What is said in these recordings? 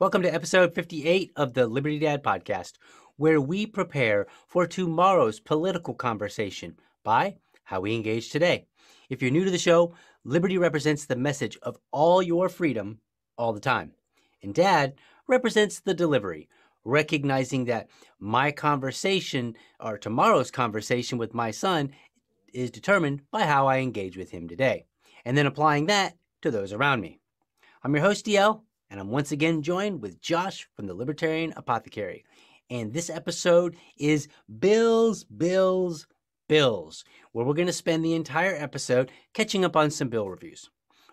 Welcome to episode 58 of the Liberty Dad podcast, where we prepare for tomorrow's political conversation by how we engage today. If you're new to the show, liberty represents the message of all your freedom all the time. And dad represents the delivery, recognizing that my conversation or tomorrow's conversation with my son is determined by how I engage with him today, and then applying that to those around me. I'm your host, DL. And I'm once again joined with Josh from the Libertarian Apothecary. And this episode is Bills, Bills, Bills, where we're going to spend the entire episode catching up on some bill reviews.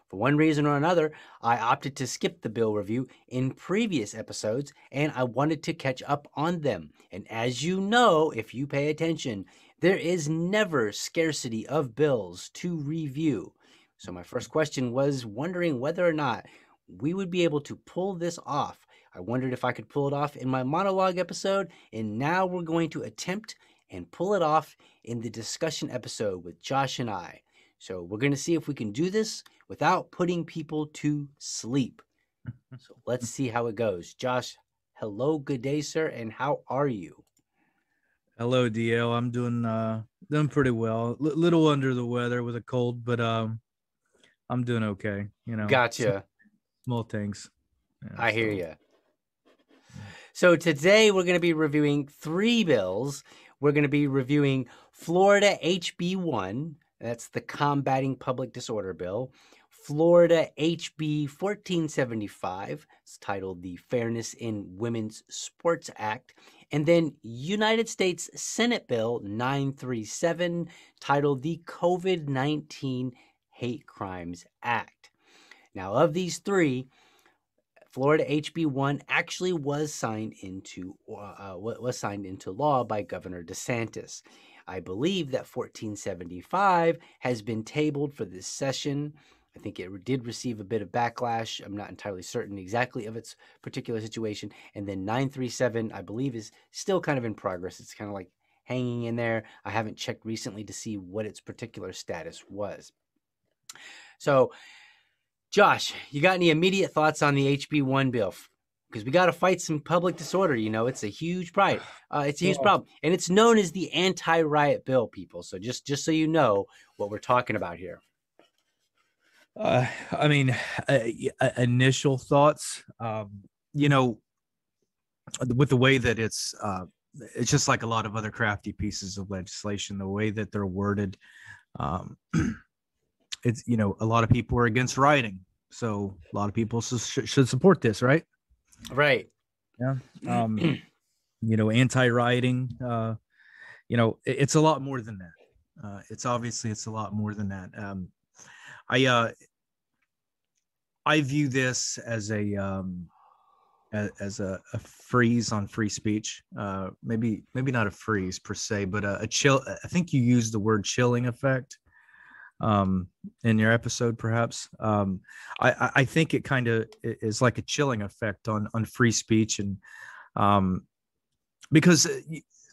For one reason or another, I opted to skip the bill review in previous episodes, and I wanted to catch up on them. And as you know, if you pay attention, there is never scarcity of bills to review. So my first question was wondering whether or not we would be able to pull this off. I wondered if I could pull it off in my monologue episode, and now we're going to attempt and pull it off in the discussion episode with Josh and I. So we're going to see if we can do this without putting people to sleep. So let's see how it goes. Josh, hello, good day, sir, and how are you? Hello, DL. I'm doing pretty well. Little under the weather with a cold, but I'm doing okay. You know. Gotcha. Small things. Yeah, I hear you. So today we're going to be reviewing three bills. We're going to be reviewing Florida HB 1, that's the Combating Public Disorder Bill, Florida HB 1475, it's titled the Fairness in Women's Sports Act, and then United States Senate Bill 937, titled the COVID-19 Hate Crimes Act. Now, of these three, Florida HB 1 actually was signed into law by Governor DeSantis. I believe that 1475 has been tabled for this session. I think it did receive a bit of backlash. I'm not entirely certain exactly of its particular situation. And then 937, I believe, is still kind of in progress. It's kind of like hanging in there. I haven't checked recently to see what its particular status was. So, Josh, you got any immediate thoughts on the HB1 bill? Because we got to fight some public disorder. You know, it's a huge problem. And it's known as the anti-riot bill, people. So just so you know what we're talking about here. Initial thoughts. You know, with the way that it's just like a lot of other crafty pieces of legislation, the way that they're worded. It's, you know, a lot of people are against rioting, so a lot of people should support this, right? Right. Yeah. You know, anti-rioting. You know, it's a lot more than that. It's a lot more than that. I view this as a freeze on free speech. Maybe not a freeze per se, but a chill. I think you used the word chilling effect in your episode, perhaps. I think it kind of is like a chilling effect on free speech, and because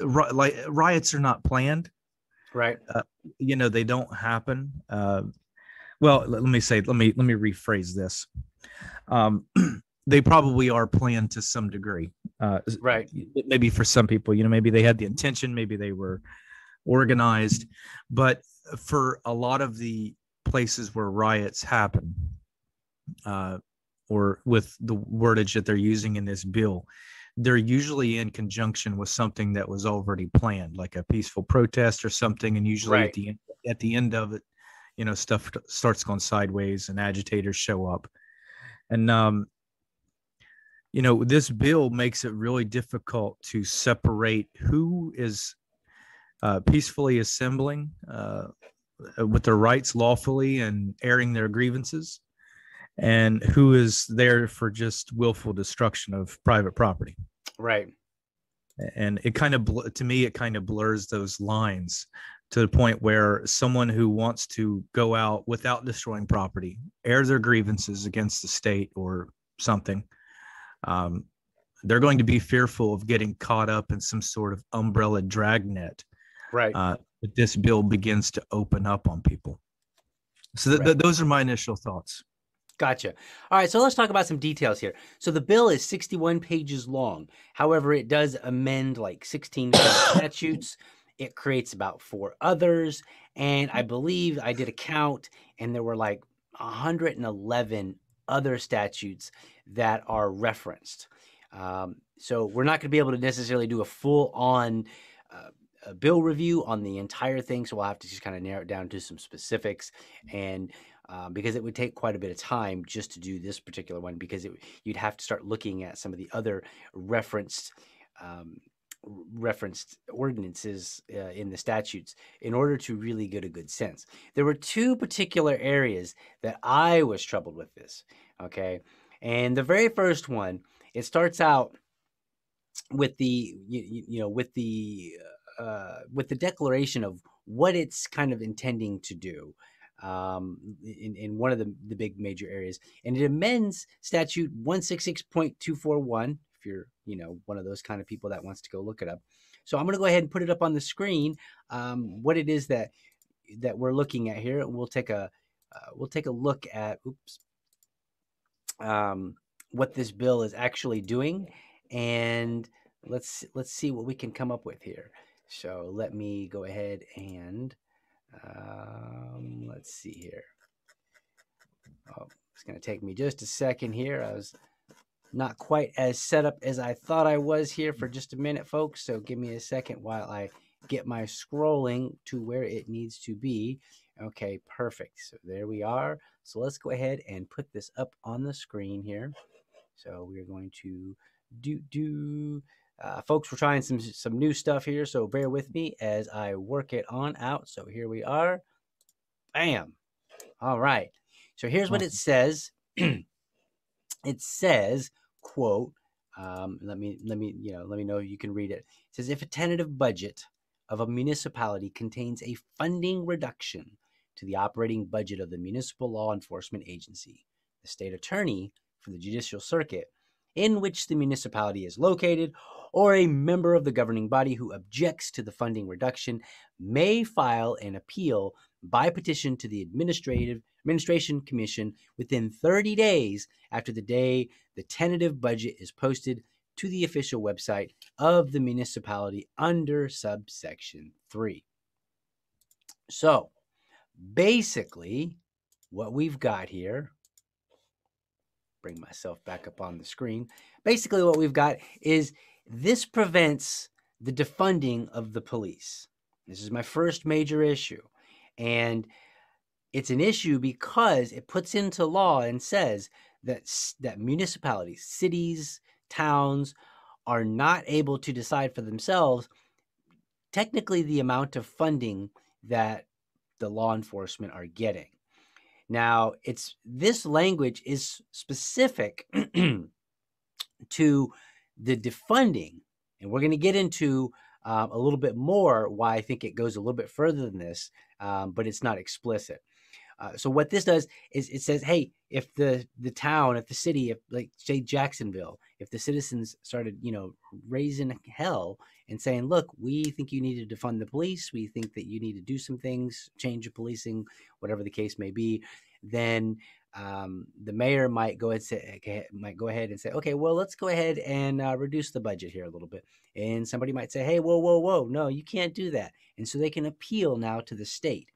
like riots are not planned, right? You know, they don't happen. Well, let me rephrase this. They probably are planned to some degree, right? Maybe for some people, you know, maybe they had the intention, maybe they were organized, but for a lot of the places where riots happen, or with the wordage that they're using in this bill, they're usually in conjunction with something that was already planned, like a peaceful protest or something. And usually right. at the end of it, you know, stuff starts going sideways and agitators show up. And, you know, this bill makes it really difficult to separate who is peacefully assembling with their rights lawfully and airing their grievances, and who is there for just willful destruction of private property. Right. And it kind of, to me, it kind of blurs those lines to the point where someone who wants to go out without destroying property, air their grievances against the state or something, they're going to be fearful of getting caught up in some sort of umbrella dragnet. Right. But this bill begins to open up on people. So those are my initial thoughts. Gotcha. All right, so let's talk about some details here. So the bill is 61 pages long. However, it does amend like 16 statutes. It creates about 4 others. And I believe I did a count, and there were like 111 other statutes that are referenced. So we're not going to be able to necessarily do a full-on bill review on the entire thing. So we'll have to just kind of narrow it down to some specifics, and because it would take quite a bit of time just to do this particular one, because you'd have to start looking at some of the other referenced ordinances in the statutes in order to really get a good sense. There were 2 particular areas that I was troubled with this. Okay. And the very first one, it starts out with the, with the declaration of what it's kind of intending to do in one of the big major areas. And it amends statute 166.241. If you're, one of those kind of people that wants to go look it up. So I'm going to go ahead and put it up on the screen. What it is that we're looking at here. And we'll take a, look at, what this bill is actually doing. And let's see what we can come up with here. So let me go ahead and let's see here. Oh, it's going to take me just a second here. I was not quite as set up as I thought I was here for just a minute, folks. So give me a second while I get my scrolling to where it needs to be. Okay, perfect. So there we are. So let's go ahead and put this up on the screen here. So we're going to folks, we're trying some new stuff here, so bear with me as I work it on out. So here we are. Bam. All right. So here's what it says. It says, quote, let me know if you can read it. It says, if a tentative budget of a municipality contains a funding reduction to the operating budget of the municipal law enforcement agency, the state attorney for the judicial circuit in which the municipality is located, or a member of the governing body who objects to the funding reduction may file an appeal by petition to the Administration Commission within 30 days after the day the tentative budget is posted to the official website of the municipality under subsection 3. So basically what we've got here, bring myself back up on the screen. Basically what we've got is this prevents the defunding of the police. This is my first major issue. And it's an issue because it puts into law and says that municipalities, cities, towns are not able to decide for themselves technically the amount of funding that the law enforcement are getting. Now, this language is specific to the defunding, and we're going to get into a little bit more why I think it goes a little bit further than this, but it's not explicit. So what this does is it says, hey, if the town, if the city, if like say Jacksonville, if the citizens started, raising hell and saying, look, we think you need to defund the police. We think that you need to do some things, change your policing, whatever the case may be. Then the mayor might go ahead and say, okay, well, let's go ahead and reduce the budget here a little bit. And somebody might say, hey, whoa, whoa, whoa, no, you can't do that. And so they can appeal now to the state.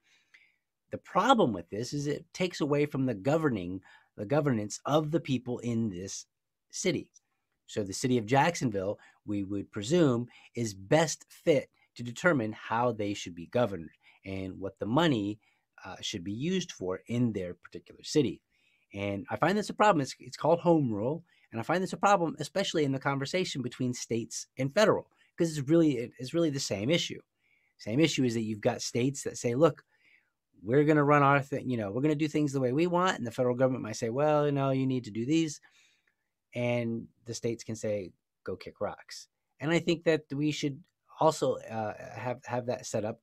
The problem with this is it takes away from the governance of the people in this city. So the city of Jacksonville, we would presume, is best fit to determine how they should be governed and what the money should be used for in their particular city. And I find this a problem. It's called home rule. And I find this a problem, especially in the conversation between states and federal, because it's really the same issue. Same issue is that you've got states that say, look, we're going to run our thing, we're going to do things the way we want. And the federal government might say, well, you need to do these. And the states can say, go kick rocks. And I think that we should also have that set up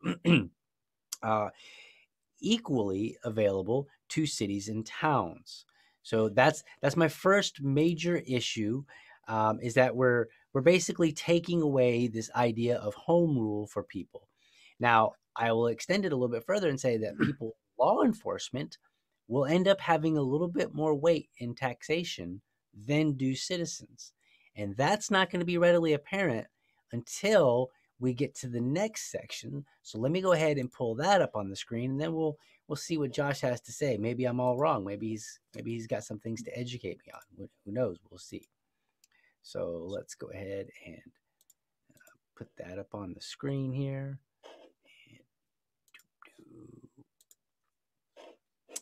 equally available to cities and towns. So that's my first major issue, is that we're basically taking away this idea of home rule for people. Now, I will extend it a little bit further and say that people, law enforcement, will end up having a little bit more weight in taxation than do citizens. And that's not going to be readily apparent until we get to the next section. So let me go ahead and pull that up on the screen, and then we'll see what Josh has to say. Maybe I'm all wrong. Maybe he's got some things to educate me on. Who knows? We'll see. So let's go ahead and put that up on the screen here.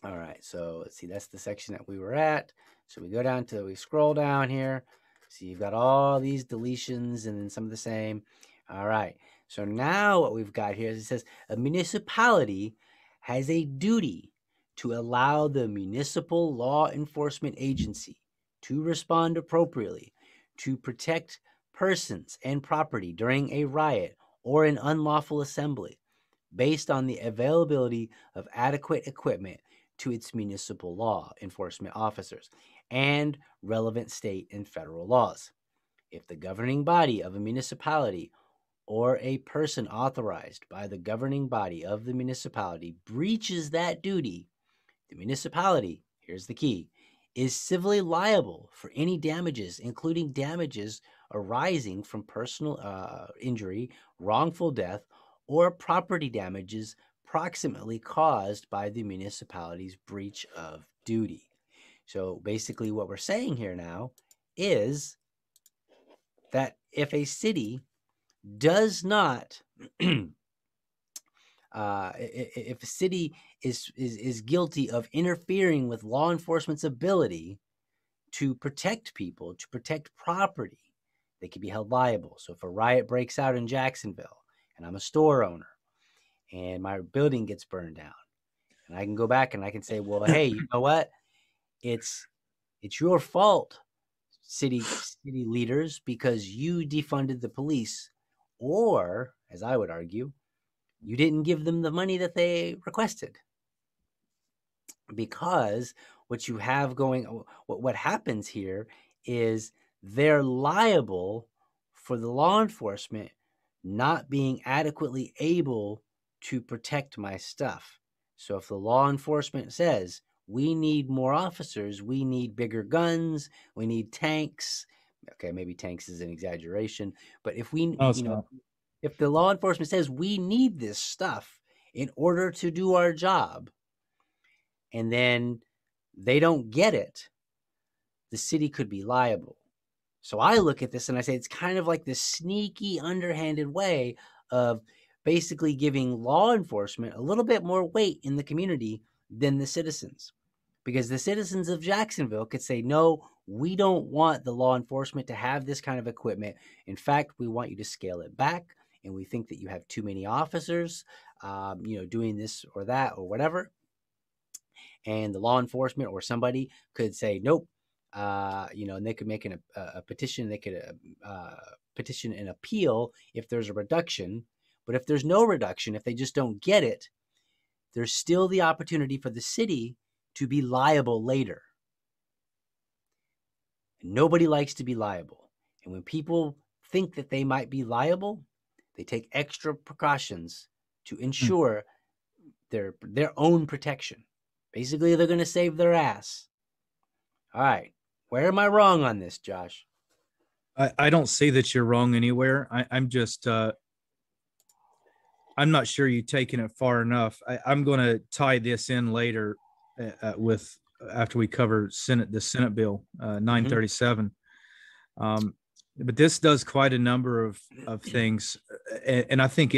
All right. So let's see. That's the section that we were at. So we go down to, we scroll down here. So you've got all these deletions and then some of the same. All right. So now what we've got here is it says a municipality has a duty to allow the municipal law enforcement agency to respond appropriately to protect persons and property during a riot or an unlawful assembly based on the availability of adequate equipment to its municipal law enforcement officers and relevant state and federal laws. If the governing body of a municipality or a person authorized by the governing body of the municipality breaches that duty, the municipality, here's the key, is civilly liable for any damages, including damages arising from personal injury, wrongful death, or property damages proximately caused by the municipality's breach of duty. So basically what we're saying here now is that if a city does not, if a city is guilty of interfering with law enforcement's ability to protect people, to protect property, they could be held liable. So if a riot breaks out in Jacksonville and I'm a store owner and my building gets burned down, and I can go back and I can say, well, hey, you know what? It's your fault, city leaders, because you defunded the police, or, as I would argue, you didn't give them the money that they requested. Because what you have going, what happens here is they're liable for the law enforcement not being adequately able to protect my stuff. So if the law enforcement says, we need more officers, we need bigger guns, we need tanks, okay, maybe tanks is an exaggeration, but if we, you know, if the law enforcement says we need this stuff in order to do our job, and then they don't get it, the city could be liable. So I look at this and I say it's kind of like this sneaky, underhanded way of basically giving law enforcement a little bit more weight in the community than the citizens. Because the citizens of Jacksonville could say, no, we don't want the law enforcement to have this kind of equipment. In fact, we want you to scale it back, and we think that you have too many officers, you know, doing this or that or whatever. And the law enforcement or somebody could say, nope, you know, and they could make a petition. They could petition an appeal if there's a reduction. But if there's no reduction, if they just don't get it, there's still the opportunity for the city to be liable later. Nobody likes to be liable. And when people think that they might be liable, they take extra precautions to ensure their own protection. Basically, they're going to save their ass. All right. Where am I wrong on this, Josh? I don't say that you're wrong anywhere. I'm just... I'm not sure you've taken it far enough. I'm going to tie this in later with after we cover the Senate Bill 937. Mm-hmm. But this does quite a number of things. And I think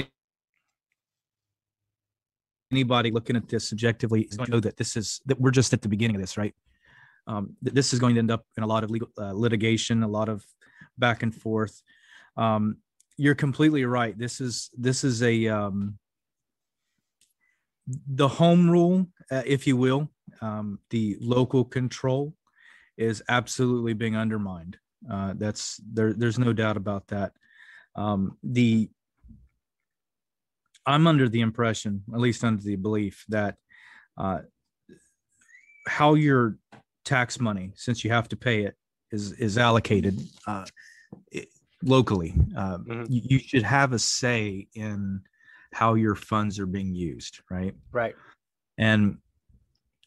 anybody looking at this objectively is going to know that that we're just at the beginning of this, right? This is going to end up in a lot of legal litigation, a lot of back and forth. You're completely right. This is a the home rule, if you will. The local control is absolutely being undermined. That's there. There's no doubt about that. I'm under the impression, at least under the belief, that how your tax money, since you have to pay it, is allocated. Locally, you should have a say in how your funds are being used, right? Right. And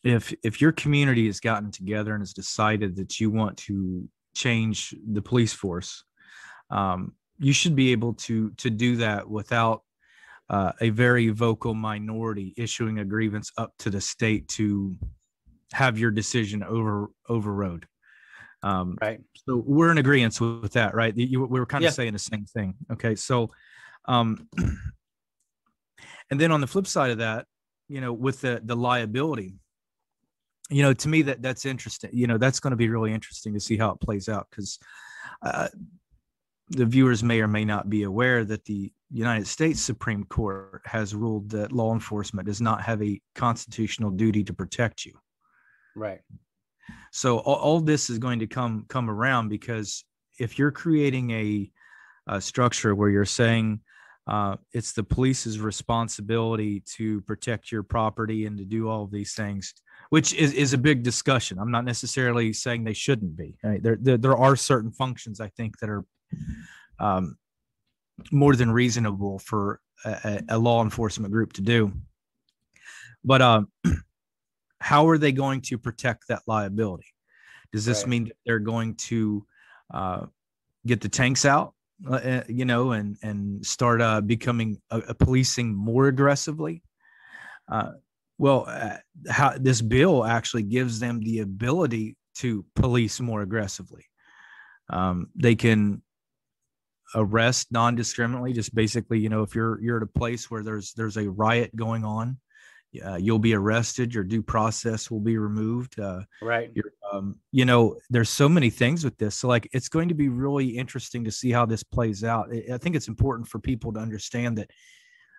if your community has gotten together and has decided that you want to change the police force, you should be able to do that without a very vocal minority issuing a grievance up to the state to have your decision overrode. Right. So we're in agreement with that, right? We were kind of saying the same thing. Okay. So, and then on the flip side of that, you know, with the liability, you know, to me that's interesting. You know, that's going to be really interesting to see how it plays out, because the viewers may or may not be aware that the United States Supreme Court has ruled that law enforcement does not have a constitutional duty to protect you. Right. So all this is going to come around, because if you're creating a structure where you're saying it's the police's responsibility to protect your property and to do all of these things, which is a big discussion. I'm not necessarily saying they shouldn't be. Right? There are certain functions, I think, that are more than reasonable for a law enforcement group to do. But how are they going to protect that liability? Does this mean that they're going to get the tanks out, you know, and start becoming a policing more aggressively? How this bill actually gives them the ability to police more aggressively. They can arrest non-discriminately, just basically, you know, if you're at a place where there's a riot going on, you'll be arrested. Your due process will be removed. Right. You know, there's so many things with this. So, like, it's going to be really interesting to see how this plays out. I think it's important for people to understand that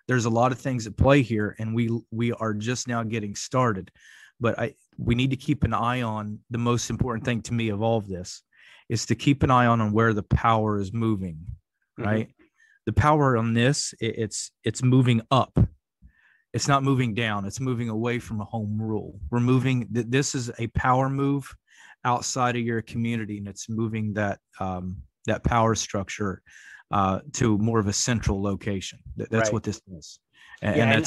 there's a lot of things at play here, and we are just now getting started. But we need to keep an eye on the most important thing to me of all of this is to keep an eye on where the power is moving. Right. Mm-hmm. The power on this, it's moving up. It's not moving down. It's moving away from a home rule. We're moving. This is a power move outside of your community, and it's moving that power structure to more of a central location. That's what this is. And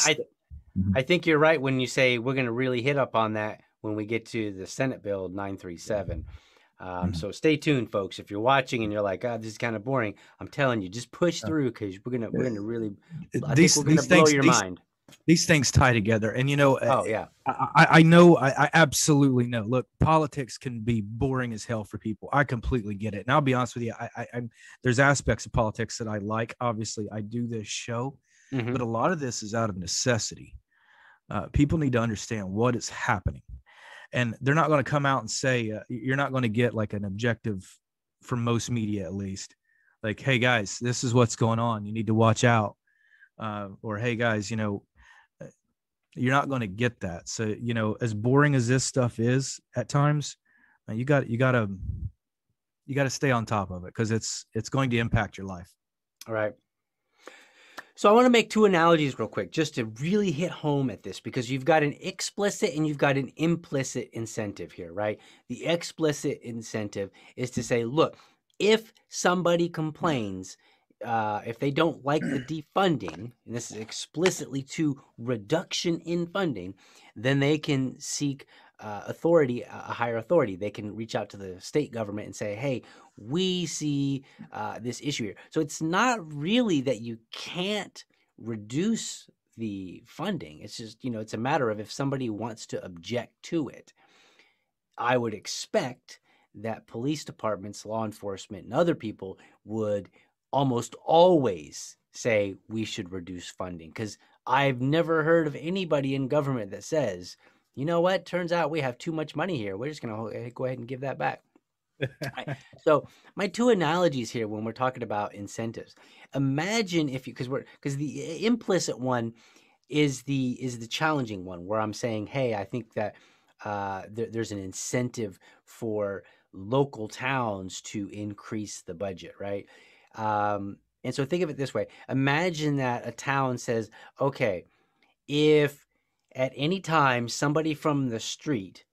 I think you're right when you say we're going to really hit up on that when we get to the Senate Bill 937. So stay tuned, folks. If you're watching and you're like, "Oh, this is kind of boring," I'm telling you, just push through, because we're gonna really. I think we're gonna blow your mind. These things tie together. And, you know, I absolutely know. Look, politics can be boring as hell for people. I completely get it. And I'll be honest with you. There's aspects of politics that I like. Obviously, I do this show, but a lot of this is out of necessity. People need to understand what is happening. And they're not going to come out and say, you're not going to get like an objective from most media, at least. Like, hey, guys, this is what's going on. You need to watch out. Or, hey, guys, you know, you're not going to get that. So, you know, as boring as this stuff is at times, you got to stay on top of it, because it's going to impact your life. All right. So I want to make two analogies real quick, just to really hit home at this, because you've got an explicit and you've got an implicit incentive here, right? The explicit incentive is to say, look, if somebody complains, if they don't like the defunding, and this is explicitly to reduction in funding, then they can seek a higher authority. They can reach out to the state government and say, hey, we see this issue here. So it's not really that you can't reduce the funding. It's just, you know, it's a matter of if somebody wants to object to it. I would expect that police departments, law enforcement, and other people would almost always say we should reduce funding, because I've never heard of anybody in government that says, you know what, turns out we have too much money here. We're just going to go ahead and give that back. So my two analogies here when we're talking about incentives, imagine if you, because the implicit one is the challenging one, where I'm saying, hey, I think that there's an incentive for local towns to increase the budget, right? And so think of it this way. Imagine that a town says, okay, if at any time somebody from the street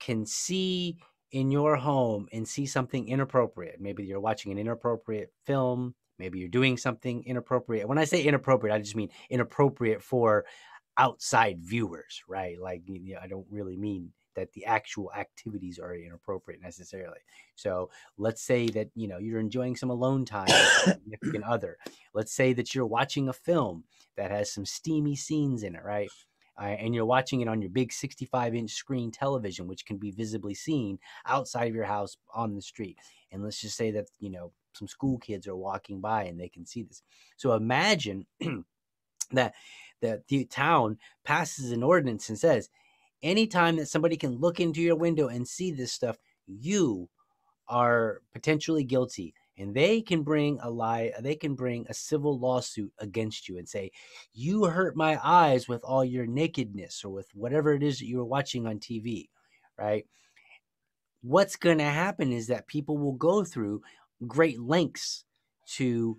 can see in your home and see something inappropriate, maybe you're watching an inappropriate film, maybe you're doing something inappropriate. When I say inappropriate, I just mean inappropriate for outside viewers, right? Like, you know, I don't really mean that the actual activities are inappropriate necessarily. So let's say that, you know, you're enjoying some alone time with a significant other. Let's say that you're watching a film that has some steamy scenes in it, right? And you're watching it on your big 65-inch screen television, which can be visibly seen outside of your house on the street. And let's just say that, you know, some school kids are walking by and they can see this. So imagine that the town passes an ordinance and says, anytime that somebody can look into your window and see this stuff, you are potentially guilty, and they can bring a civil lawsuit against you and say, you hurt my eyes with all your nakedness or with whatever it is that you were watching on TV, right? What's going to happen is that people will go through great lengths to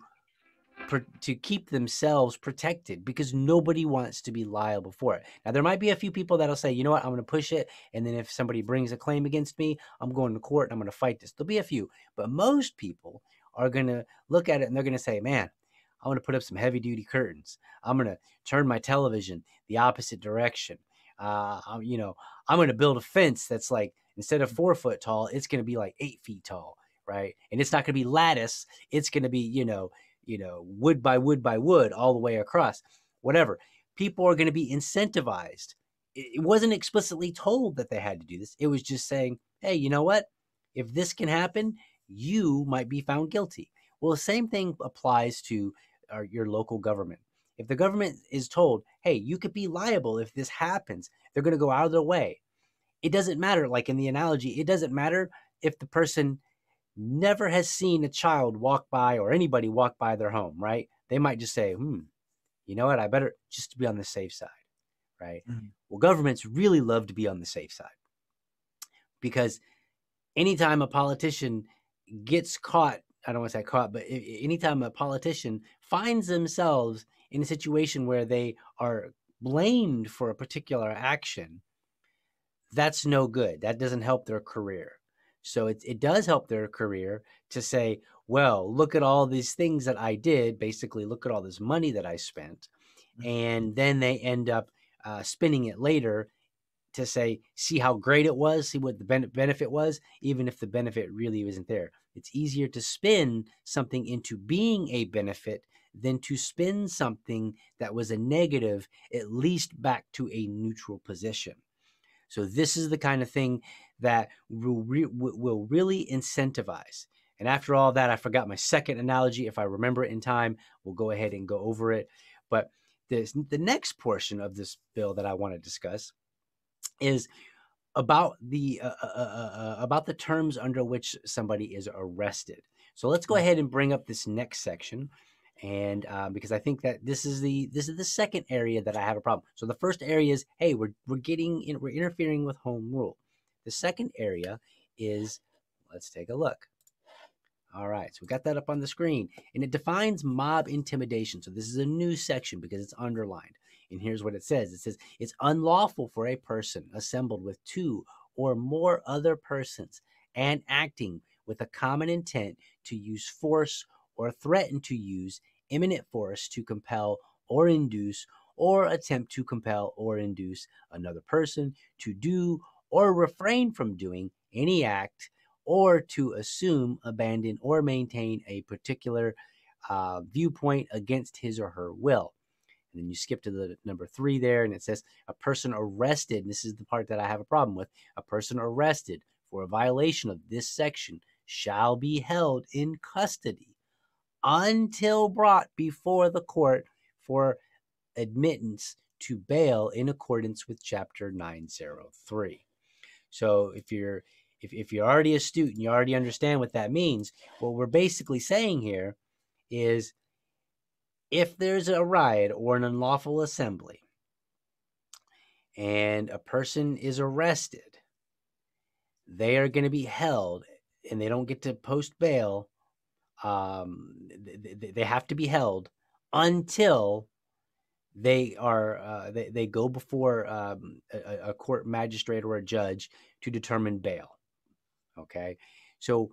keep themselves protected, because nobody wants to be liable for it. Now, there might be a few people that'll say, you know what, I'm going to push it, and then if somebody brings a claim against me, I'm going to court and I'm going to fight this. There'll be a few, but most people are going to look at it and they're going to say, man, I want to put up some heavy-duty curtains. I'm going to turn my television the opposite direction. You know, I'm going to build a fence that's like, instead of 4 foot tall, it's going to be like 8 feet tall, right? And it's not going to be lattice. It's going to be, you know, wood by wood by wood all the way across, whatever. People are going to be incentivized. It wasn't explicitly told that they had to do this. It was just saying, hey, you know what? If this can happen, you might be found guilty. Well, the same thing applies to your local government. If the government is told, hey, you could be liable if this happens, they're going to go out of their way. It doesn't matter, like in the analogy, it doesn't matter if the person never has seen a child walk by or anybody walk by their home, right? They might just say, you know what? I better just to be on the safe side, right? Mm-hmm. Well, governments really love to be on the safe side, because anytime a politician gets caught, I don't want to say caught, but anytime a politician finds themselves in a situation where they are blamed for a particular action, that's no good. That doesn't help their career. So it does help their career to say, well, look at all these things that I did, basically look at all this money that I spent. And then they end up spending it later to say, see how great it was, see what the benefit was, even if the benefit really isn't there. It's easier to spin something into being a benefit than to spin something that was a negative, at least back to a neutral position. So this is the kind of thing that will really incentivize. And after all that, I forgot my second analogy. If I remember it in time, we'll go ahead and go over it. But the next portion of this bill that I want to discuss is about the terms under which somebody is arrested. So let's go ahead and bring up this next section. And because I think that this is the second area that I have a problem. So the first area is, hey, we're interfering with home rule. The second area is, let's take a look. All right, so we got that up on the screen, and it defines mob intimidation. So this is a new section because it's underlined. And here's what it says. It says it's unlawful for a person assembled with two or more other persons and acting with a common intent to use force or threaten to use imminent force to compel or induce or attempt to compel or induce another person to do or refrain from doing any act, or to assume, abandon, or maintain a particular viewpoint against his or her will. And then you skip to the number 3 there, and it says a person arrested, and this is the part that I have a problem with, a person arrested for a violation of this section shall be held in custody until brought before the court for admittance to bail in accordance with Chapter 903. So if you're already astute and you already understand what that means, what we're basically saying here is if there's a riot or an unlawful assembly and a person is arrested, they are going to be held, and they don't get to post bail. They have to be held until they are they go before a court magistrate or a judge to determine bail. Okay, so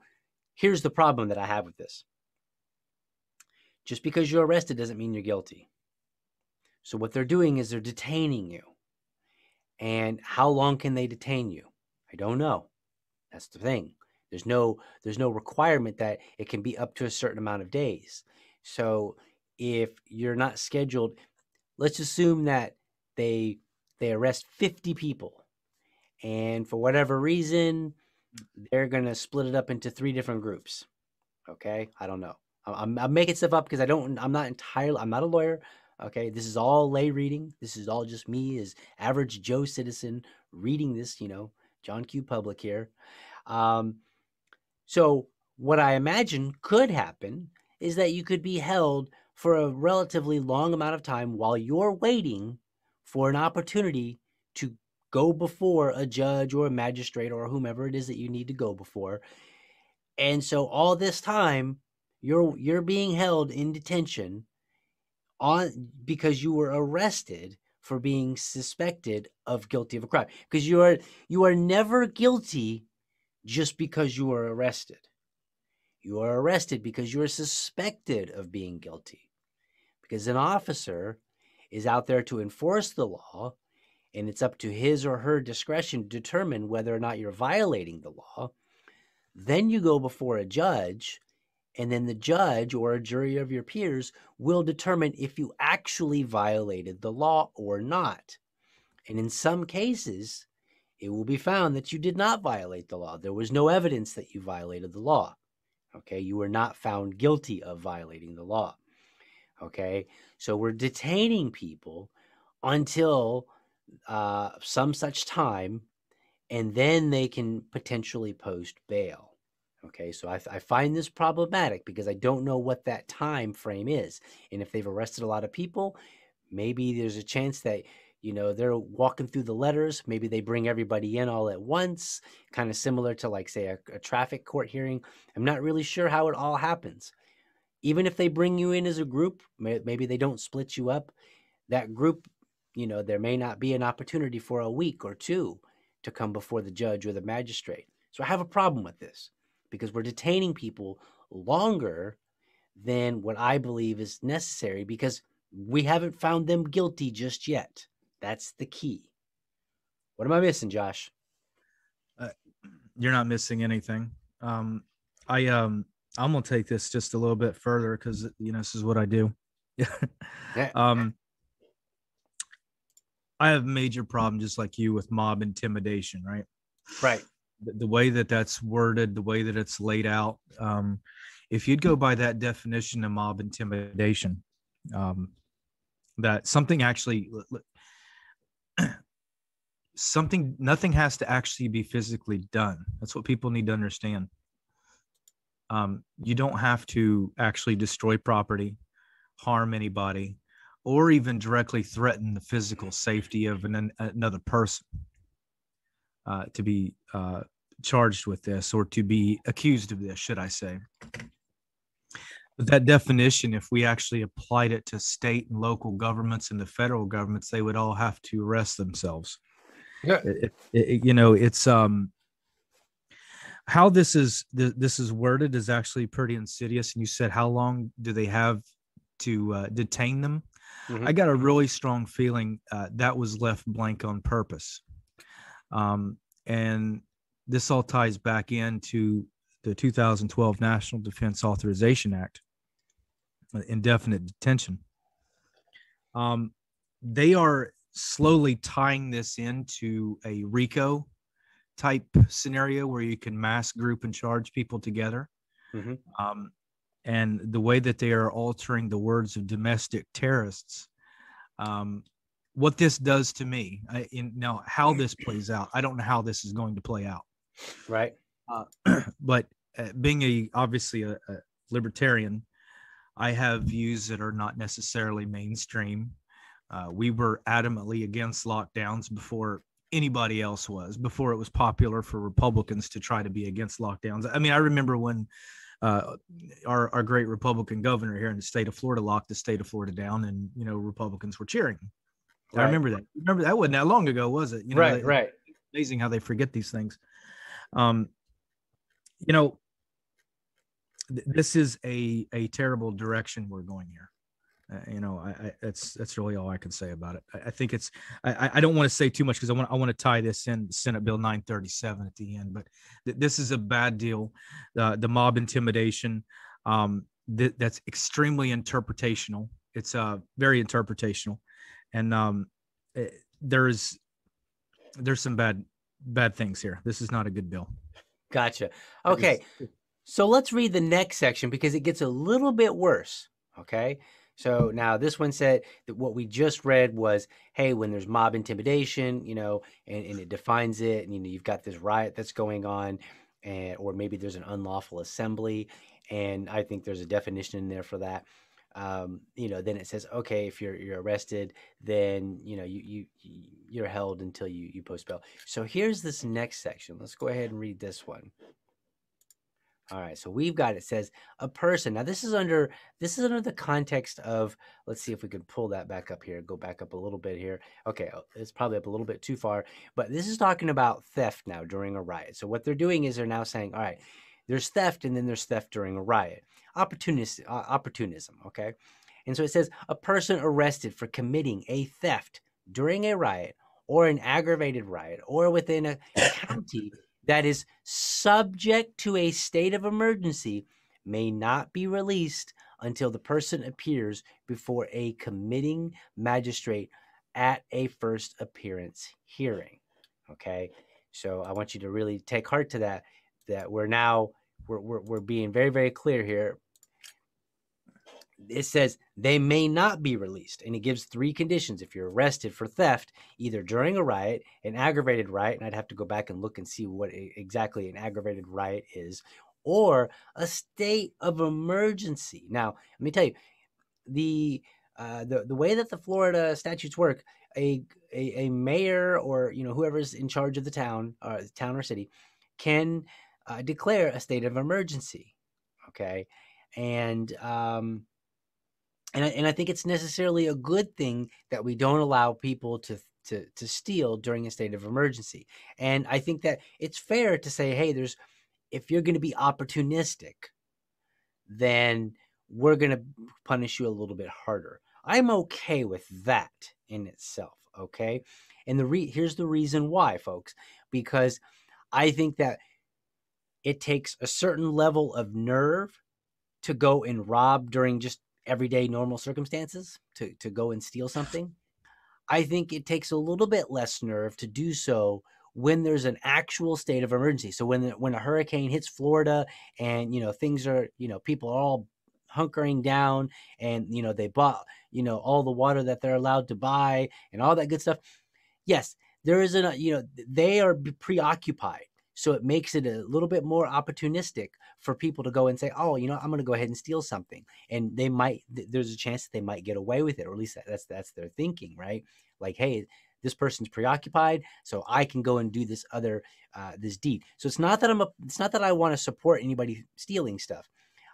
here's the problem that I have with this. Just because you're arrested doesn't mean you're guilty. So what they're doing is they're detaining you. And how long can they detain you? I don't know. That's the thing. There's no requirement that it can be up to a certain amount of days. So if you're not scheduled, let's assume that they arrest 50 people. And for whatever reason, they're going to split it up into 3 different groups. Okay? I don't know. I'm making stuff up because I'm not a lawyer. Okay? This is all lay reading. This is all just me as average Joe citizen reading this, you know, John Q. Public here. So what I imagine could happen is that you could be held for a relatively long amount of time while you're waiting for an opportunity to go before a judge or a magistrate or whomever it is that you need to go before. And so all this time you're being held in detention because you were arrested for being suspected of guilty of a crime, because you are never guilty just because you are arrested. You are arrested because you are suspected of being guilty, because an officer is out there to enforce the law, and it's up to his or her discretion to determine whether or not you're violating the law. Then you go before a judge, and then the judge or a jury of your peers will determine if you actually violated the law or not. And in some cases, it will be found that you did not violate the law. There was no evidence that you violated the law. Okay, you were not found guilty of violating the law. Okay, so we're detaining people until some such time, and then they can potentially post bail. Okay, so I find this problematic because I don't know what that time frame is. And if they've arrested a lot of people, maybe there's a chance that, you know, they're walking through the letters. Maybe they bring everybody in all at once, kind of similar to, like, say, a traffic court hearing. I'm not really sure how it all happens. Even if they bring you in as a group, maybe they don't split you up. That group, you know, there may not be an opportunity for a week or 2 to come before the judge or the magistrate. So I have a problem with this because we're detaining people longer than what I believe is necessary because we haven't found them guilty just yet. That's the key. What am I missing, Josh? You're not missing anything. I'm going to take this just a little bit further because, you know, this is what I do. I have a major problem, just like you, with mob intimidation, right? Right. The way that that's worded, the way that it's laid out. If you'd go by that definition of mob intimidation, that something actually, nothing has to actually be physically done. That's what people need to understand. You don't have to actually destroy property, harm anybody, or even directly threaten the physical safety of another person to be charged with this or to be accused of this, should I say. But that definition, if we actually applied it to state and local governments and the federal governments, they would all have to arrest themselves. Yeah. You know, it's... how this is worded is actually pretty insidious. And you said, how long do they have to detain them? Mm-hmm. I got a really strong feeling that was left blank on purpose. And this all ties back into the 2012 National Defense Authorization Act, indefinite detention. They are slowly tying this into a RICO type scenario where you can mass group and charge people together. Mm-hmm. And the way that they are altering the words of domestic terrorists, what this does to me, now how this plays out, I don't know how this is going to play out. Right. But being obviously a libertarian, I have views that are not necessarily mainstream. We were adamantly against lockdowns before anybody else was, before it was popular for Republicans to try to be against lockdowns. I mean, I remember when our great Republican governor here in the state of Florida locked the state of Florida down, and, you know, Republicans were cheering. Right. I remember that. Remember that wasn't that long ago, was it? You know, right, right. Amazing how they forget these things. You know, this is a terrible direction we're going here. That's really all I can say about it. I don't want to say too much because I want to tie this in Senate Bill 937 at the end, but this is a bad deal. The mob intimidation, that's extremely interpretational. It's very interpretational, and there's some bad things here. This is not a good bill. Gotcha. Okay. So let's read the next section because it gets a little bit worse. Okay. So now this one said that what we just read was, hey, when there's mob intimidation, and it defines it, and you've got this riot that's going on, and or maybe there's an unlawful assembly, and I think there's a definition in there for that. Then it says, okay, if you're arrested, then you're held until you post bail. So here's this next section. Let's go ahead and read this one. All right, so we've got, it says a person. Now this is under the context of, let's see if we can pull that back up here. Go back up a little bit here. Okay, it's probably up a little bit too far, but this is talking about theft now during a riot. So what they're doing is they're now saying, all right, there's theft and then there's theft during a riot. Opportunism, okay? And so it says a person arrested for committing a theft during a riot or an aggravated riot or within a county that is subject to a state of emergency may not be released until the person appears before a committing magistrate at a first appearance hearing, okay? So I want you to really take heart to that we're being very, very clear here. It says they may not be released, and it gives three conditions. If you're arrested for theft, either during a riot, an aggravated riot, and I'd have to go back and look and see what exactly an aggravated riot is, or a state of emergency. Now, let me tell you, the way that the Florida statutes work, a mayor or whoever's in charge of the town or city can declare a state of emergency, okay, and I think it's necessarily a good thing that we don't allow people to steal during a state of emergency. And I think that it's fair to say, hey, if you're going to be opportunistic, then we're going to punish you a little bit harder. I'm okay with that in itself, okay? And here's the reason why, folks, because I think that it takes a certain level of nerve to go and rob during just everyday normal circumstances, to go and steal something. I think it takes a little bit less nerve to do so when there's an actual state of emergency. So when a hurricane hits Florida and, things are, people are all hunkering down and, they bought, all the water that they're allowed to buy and all that good stuff. Yes, there is they are preoccupied. So it makes it a little bit more opportunistic for people to go and say, oh, I'm going to go ahead and steal something. And there's a chance that they might get away with it, or at least that's their thinking, right? Like, hey, this person's preoccupied, so I can go and do this other, this deed. So it's not that I want to support anybody stealing stuff.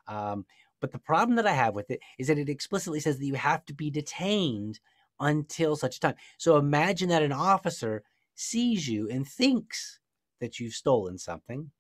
But the problem that I have with it is that it explicitly says that you have to be detained until such time. So imagine that an officer sees you and thinks that you've stolen something,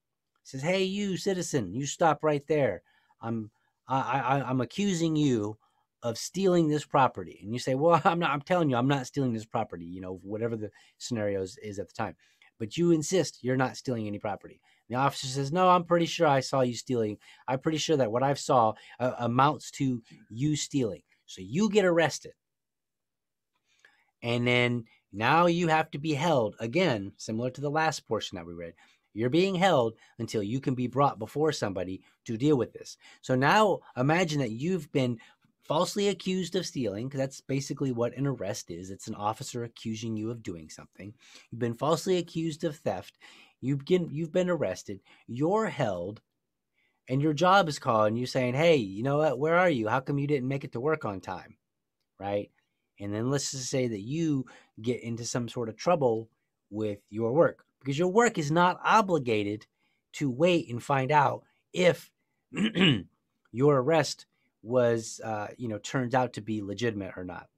says, hey, you citizen, you stop right there. I'm accusing you of stealing this property. And you say, well, I'm telling you, I'm not stealing this property, whatever the scenario is at the time, but you insist you're not stealing any property. And the officer says, no, I'm pretty sure I saw you stealing. I'm pretty sure that what I've saw amounts to you stealing. So you get arrested. And then now you have to be held, again, similar to the last portion that we read. You're being held until you can be brought before somebody to deal with this. So now imagine that you've been falsely accused of stealing, because that's basically what an arrest is. It's an officer accusing you of doing something. You've been falsely accused of theft. You've been arrested. You're held, and your job is called, and you're saying, hey, you know what? Where are you? How come you didn't make it to work on time, right? And then let's just say that you get into some sort of trouble with your work, because your work is not obligated to wait and find out if your arrest was, turns out to be legitimate or not.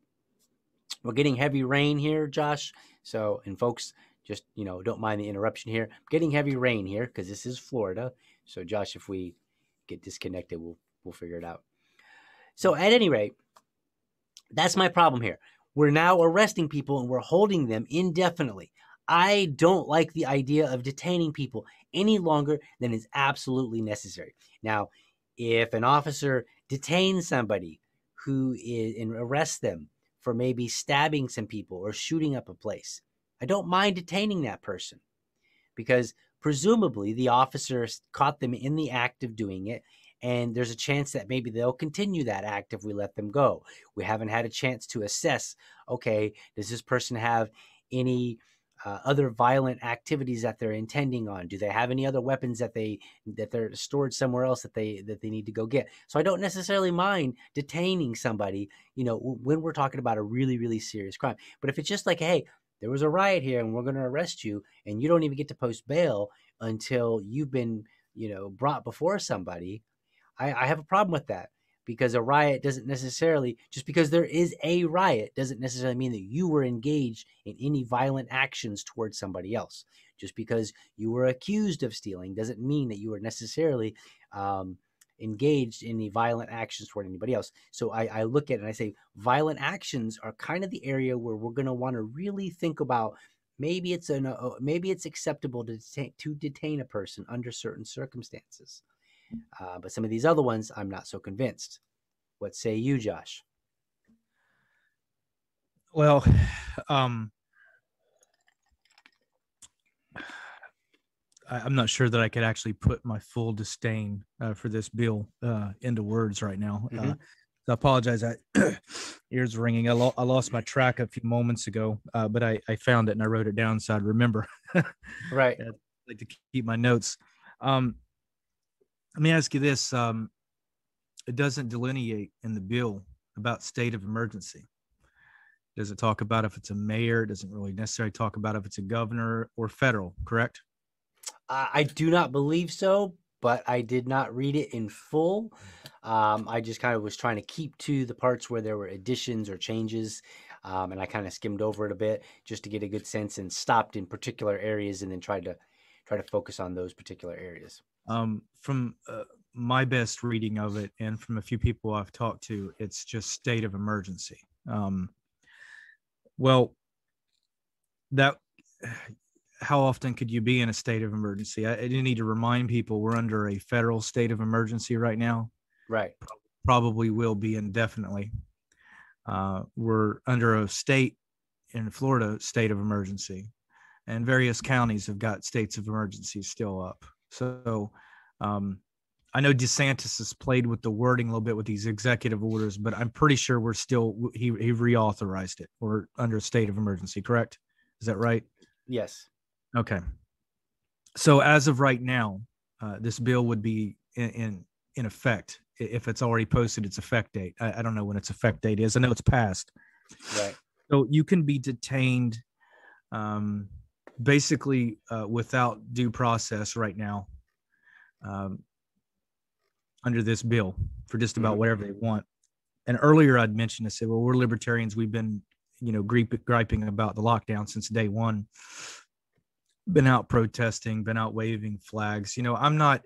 We're getting heavy rain here, Josh. So, and folks, just, don't mind the interruption here. I'm getting heavy rain here because this is Florida. So, Josh, if we get disconnected, we'll figure it out. So at any rate, That's my problem here. We're now arresting people and we're holding them indefinitely. I don't like the idea of detaining people any longer than is absolutely necessary. Now, if an officer detains somebody who is and arrests them for maybe stabbing some people or shooting up a place, I don't mind detaining that person because presumably the officer caught them in the act of doing it. And there's a chance that maybe they'll continue that act if we let them go. We haven't had a chance to assess, okay, does this person have any other violent activities that they're intending on? Do they have any other weapons that they're stored somewhere else that they need to go get? So I don't necessarily mind detaining somebody, you know, when we're talking about a really, really serious crime. But if it's just like, hey, there was a riot here and we're going to arrest you and you don't even get to post bail until you've been, you know, brought before somebody, I have a problem with that because a riot doesn't necessarily, just because there is a riot doesn't necessarily mean that you were engaged in any violent actions towards somebody else. Just because you were accused of stealing doesn't mean that you were necessarily engaged in any violent actions toward anybody else. So I look at it and I say violent actions are kind of the area where we're going to want to really think about maybe it's acceptable to detain a person under certain circumstances. But some of these other ones, I'm not so convinced. What say you, Josh? Well, I'm not sure that I could actually put my full disdain for this bill into words right now. Mm-hmm. So I apologize. Ears ringing. I lost my track a few moments ago, but I found it and I wrote it down so I'd remember. Right. I'd like to keep my notes. Let me ask you this. It doesn't delineate in the bill about state of emergency. It doesn't talk about if it's a mayor. It doesn't really necessarily talk about if it's a governor or federal, correct? I do not believe so, but I did not read it in full. I just kind of was trying to keep to the parts where there were additions or changes, and I kind of skimmed over it a bit just to get a good sense and stopped in particular areas and then tried to focus on those particular areas. From my best reading of it and from a few people I've talked to, it's just state of emergency. Well, how often could you be in a state of emergency? I didn't need to remind people we're under a federal state of emergency right now. Right. Probably will be indefinitely. We're under a state in Florida state of emergency, and various counties have got states of emergency still up. So I know DeSantis has played with the wording a little bit with these executive orders, but I'm pretty sure we're still, he reauthorized it. We're under a state of emergency, correct? Is that right? Yes. Okay. So as of right now, this bill would be in effect. If it's already posted its effect date. I don't know when its effect date is. I know it's passed. Right. So you can be detained basically without due process right now under this bill for just about whatever they want. And earlier I'd mentioned, I said, well, we're libertarians. We've been, you know, griping about the lockdown since day one, been out protesting, been out waving flags. You know, I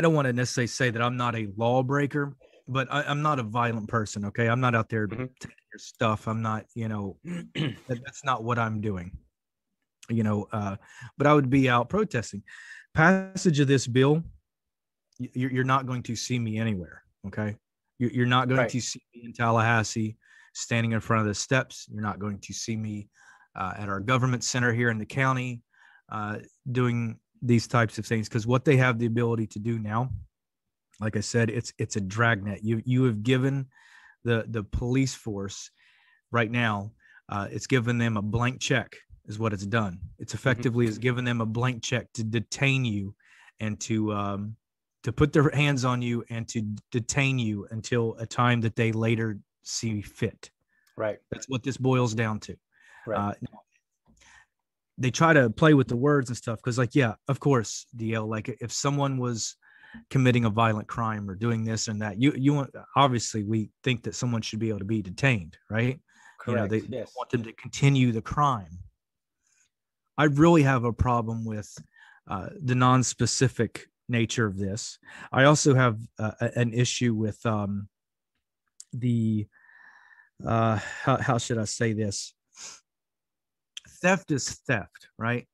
don't want to necessarily say that I'm not a lawbreaker, but I'm not a violent person. Okay. I'm not out there taking your stuff. I'm not, you know, that's not what I'm doing. You know, but I would be out protesting. Passage of this bill, you're not going to see me anywhere, okay? You're not going to see me in Tallahassee standing in front of the steps. You're not going to see me at our government center here in the county doing these types of things, because what they have the ability to do now, like I said, it's a dragnet. You have given the police force right now, it's given them a blank check. Is what it's done. It's effectively has given them a blank check to detain you and to put their hands on you and to detain you until a time that they later see fit. Right. That's what this boils down to. Right. They try to play with the words and stuff. Cause like, yeah, of course, DL, like if someone was committing a violent crime or doing this and that, you obviously we think that someone should be able to be detained, right? Correct. You know, they want them to continue the crime. I really have a problem with the non-specific nature of this. I also have an issue with the how should I say this? Theft is theft, right?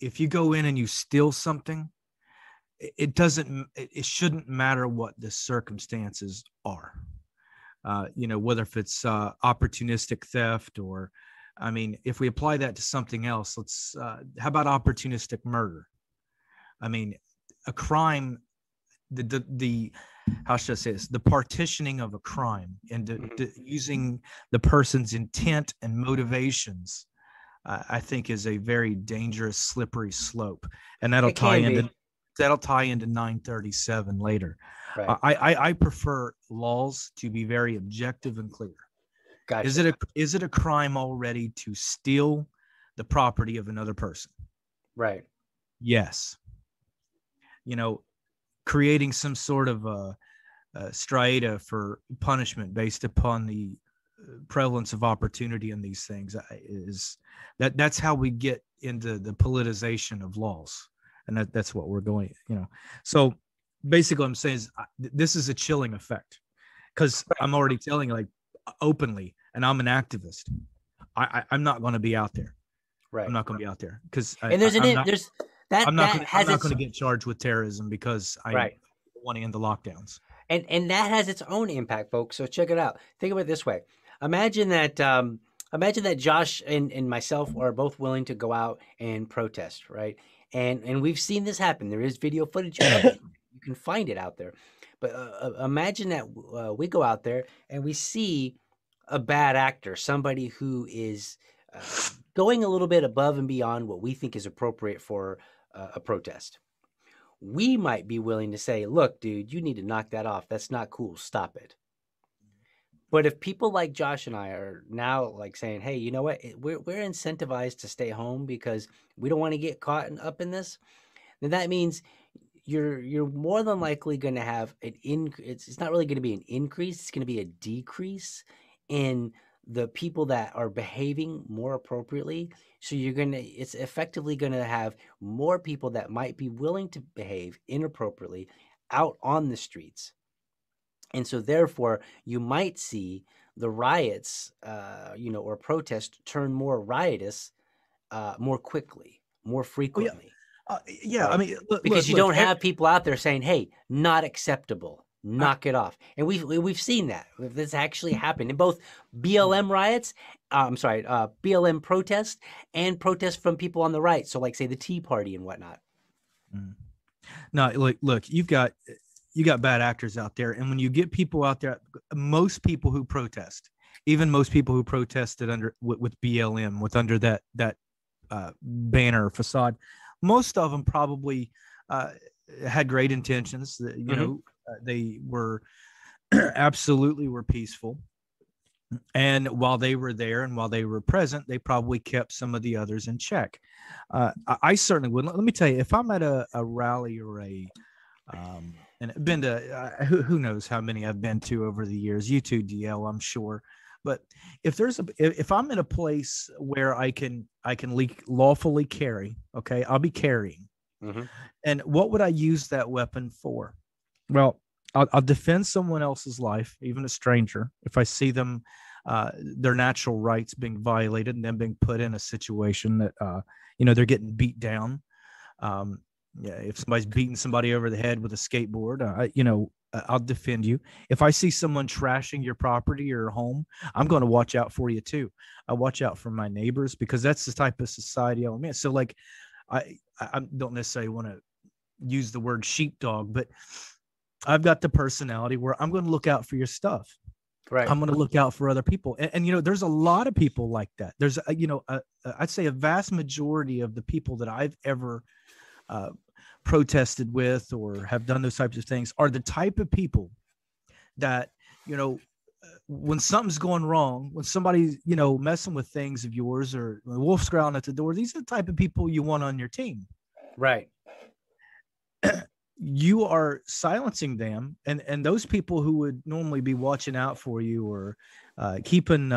If you go in and you steal something, it shouldn't matter what the circumstances are. Whether if it's opportunistic theft or, I mean, if we apply that to something else, how about opportunistic murder? I mean, a crime, how should I say this? The partitioning of a crime and using the person's intent and motivations, I think, is a very dangerous, slippery slope. And that'll tie into 937 later. Right. I prefer laws to be very objective and clear. Gotcha. Is it a crime already to steal the property of another person? Right. Yes. Creating some sort of a striata for punishment based upon the prevalence of opportunity in these things that's how we get into the politicization of laws, and that's what we're going. So basically, I'm saying is this is a chilling effect, because I'm already telling you, like, openly, and I'm an activist. I'm not going to be out there. Right. I'm not going to be out there because I'm not going to get charged with terrorism because I want to end the lockdowns. And that has its own impact, folks. So check it out. Think of it this way. Imagine that Josh and myself are both willing to go out and protest, right? And we've seen this happen. There is video footage. You can find it out there. But imagine that we go out there and we see a bad actor, somebody who is going a little bit above and beyond what we think is appropriate for a protest. We might be willing to say, look, dude, you need to knock that off. That's not cool. Stop it. But if people like Josh and I are now like saying, hey, you know what? We're incentivized to stay home because we don't want to get caught up in this, then that means you're more than likely going to have an increase. It's not really going to be an increase. It's going to be a decrease in the people that are behaving more appropriately. So it's effectively going to have more people that might be willing to behave inappropriately out on the streets. And so therefore you might see the riots, or protests turn more riotous, more quickly, more frequently. Oh, yeah. I mean, because you don't have people out there saying, "Hey, not acceptable, knock it off." And we've seen that. This actually happened in both BLM riots. BLM protests and protests from people on the right. So, like, say the Tea Party and whatnot. No, look, you've got bad actors out there, and when you get people out there, most people who protest, even most people who protested with BLM, under that banner or facade. Most of them probably had great intentions. They were absolutely were peaceful. And while they were there and while they were present, they probably kept some of the others in check. I certainly wouldn't. Let me tell you, if I'm at a rally or and been to who knows how many I've been to over the years, you too, DL, I'm sure. But if I'm in a place where I can lawfully carry, okay, I'll be carrying. Mm-hmm. And what would I use that weapon for? Well, I'll defend someone else's life, even a stranger, if I see them, their natural rights being violated and them being put in a situation that, they're getting beat down. If somebody's beating somebody over the head with a skateboard, I'll defend you. If I see someone trashing your property or home, I'm going to watch out for you too. I watch out for my neighbors because that's the type of society I'm in. So, like, I don't necessarily want to use the word sheepdog, but I've got the personality where I'm going to look out for your stuff. Right. I'm going to look out for other people. And there's a lot of people like that. There's, I'd say a vast majority of the people that I've ever protested with or have done those types of things are the type of people that, when something's going wrong, when somebody's, messing with things of yours or the wolf's growling at the door, these are the type of people you want on your team. Right. You are silencing them. And those people who would normally be watching out for you or keeping,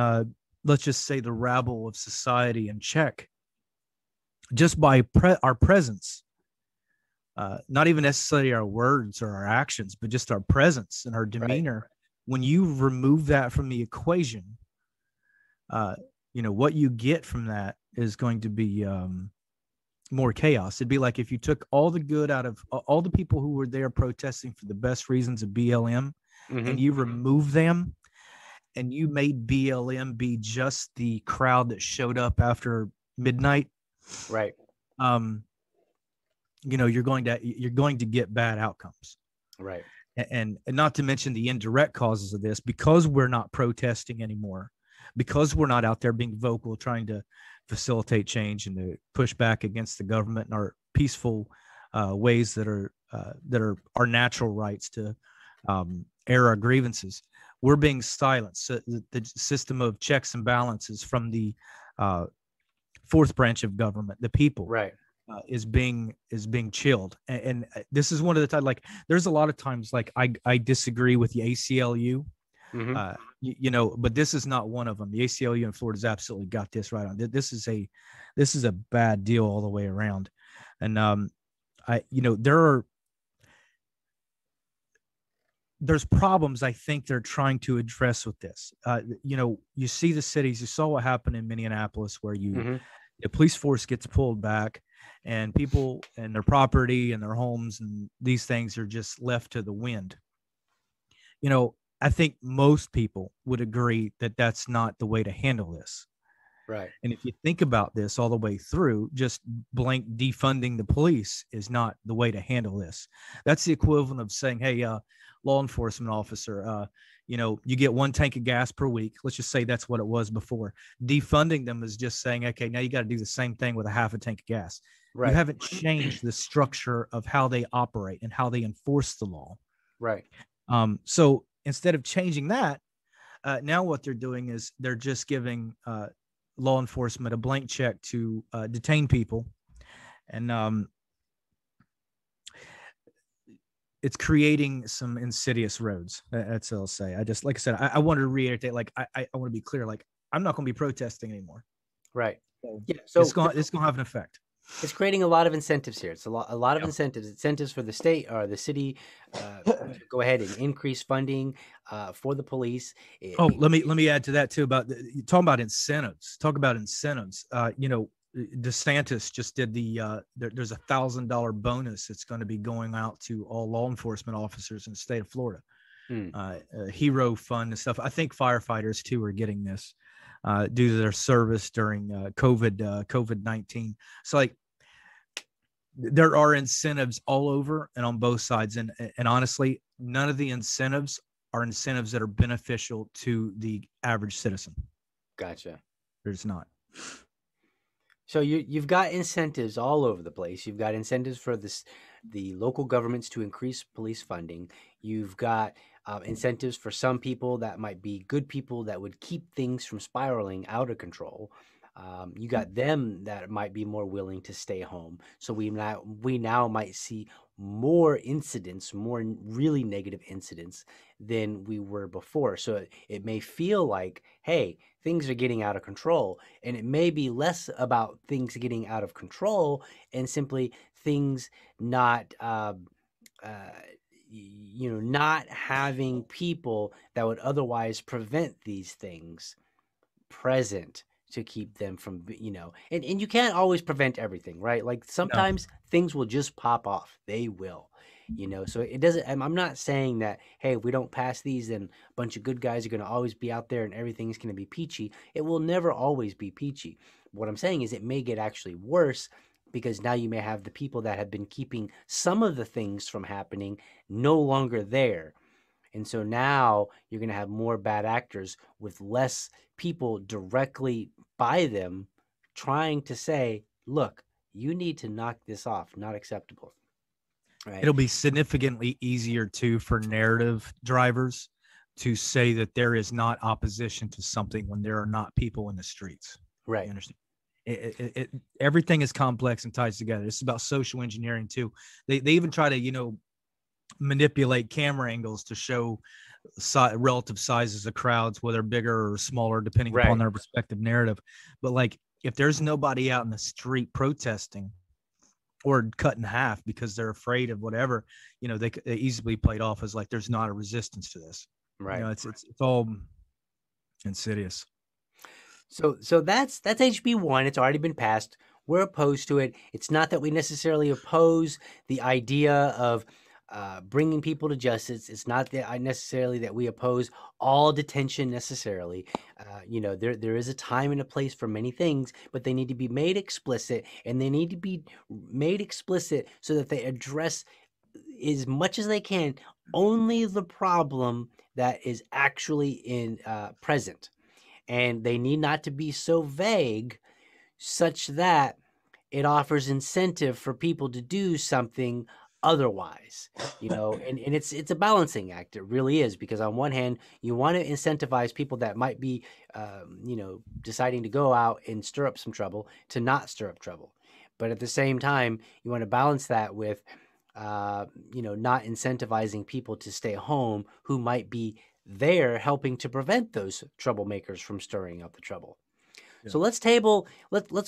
let's just say, the rabble of society in check just by our presence. Not even necessarily our words or our actions, but just our presence and our demeanor when you remove that from the equation, you know, what you get from that is going to be more chaos. It'd be like if you took all the good out of all the people who were there protesting for the best reasons of BLM, mm-hmm. and you remove them and you made BLM be just the crowd that showed up after midnight. Right. You know, you're going to get bad outcomes. Right. And not to mention the indirect causes of this, because we're not protesting anymore, because we're not out there being vocal, trying to facilitate change and to push back against the government in our peaceful ways that are natural rights to air our grievances. We're being silenced. So the system of checks and balances from the fourth branch of government, the people, right. Is being chilled. And this is one of the times, like, there's a lot of times, like, I disagree with the ACLU, mm-hmm. you know, but this is not one of them. The ACLU in Florida's absolutely got this right on. This is a bad deal all the way around. And, there's problems I think they're trying to address with this. You know, you see the cities, you saw what happened in Minneapolis where mm-hmm. the police force gets pulled back. And people and their property and their homes and these things are just left to the wind. You know, I think most people would agree that that's not the way to handle this. Right. And if you think about this all the way through, just blank defunding the police is not the way to handle this. That's the equivalent of saying, hey, law enforcement officer, you know, you get one tank of gas per week. Let's just say that's what it was before. Defunding them is just saying, okay, now you got to do the same thing with a half a tank of gas. Right. You haven't changed the structure of how they operate and how they enforce the law. Right. So instead of changing that, now what they're doing is they're just giving law enforcement a blank check to detain people. And it's creating some insidious roads. That's what I'll say. I just, like I said, I wanted to reiterate, like, I want to be clear, like, I'm not going to be protesting anymore. Right. So, yeah. So it's going to have an effect. It's creating a lot of incentives here. It's a lot of incentives. Incentives for the state or the city to go ahead and increase funding for the police. Let me add to that too. About talking about incentives. You know, DeSantis just did there's $1,000 bonus that's going to be going out to all law enforcement officers in the state of Florida, a hero fund and stuff. I think firefighters too are getting this due to their service during COVID-19. So, like, there are incentives all over and on both sides. And honestly, none of the incentives are incentives that are beneficial to the average citizen. Gotcha. There's not. So you've got incentives all over the place. You've got incentives for the local governments to increase police funding. You've got incentives for some people that might be good people that would keep things from spiraling out of control. You got them that might be more willing to stay home. So we now might see more incidents, more really negative incidents than we were before. So it may feel like, hey, things are getting out of control, and it may be less about things getting out of control and simply things not, you know, not having people that would otherwise prevent these things present to keep them from, you know, and you can't always prevent everything, right? Like sometimes things will just pop off. They will, you know, so it doesn't, I'm not saying that, hey, if we don't pass these, then a bunch of good guys are going to always be out there and everything's going to be peachy. It will never always be peachy. What I'm saying is it may get actually worse because now you may have the people that have been keeping some of the things from happening no longer there. And so now you're going to have more bad actors with less people directly by them trying to say, look, you need to knock this off. Not acceptable. Right? It'll be significantly easier, too, for narrative drivers to say that there is not opposition to something when there are not people in the streets. Right. You understand? Everything is complex and ties together. It's about social engineering, too. They even try to, you know, manipulate camera angles to show relative sizes of crowds, whether bigger or smaller, depending right. upon their respective narrative. But like, if there's nobody out in the street protesting or cut in half because they're afraid of whatever, you know, they easily played off as like, there's not a resistance to this. Right. You know, it's all insidious. So that's HB1. It's already been passed. We're opposed to it. It's not that we necessarily oppose the idea of bringing people to justice. It's not that necessarily that we oppose all detention necessarily. You know, there is a time and a place for many things, but they need to be made explicit, and they need to be made explicit so that they address as much as they can only the problem that is actually in present. And they need not to be so vague such that it offers incentive for people to do something otherwise, you know, and it's a balancing act. It really is, because on one hand, you want to incentivize people that might be, you know, deciding to go out and stir up some trouble to not stir up trouble. But at the same time, you want to balance that with, you know, not incentivizing people to stay home who might be there helping to prevent those troublemakers from stirring up the trouble. Yeah. So let's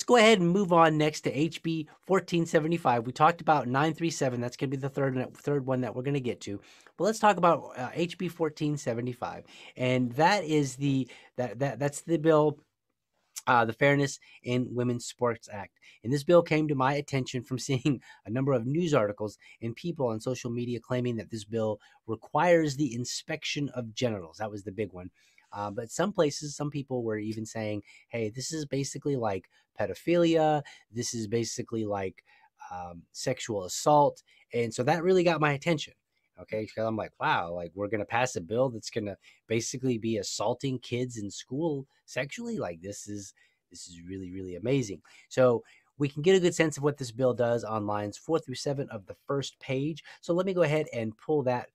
go ahead and move on next to HB 1475. We talked about 937. That's going to be the third one that we're going to get to. But let's talk about HB 1475, and that is that's the bill, the Fairness in Women's Sports Act. And this bill came to my attention from seeing a number of news articles and people on social media claiming that this bill requires the inspection of genitals. That was the big one. But some places, some people were even saying, hey, this is basically like pedophilia. This is basically like sexual assault. And so that really got my attention. Okay, because I'm like, wow, like we're going to pass a bill that's going to basically be assaulting kids in school sexually. Like this is really, really amazing. So we can get a good sense of what this bill does on lines 4 through 7 of the first page. So let me go ahead and pull that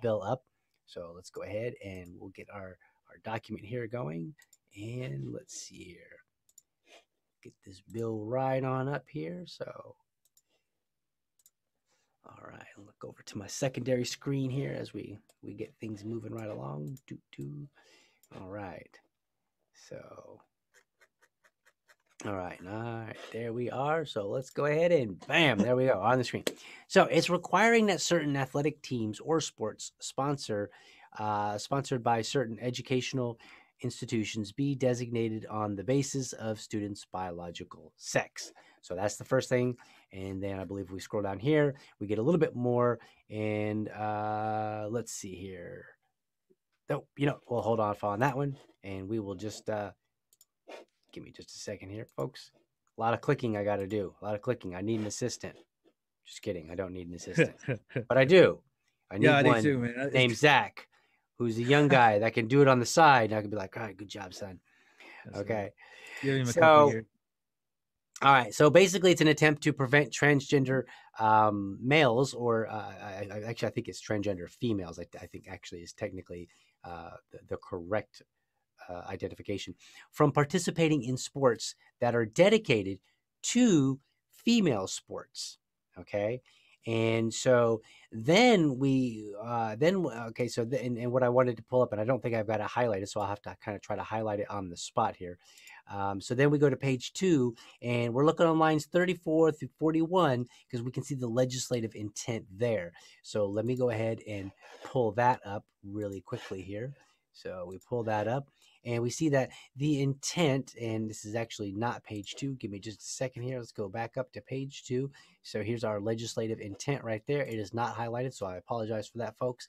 bill up. So let's go ahead and we'll get our document here going. And let's see here. Get this bill right on up here. So, all right, I'll look over to my secondary screen here as we get things moving right along. All right. So, all right, there we are. So let's go ahead and bam, there we go on the screen. So it's requiring that certain athletic teams or sports sponsored by certain educational institutions be designated on the basis of students' biological sex. So that's the first thing. And then I believe we scroll down here, we get a little bit more. And let's see here. Oh, you know, we'll hold off on that one. And we will just give me just a second here, folks. A lot of clicking I got to do. A lot of clicking. I need an assistant. Just kidding. I don't need an assistant. But I do. I need one too, man. Named Zach, who's a young guy that can do it on the side. And I can be like, all right, good job, son. That's okay. Give him a couple here. All right. So basically, it's an attempt to prevent transgender males, or actually, I think it's transgender females. I think actually is technically the correct identification, from participating in sports that are dedicated to female sports. Okay. And so then and what I wanted to pull up, and I don't think I've got it highlighted, so I'll have to kind of try to highlight it on the spot here. So then we go to page 2, and we're looking on lines 34 through 41 because we can see the legislative intent there. So let me go ahead and pull that up really quickly here. So we pull that up, and we see that the intent, and this is actually not page 2. Give me just a second here. Let's go back up to page 2. So here's our legislative intent right there. It is not highlighted, so I apologize for that, folks.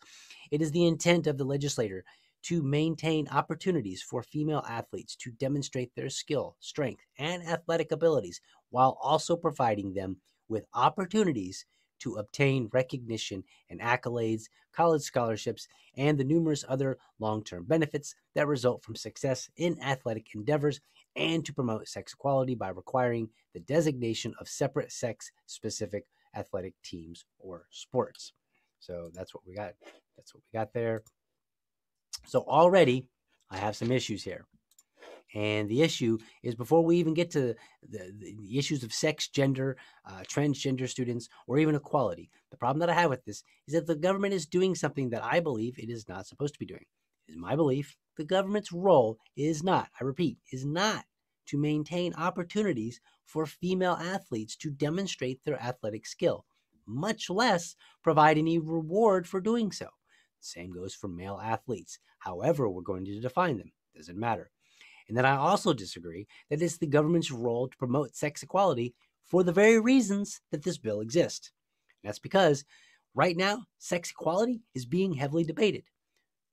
It is the intent of the legislator to maintain opportunities for female athletes to demonstrate their skill, strength, and athletic abilities, while also providing them with opportunities to obtain recognition and accolades, college scholarships, and the numerous other long-term benefits that result from success in athletic endeavors, and to promote sex equality by requiring the designation of separate sex-specific athletic teams or sports. So that's what we got. That's what we got there. So already I have some issues here. And the issue is, before we even get to the issues of sex, gender, transgender students, or even equality, the problem that I have with this is that the government is doing something that I believe it is not supposed to be doing. It is my belief the government's role is not, I repeat, is not to maintain opportunities for female athletes to demonstrate their athletic skill, much less provide any reward for doing so. Same goes for male athletes. However, we're going to define them. Doesn't matter. And then I also disagree that it's the government's role to promote sex equality for the very reasons that this bill exists. And that's because right now, sex equality is being heavily debated.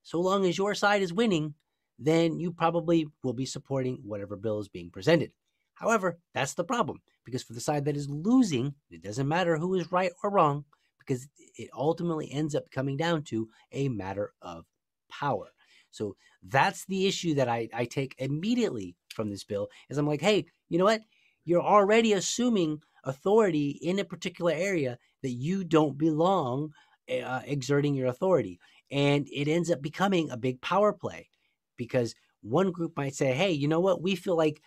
So long as your side is winning, then you probably will be supporting whatever bill is being presented. However, that's the problem, because for the side that is losing, it doesn't matter who is right or wrong, because it ultimately ends up coming down to a matter of power. So that's the issue that I take immediately from this bill, is I'm like, hey, you know what? You're already assuming authority in a particular area that you don't belong exerting your authority. And it ends up becoming a big power play, because one group might say, hey, you know what? We feel like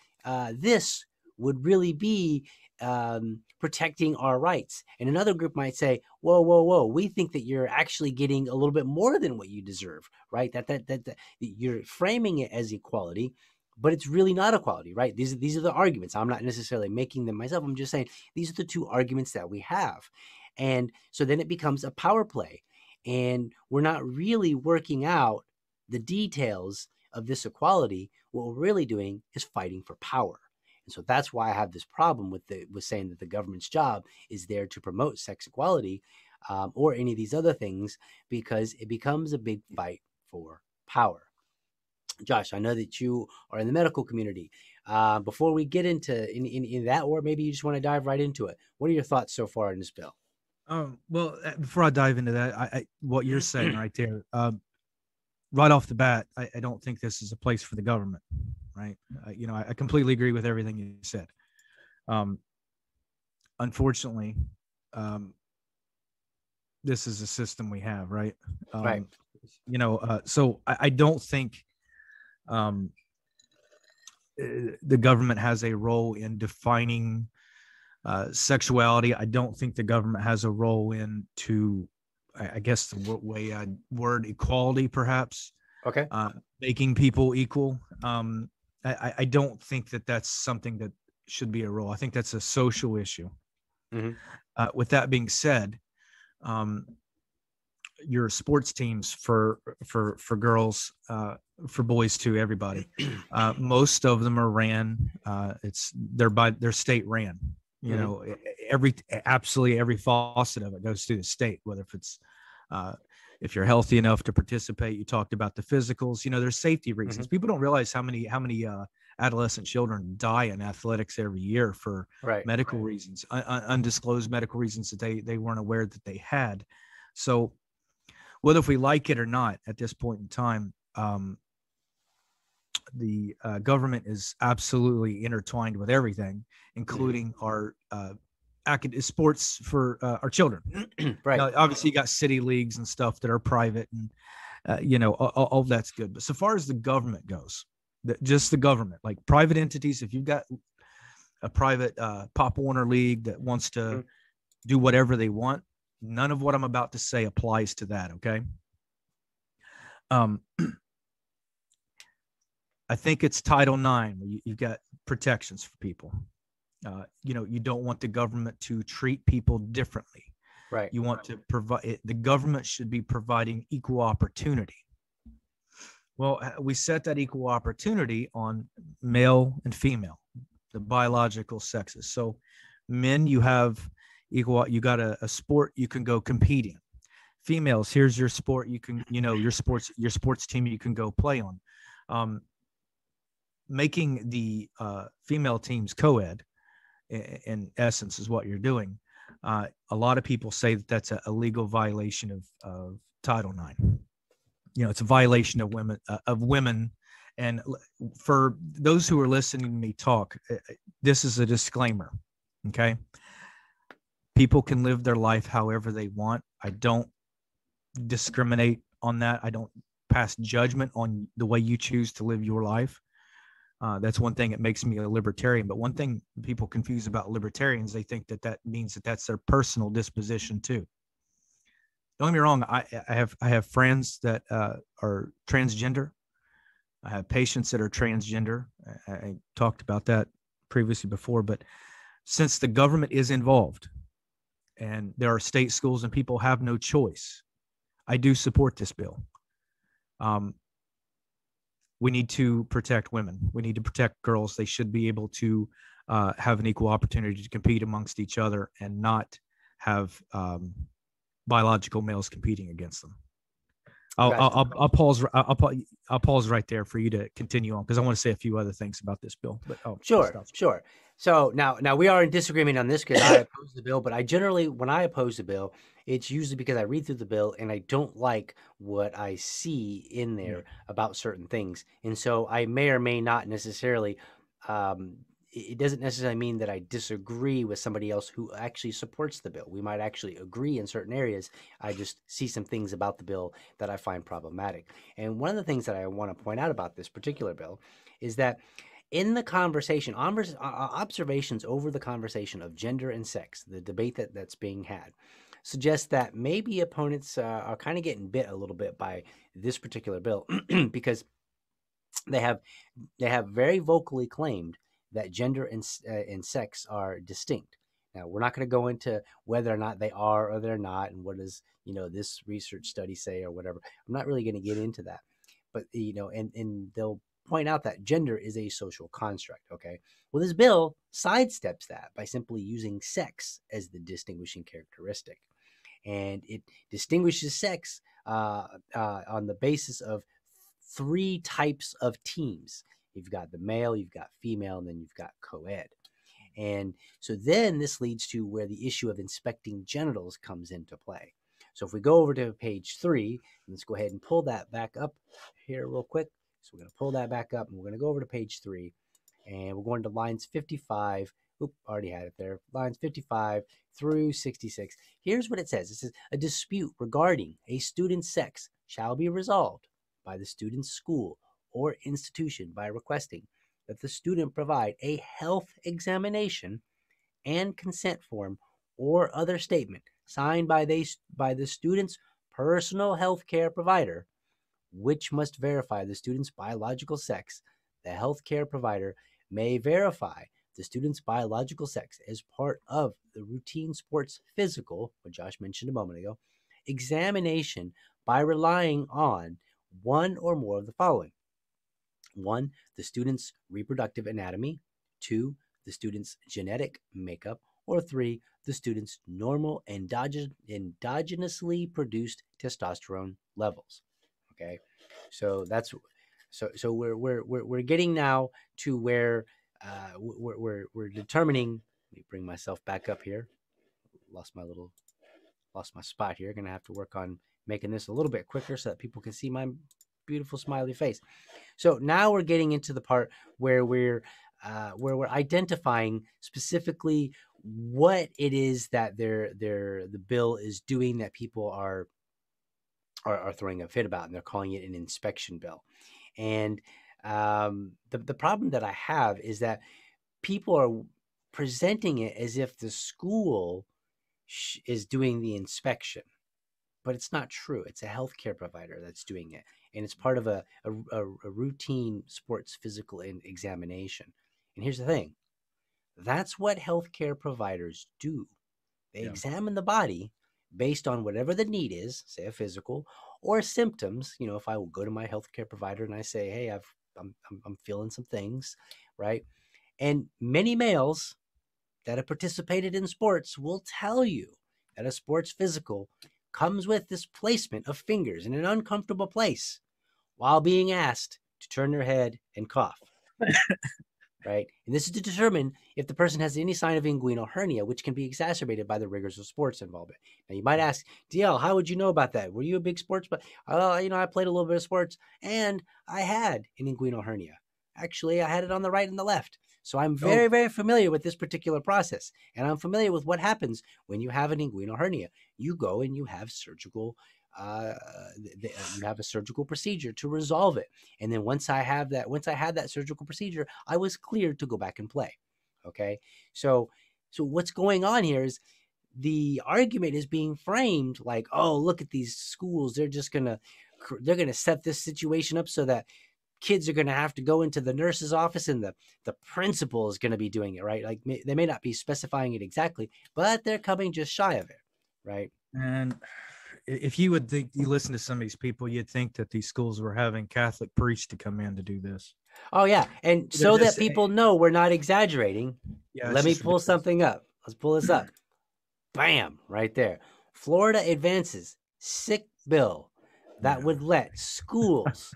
this would really be protecting our rights. And another group might say, whoa, whoa, whoa, we think that you're actually getting a little bit more than what you deserve, right? That you're framing it as equality, but it's really not equality, right? These are the arguments. I'm not necessarily making them myself. I'm just saying these are the two arguments that we have. And so then it becomes a power play. And we're not really working out the details of this equality. What we're really doing is fighting for power. And so that's why I have this problem with saying that the government's job is there to promote sex equality or any of these other things, because it becomes a big fight for power. Josh, I know that you are in the medical community. Before we get into in that, or maybe you just want to dive right into it, what are your thoughts so far on this bill? Well, before I dive into that, what you're saying right there, right off the bat, I don't think this is a place for the government, right? I completely agree with everything you said. Unfortunately, this is a system we have, right? Right. So I don't think the government has a role in defining sexuality. I don't think the government has a role in to, I guess the way I'd word equality, perhaps. Okay. Making people equal. I don't think that that's something that should be a role. I think that's a social issue. Mm-hmm. With that being said, your sports teams for girls, for boys too, everybody. Most of them are ran. They're by their state ran. You know, absolutely every faucet of it goes through the state, whether if it's if you're healthy enough to participate. You talked about the physicals, there's safety reasons. Mm-hmm. People don't realize how many adolescent children die in athletics every year for medical reasons, undisclosed medical reasons that they weren't aware that they had. So whether if we like it or not at this point in time, the government is absolutely intertwined with everything, including our sports for our children. Right. Now, obviously, you got city leagues and stuff that are private, and all that's good. But so far as the government goes, just the government, like private entities, if you've got a private Pop Warner league that wants to do whatever they want, none of what I'm about to say applies to that. Okay. I think it's Title IX. You've got protections for people. You don't want the government to treat people differently. Right. You want to provide, the government should be providing equal opportunity. Well, we set that equal opportunity on male and female, the biological sexes. So men, you have equal, you got a sport you can go compete in. Females, here's your sport. You can, your sports team you can go play on. Making the female teams co-ed, in essence, is what you're doing. A lot of people say that that's a legal violation of Title IX. It's a violation of women. And for those who are listening to me talk, this is a disclaimer. Okay, people can live their life however they want. I don't discriminate on that. I don't pass judgment on the way you choose to live your life. That's one thing that makes me a libertarian. But one thing people confuse about libertarians, they think that means that's their personal disposition too. Don't get me wrong. I have friends that are transgender. I have patients that are transgender. I talked about that previously before, but since the government is involved and there are state schools and people have no choice, I do support this bill. We need to protect women. We need to protect girls. They should be able to have an equal opportunity to compete amongst each other and not have biological males competing against them. I'll pause right there for you to continue on, because I want to say a few other things about this bill. But sure. So now we are in disagreement on this, because I oppose the bill. But I generally, when I oppose the bill, it's usually because I read through the bill and I don't like what I see in there about certain things. And so I may or may not necessarily, it doesn't necessarily mean that I disagree with somebody else who actually supports the bill. We might actually agree in certain areas. I just see some things about the bill that I find problematic. And one of the things that I want to point out about this particular bill is that in the conversation, observations over the conversation of gender and sex, the debate that's being had, suggests that maybe opponents are kind of getting bit a little bit by this particular bill because they have very vocally claimed that gender and sex are distinct. Now, we're not going to go into whether or not they are or they're not, and what does this research study say or whatever. I'm not really going to get into that, but and they'll point out that gender is a social construct. Okay, well, this bill sidesteps that by simply using sex as the distinguishing characteristic, and it distinguishes sex on the basis of three types of teams. You've got the male, you've got female, and then you've got co-ed. And so then this leads to where the issue of inspecting genitals comes into play. So if we go over to page 3, let's go ahead and pull that back up here real quick. So we're going to pull that back up, and we're going to go over to page 3, and we're going to lines 55. Oop, already had it there. Lines 55 through 66. Here's what it says. It says, a dispute regarding a student's sex shall be resolved by the student's school or institution by requesting that the student provide a health examination and consent form or other statement signed by the student's personal health care provider, which must verify the student's biological sex. The health care provider may verify the student's biological sex as part of the routine sports physical, what Josh mentioned a moment ago, examination by relying on one or more of the following. 1, the student's reproductive anatomy, 2, the student's genetic makeup, or 3, the student's normal endogenously produced testosterone levels. Okay, so that's so we're getting now to where we're determining. Let me bring myself back up here. Lost my spot here. Gonna have to work on making this a little bit quicker so that people can see my beautiful smiley face. So now we're getting into the part where we're identifying specifically what it is that the bill is doing that people are throwing a fit about, and they're calling it an inspection bill. And the problem that I have is that people are presenting it as if the school is doing the inspection, but it's not true. It's a healthcare provider that's doing it. And it's part of a routine sports physical examination. And here's the thing. That's what healthcare providers do. They examine the body based on whatever the need is, say a physical, or symptoms. If I will go to my healthcare provider and I say, hey, I'm feeling some things, right? And many males that have participated in sports will tell you that a sports physical comes with this placement of fingers in an uncomfortable place, while being asked to turn their head and cough, right? And this is to determine if the person has any sign of inguinal hernia, which can be exacerbated by the rigors of sports involvement. Now, you might ask, DL, how would you know about that? Were you a big sports? But I played a little bit of sports, and I had an inguinal hernia. Actually, I had it on the right and the left. So I'm very, very familiar with this particular process, and I'm familiar with what happens when you have an inguinal hernia. You go and you have a surgical procedure to resolve it. And then once I had that surgical procedure, I was cleared to go back and play. Okay. So what's going on here is the argument is being framed like, oh, look at these schools. They're going to set this situation up so that kids are going to have to go into the nurse's office and the principal is going to be doing it. Right. Like they may not be specifying it exactly, but they're coming just shy of it. Right. And if you would think, you listen to some of these people, you'd think that these schools were having Catholic priests to come in to do this. Oh, yeah. And so that people know we're not exaggerating. Yeah, let me pull something up. Let's pull this up. Bam, right there. Florida advances sick bill that would let schools,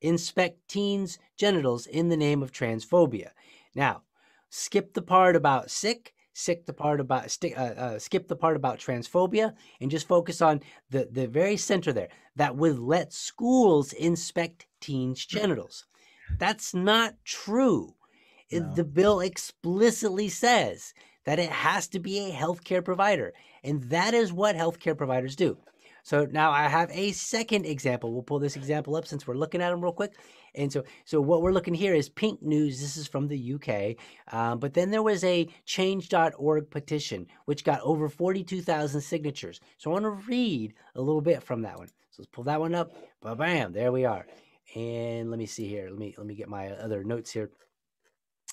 inspect teens' genitals in the name of transphobia. Now, skip the part about sick. Skip the part about transphobia and just focus on the very center there that would let schools inspect teens' genitals. That's not true. No. The bill explicitly says that it has to be a healthcare provider, and that is what healthcare providers do. So now I have a second example. We'll pull this example up since we're looking at them real quick. And so what we're looking here is Pink News. This is from the UK. But then there was a change.org petition, which got over 42,000 signatures. So I want to read a little bit from that one. So let's pull that one up. Ba-bam, there we are. And let me see here. Let me get my other notes here.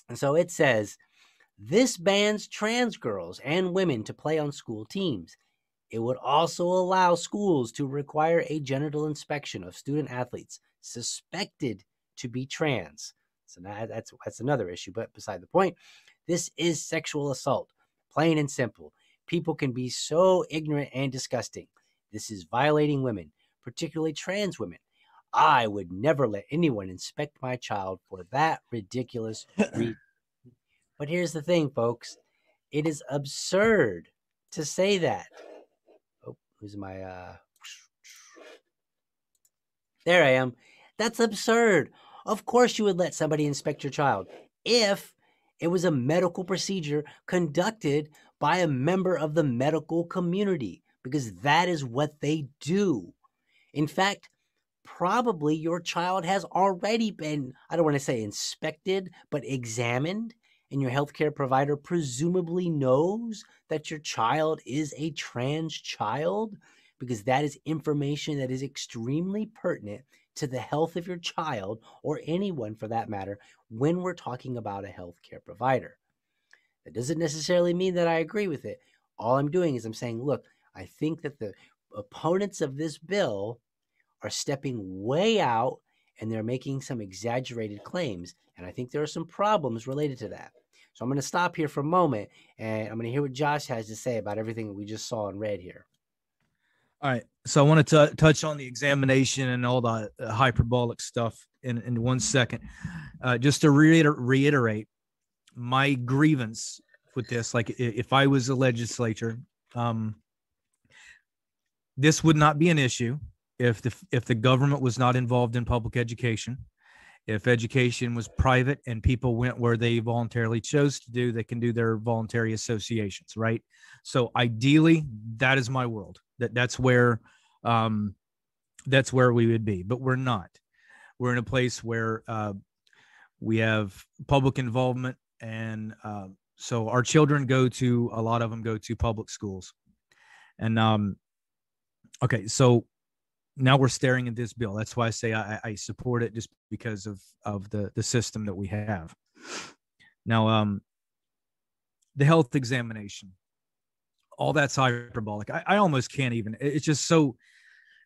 And so it says, this bans trans girls and women to play on school teams. It would also allow schools to require a genital inspection of student athletes suspected to be trans. So now that's another issue, but beside the point, this is sexual assault, plain and simple. People can be so ignorant and disgusting. This is violating women, particularly trans women. I would never let anyone inspect my child for that ridiculous reason. But here's the thing, folks. It is absurd to say that. Oh, who's my... There I am. That's absurd. Of course you would let somebody inspect your child if it was a medical procedure conducted by a member of the medical community, because that is what they do. In fact, probably your child has already been, I don't want to say inspected, but examined, and your healthcare provider presumably knows that your child is a trans child, because that is information that is extremely pertinent to the health of your child, or anyone for that matter, when we're talking about a healthcare provider. That doesn't necessarily mean that I agree with it. All I'm doing is I'm saying, look, I think that the opponents of this bill are stepping way out and they're making some exaggerated claims. And I think there are some problems related to that. So I'm going to stop here for a moment and I'm going to hear what Josh has to say about everything that we just saw and read here. All right. So I want to touch on the examination and all the hyperbolic stuff in 1 second. Just to reiterate my grievance with this, like if I was a legislator, this would not be an issue if the government was not involved in public education. If education was private and people went where they voluntarily chose to do, they can do their voluntary associations, right? So ideally, that is my world. That's where we would be, but we're not. We're in a place where we have public involvement, and so our children go to, a lot of them go to public schools. And okay, so now we're staring at this bill. That's why I say I support it, just because of the system that we have. Now, the health examination, all that's hyperbolic. I almost can't even, it's just so,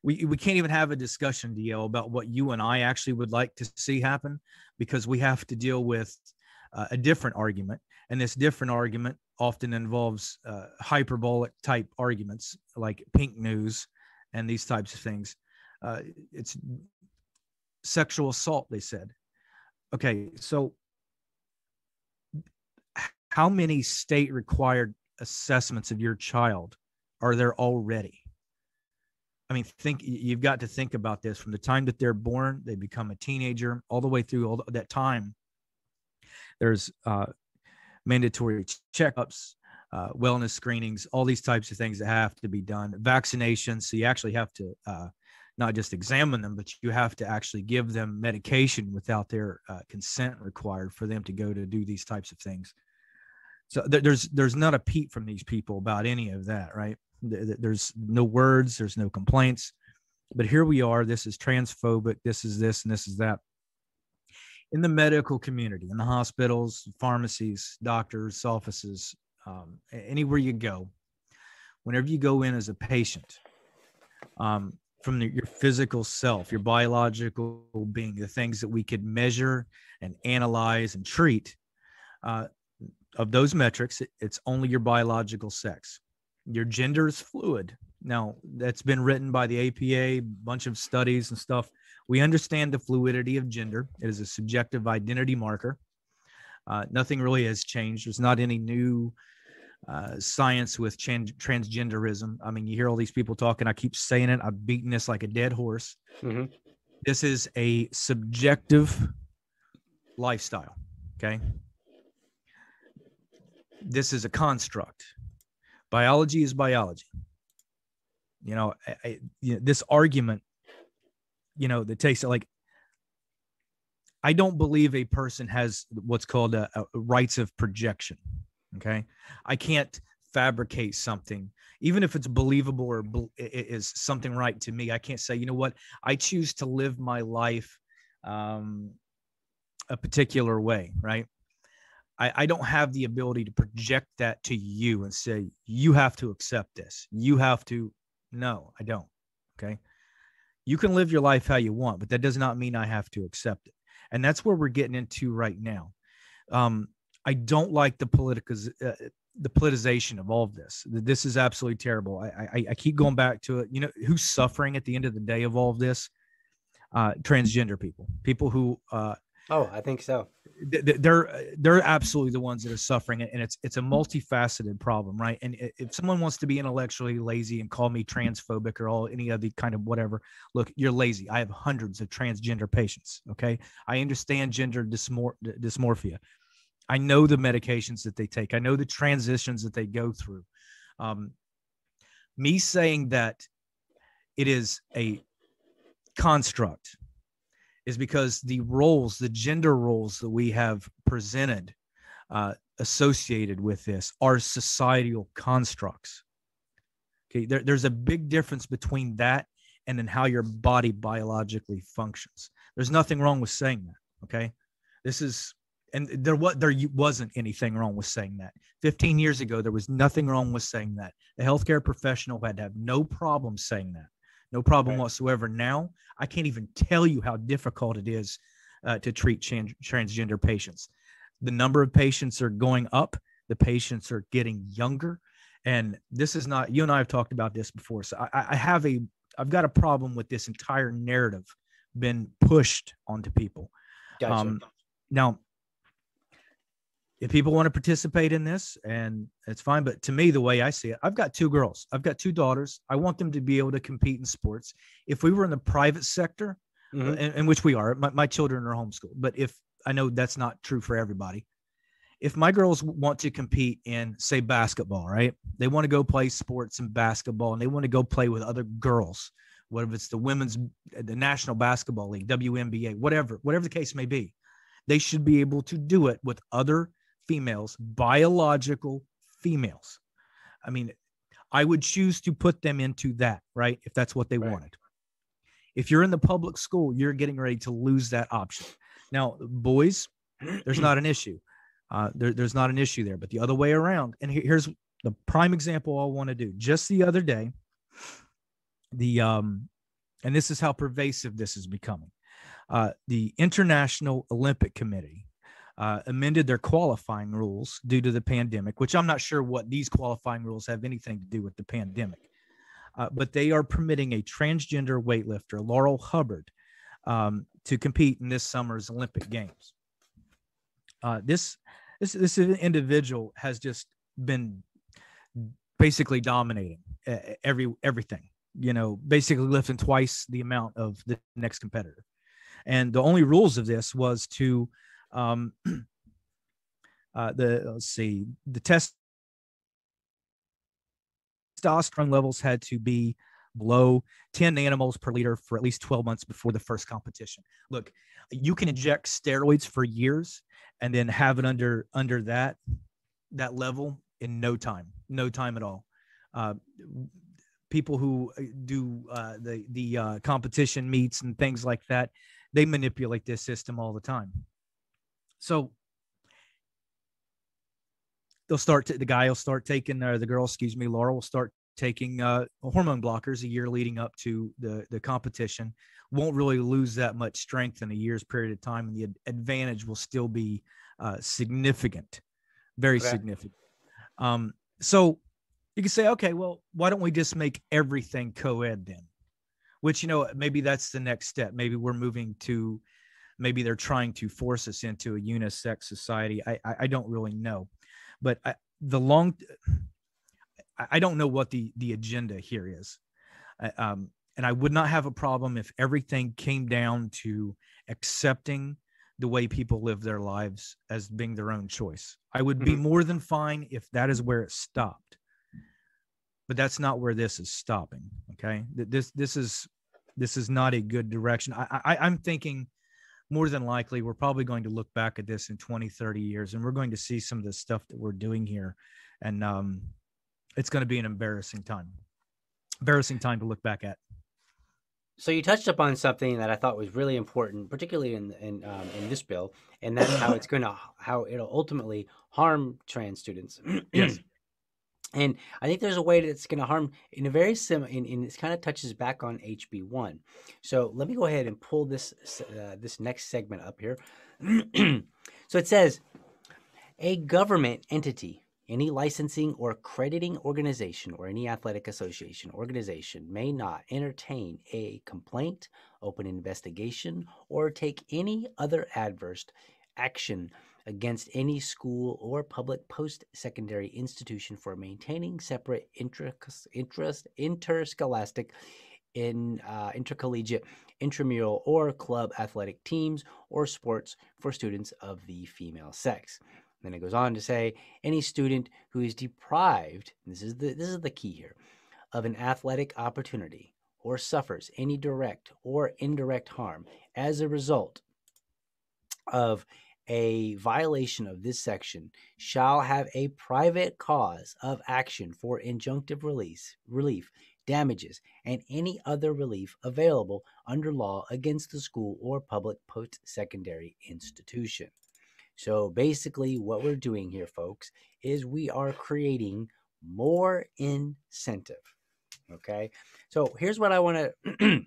we can't even have a discussion, DL, about what you and I actually would like to see happen, because we have to deal with a different argument. And this different argument often involves hyperbolic type arguments like Pink News and these types of things. It's sexual assault, they said. Okay, so how many state required assessments of your child are there already? I mean, you've got to think about this. From the time that they're born, they become a teenager, all the way through all that time, there's mandatory checkups, wellness screenings, all these types of things that have to be done, vaccinations. So you actually have to not just examine them, but you have to actually give them medication without their consent required for them to go to do these types of things. So there's not a peep from these people about any of that, right? There's no words, there's no complaints, but here we are. This is transphobic. This is this, and this is that. In the medical community, in the hospitals, pharmacies, doctors' offices, anywhere you go, whenever you go in as a patient, from your physical self, your biological being, the things that we could measure and analyze and treat, of those metrics, it's only your biological sex. Your gender is fluid. Now, that's been written by the APA, bunch of studies and stuff. We understand the fluidity of gender. It is a subjective identity marker. Nothing really has changed. There's not any new science with transgenderism. I mean, you hear all these people talking. I keep saying it. I've beaten this like a dead horse. Mm-hmm. This is a subjective lifestyle, okay? This is a construct. Biology is biology. You know, you know, this argument, you know, that takes it like, I don't believe a person has what's called a rights of projection. Okay. I can't fabricate something, even if it's believable or is something right to me. I can't say, you know what, I choose to live my life a particular way, right? I don't have the ability to project that to you and say, you have to accept this. You have to. No, I don't. Okay. You can live your life how you want, but that does not mean I have to accept it. And that's where we're getting into right now. I don't like the politicization of all of this. This is absolutely terrible. I keep going back to it. You know, who's suffering at the end of the day of all of this? Transgender people, people who, oh, I think so. They're absolutely the ones that are suffering, and it's a multifaceted problem, right? And if someone wants to be intellectually lazy and call me transphobic or all any other kind of whatever, look, you're lazy. I have hundreds of transgender patients. Okay, I understand gender dysmorphia. I know the medications that they take. I know the transitions that they go through. Me saying that it is a construct is because the roles, the gender roles that we have presented associated with this are societal constructs. Okay, there's a big difference between that and then how your body biologically functions. There's nothing wrong with saying that, okay? This is, and there wasn't anything wrong with saying that. 15 years ago, there was nothing wrong with saying that. The healthcare professional had to have no problem saying that. No problem whatsoever. Now, I can't even tell you how difficult it is to treat transgender patients. The number of patients are going up. The patients are getting younger. And this is not, you and I have talked about this before. So I've got a problem with this entire narrative been pushed onto people. Gotcha. Now, if people want to participate in this, and it's fine, but to me, the way I see it, I've got two girls. I've got two daughters. I want them to be able to compete in sports. If we were in the private sector, in which we are, my children are homeschooled, but if I know that's not true for everybody, if my girls want to compete in, say, basketball, right? They want to go play sports and basketball, and they want to go play with other girls, whether it's the National Basketball League, WNBA, whatever the case may be, they should be able to do it with other females, biological females. I mean, I would choose to put them into that, right? If that's what they wanted. If you're in the public school, you're getting ready to lose that option. Now, boys, there's not an issue. There's not an issue there, but the other way around. And here's the prime example I want to do. Just the other day, and this is how pervasive this is becoming. The International Olympic Committee amended their qualifying rules due to the pandemic, which I'm not sure what these qualifying rules have anything to do with the pandemic. But they are permitting a transgender weightlifter, Laurel Hubbard, to compete in this summer's Olympic Games. This individual has just been basically dominating everything, you know, basically lifting twice the amount of the next competitor. And the only rules of this was to the testosterone levels had to be below 10 nanomoles per liter for at least 12 months before the first competition. Look, you can inject steroids for years and then have it under that level in no time at all. People who do the competition meets and things like that, they manipulate this system all the time. So the guy will start taking, or the girl, Laurel will start taking hormone blockers a year leading up to the competition, won't really lose that much strength in a year's period of time, and the advantage will still be significant, very significant. So you can say, okay, well, why don't we just make everything co-ed then? Which, you know, maybe that's the next step. Maybe we're moving to, maybe they're trying to force us into a unisex society. I don't really know, but I don't know what the agenda here is. And I would not have a problem if everything came down to accepting the way people live their lives as being their own choice. I would be more than fine if that is where it stopped, but that's not where this is stopping. Okay. This is not a good direction. I'm thinking more than likely, we're probably going to look back at this in 20, 30 years, and we're going to see some of the stuff that we're doing here. And it's going to be an embarrassing time to look back at. So you touched upon something that I thought was really important, particularly in this bill, and that's how it'll ultimately harm trans students. Yes. And I think there's a way that it's going to harm in a very similar, and this kind of touches back on HB1. So let me go ahead and pull this next segment up here. So it says, a government entity, any licensing or accrediting organization or any athletic association organization may not entertain a complaint, open investigation, or take any other adverse action against any school or public post-secondary institution for maintaining separate interscholastic, intercollegiate, intramural, or club athletic teams or sports for students of the female sex. And then it goes on to say, any student who is deprived, this is the key here, of an athletic opportunity or suffers any direct or indirect harm as a result of a violation of this section shall have a private cause of action for injunctive relief, damages, and any other relief available under law against the school or public post-secondary institution. So basically what we're doing here, folks, is we are creating more incentive. Okay. So here's what I want to,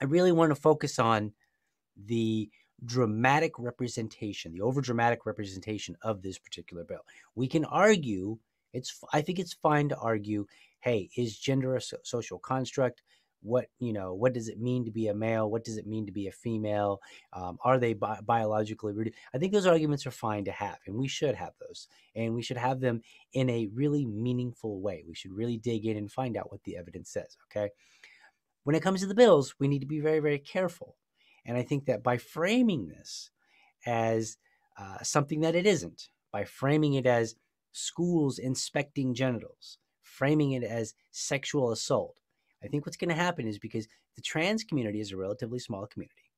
I really want to focus on the dramatic representation, the overdramatic representation of this particular bill. We can argue, I think it's fine to argue, hey, is gender a social construct? What does it mean to be a male? What does it mean to be a female? Are they biologically rooted? I think those arguments are fine to have, and we should have those, and we should have them in a really meaningful way. We should really dig in and find out what the evidence says, okay? When it comes to the bills, we need to be very, very careful. And I think that by framing this as something that it isn't, by framing it as schools inspecting genitals, framing it as sexual assault, I think what's going to happen is, because the trans community is a relatively small community,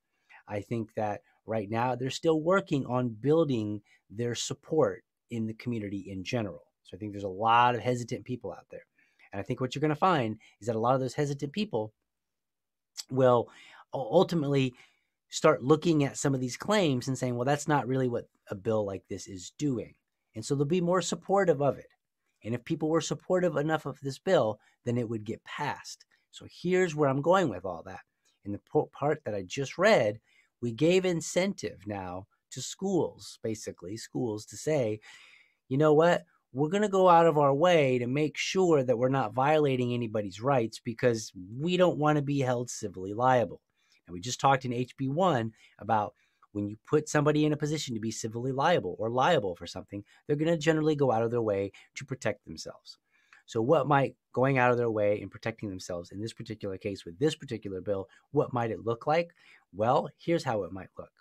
I think that right now they're still working on building their support in the community in general. So I think there's a lot of hesitant people out there. And I think what you're going to find is that a lot of those hesitant people will ultimately start looking at some of these claims and saying, well, that's not really what a bill like this is doing. And so they'll be more supportive of it. And if people were supportive enough of this bill, then it would get passed. So here's where I'm going with all that. In the part that I just read, we gave incentive now to schools, basically schools, to say, you know what, we're going to go out of our way to make sure that we're not violating anybody's rights, because we don't want to be held civilly liable. And we just talked in HB1 about when you put somebody in a position to be civilly liable or liable for something, they're going to generally go out of their way to protect themselves. So what might going out of their way and protecting themselves in this particular case with this particular bill, what might it look like? Well, here's how it might look.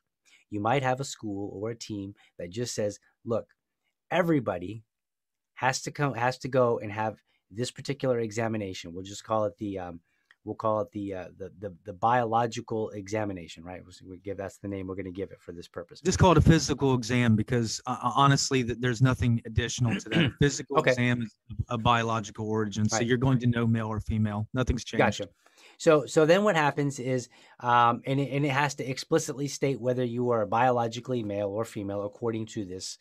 You might have a school or a team that just says, look, everybody has to go and have this particular examination. We'll just call it the biological examination, right? That's the name we're going to give it for this purpose. Just call it a physical exam, because honestly, there's nothing additional to that. Physical exam is a biological origin, so you're going to know male or female. Nothing's changed. Gotcha. So then what happens is, and it has to explicitly state whether you are biologically male or female according to this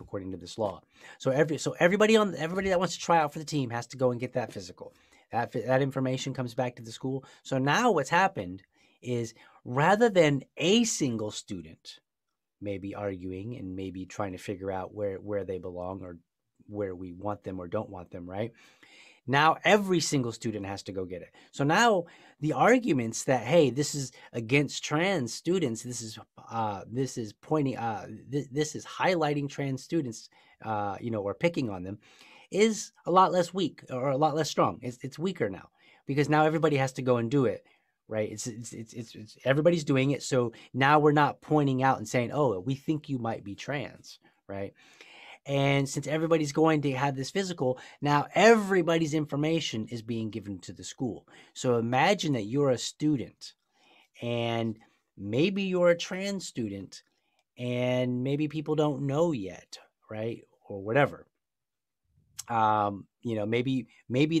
according to this law. So everybody that wants to try out for the team has to go and get that physical. That information comes back to the school. So now what's happened is, rather than a single student maybe arguing and maybe trying to figure out where they belong or where we want them or don't want them, right? Now every single student has to go get it. So now the arguments that, hey, this is against trans students, this is highlighting trans students, or picking on them, is a lot less weak or a lot less strong. It's weaker now, because now everybody has to go and do it, right? It's everybody's doing it. So now we're not pointing out and saying, oh, we think you might be trans, right? And since everybody's going to have this physical, now everybody's information is being given to the school. So imagine that you're a student, and maybe you're a trans student, and maybe people don't know yet, right? Or whatever. Maybe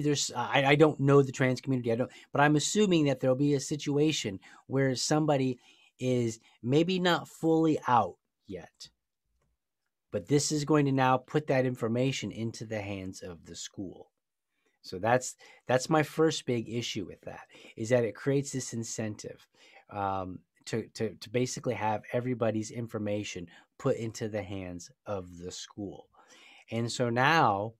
there's, I don't know the trans community, but I'm assuming that there'll be a situation where somebody is maybe not fully out yet. But this is going to now put that information into the hands of the school. So that's my first big issue with that, is that it creates this incentive to basically have everybody's information put into the hands of the school. And so now,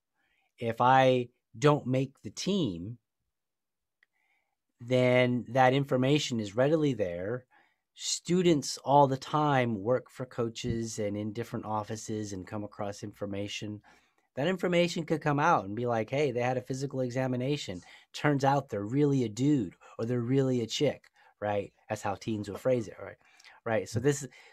if I don't make the team, then that information is readily there. Students all the time work for coaches and in different offices and come across information. That information could come out and be like, hey, they had a physical examination. Turns out they're really a dude, or they're really a chick, right? That's how teens will phrase it, right? Right.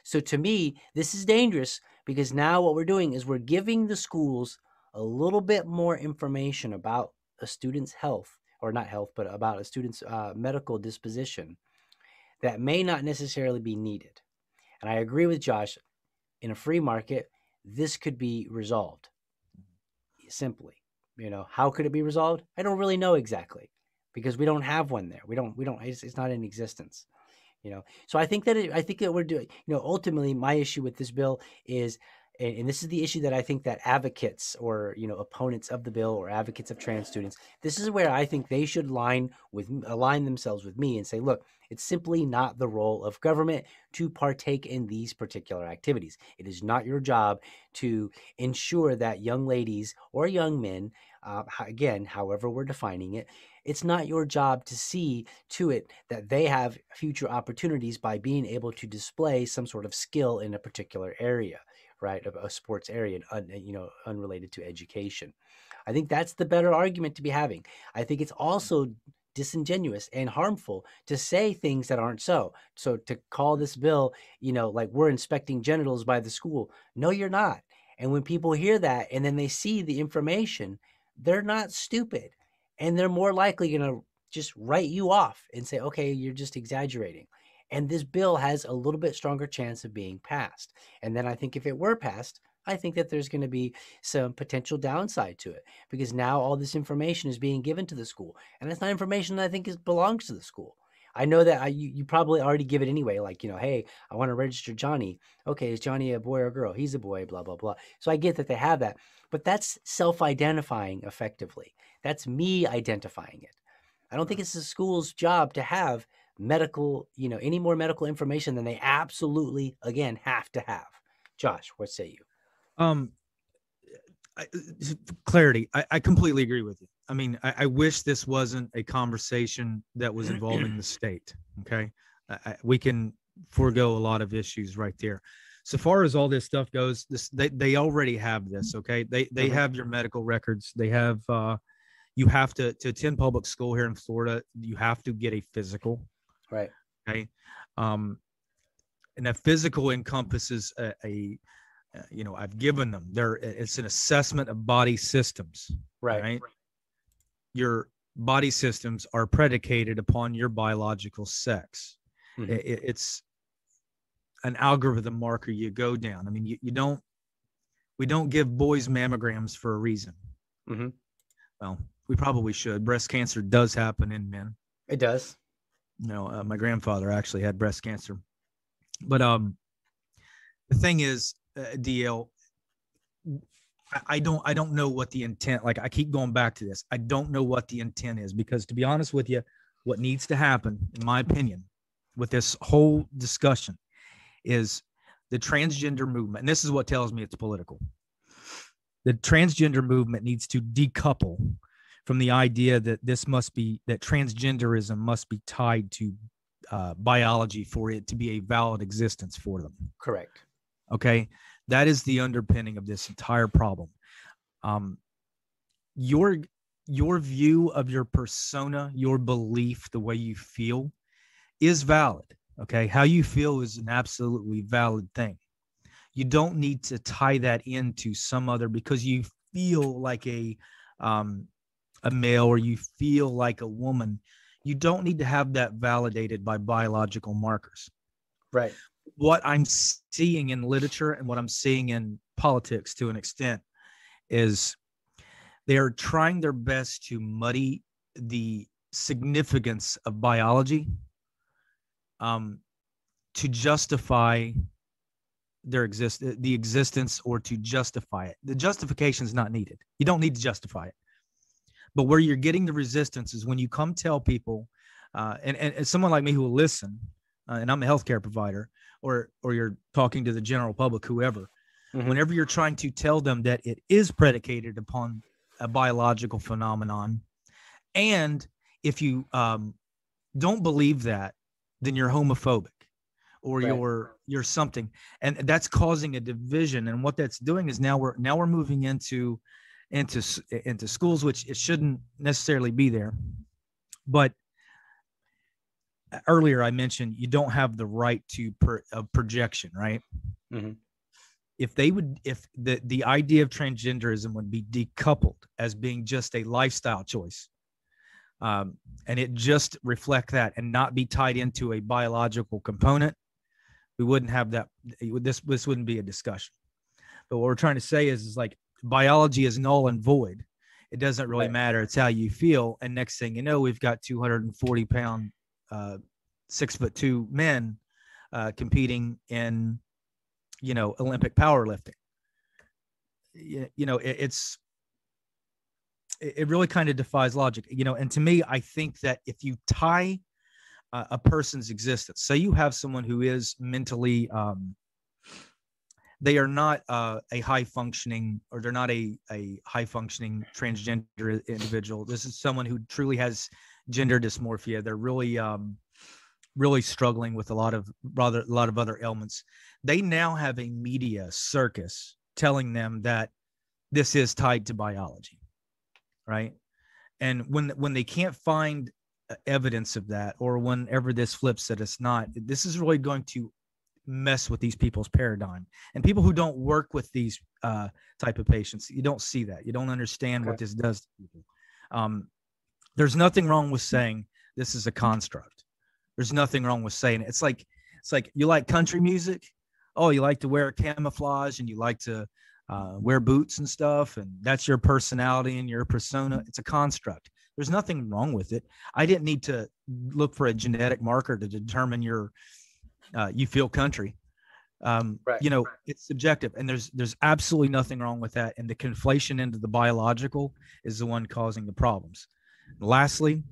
So to me, this is dangerous, because now what we're doing is we're giving the schools a little bit more information about a student's health, or not health, but about a student's medical disposition, that may not necessarily be needed. And I agree with Josh, in a free market, this could be resolved simply. How could it be resolved? I don't really know exactly, because we don't have one there. It's not in existence, So I think that we're doing, ultimately my issue with this bill is, and this is the issue that I think that advocates or, opponents of the bill or advocates of trans students, this is where I think they should align themselves with me and say, look, it's simply not the role of government to partake in these particular activities. It is not your job to ensure that young ladies or young men, again, however we're defining it, it's not your job to see to it that they have future opportunities by being able to display some sort of skill in a particular area, right, of a sports area, unrelated to education. I think that's the better argument to be having. I think it's also disingenuous and harmful to say things that aren't so. So to call this bill, like we're inspecting genitals by the school. No, you're not. And when people hear that and then they see the information, they're not stupid. And they're more likely going to just write you off and say, okay, you're just exaggerating. And this bill has a little bit stronger chance of being passed. And then I think if it were passed, I think that there's going to be some potential downside to it, because now all this information is being given to the school. And it's not information that I think belongs to the school. I know that you probably already give it anyway, like, hey, I want to register Johnny. Okay, is Johnny a boy or a girl? He's a boy, blah, blah, blah. So I get that they have that. But that's self-identifying effectively. That's me identifying it. I don't think it's the school's job to have medical, any more medical information than they absolutely, again, have to have. Josh, what say you? Clarity. I completely agree with you. I mean, I wish this wasn't a conversation that was involving the state. Okay. We can forego a lot of issues right there. So far as all this stuff goes, they already have this. Okay. They have your medical records. They have, you have to attend public school here in Florida. You have to get a physical. Right. Okay. And that physical encompasses I've given them it's an assessment of body systems. Right. Right. Your body systems are predicated upon your biological sex. Mm-hmm. It's an algorithm marker you go down. I mean, we don't give boys mammograms for a reason. Mm-hmm. Well, we probably should. Breast cancer does happen in men. It does. My grandfather actually had breast cancer. But the thing is, DL, I don't know what the intent, like I keep going back to this. I don't know what the intent is, because to be honest with you, what needs to happen, in my opinion, with this whole discussion is the transgender movement. And this is what tells me it's political. The transgender movement needs to decouple from the idea that this must be, that transgenderism must be tied to biology for it to be a valid existence for them. Correct. Okay. That is the underpinning of this entire problem. Your view of your persona, your belief, the way you feel is valid. Okay. How you feel is an absolutely valid thing. You don't need to tie that into some other, because you feel like a male or you feel like a woman. You don't need to have that validated by biological markers. Right. What I'm seeing in literature and what I'm seeing in politics to an extent is they're trying their best to muddy the significance of biology to justify the existence, or to justify it. The justification is not needed. You don't need to justify it. But where you're getting the resistance is when you come tell people, and someone like me who will listen, and I'm a healthcare provider, or you're talking to the general public, whoever, mm-hmm. whenever you're trying to tell them that it is predicated upon a biological phenomenon, and if you don't believe that, then you're homophobic, or right. you're something, and that's causing a division. And what that's doing is now we're moving into schools, which it shouldn't necessarily be there. But earlier I mentioned you don't have the right to projection, right? Mm-hmm. If they would, if the idea of transgenderism would be decoupled as being just a lifestyle choice, and it just reflect that and not be tied into a biological component, we wouldn't have that. This wouldn't be a discussion. But what we're trying to say is like, biology is null and void. It doesn't really matter. It's how you feel. And next thing you know, we've got 240-pound, 6'2" men competing in, Olympic powerlifting. It really kind of defies logic, And to me, I think that if you tie a person's existence, say you have someone who is mentally, they are not a high functioning transgender individual. This is someone who truly has gender dysmorphia. They're really, really struggling with a lot of other ailments. They now have a media circus telling them that this is tied to biology, right? And when they can't find evidence of that, or whenever this flips that it's not, this is really going to mess with these people's paradigm. And people who don't work with these type of patients, you don't see that. You don't understand what this does to people. There's nothing wrong with saying this is a construct. There's nothing wrong with saying it. It's like you like country music. Oh, you like to wear camouflage and you like to wear boots and stuff, and that's your personality and your persona. It's a construct. There's nothing wrong with it. I didn't need to look for a genetic marker to determine your you feel country, it's subjective, and there's absolutely nothing wrong with that. And the conflation into the biological is the one causing the problems. And lastly,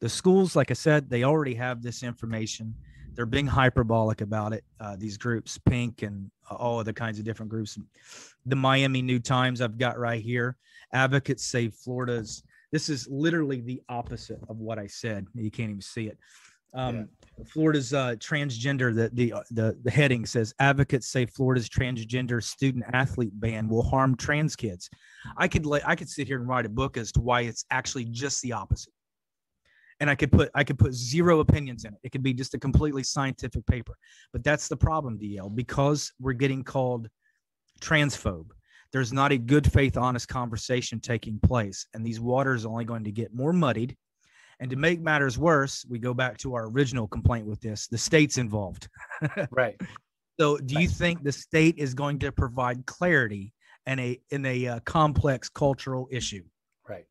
the schools, like I said, they already have this information. They're being hyperbolic about it. These groups, Pink and all other kinds of different groups. The Miami New Times I've got right here. Advocates Save Florida's. This is literally the opposite of what I said. You can't even see it. Florida's transgender, the heading says, advocates say Florida's transgender student athlete ban will harm trans kids. I could sit here and write a book as to why it's actually just the opposite. And I could put zero opinions in it. It could be just a completely scientific paper. But that's the problem, DL, because we're getting called transphobe. There's not a good faith, honest conversation taking place. And these waters are only going to get more muddied. And to make matters worse, we go back to our original complaint with this, the state's involved. Right. So do you think the state is going to provide clarity in a complex cultural issue? Right.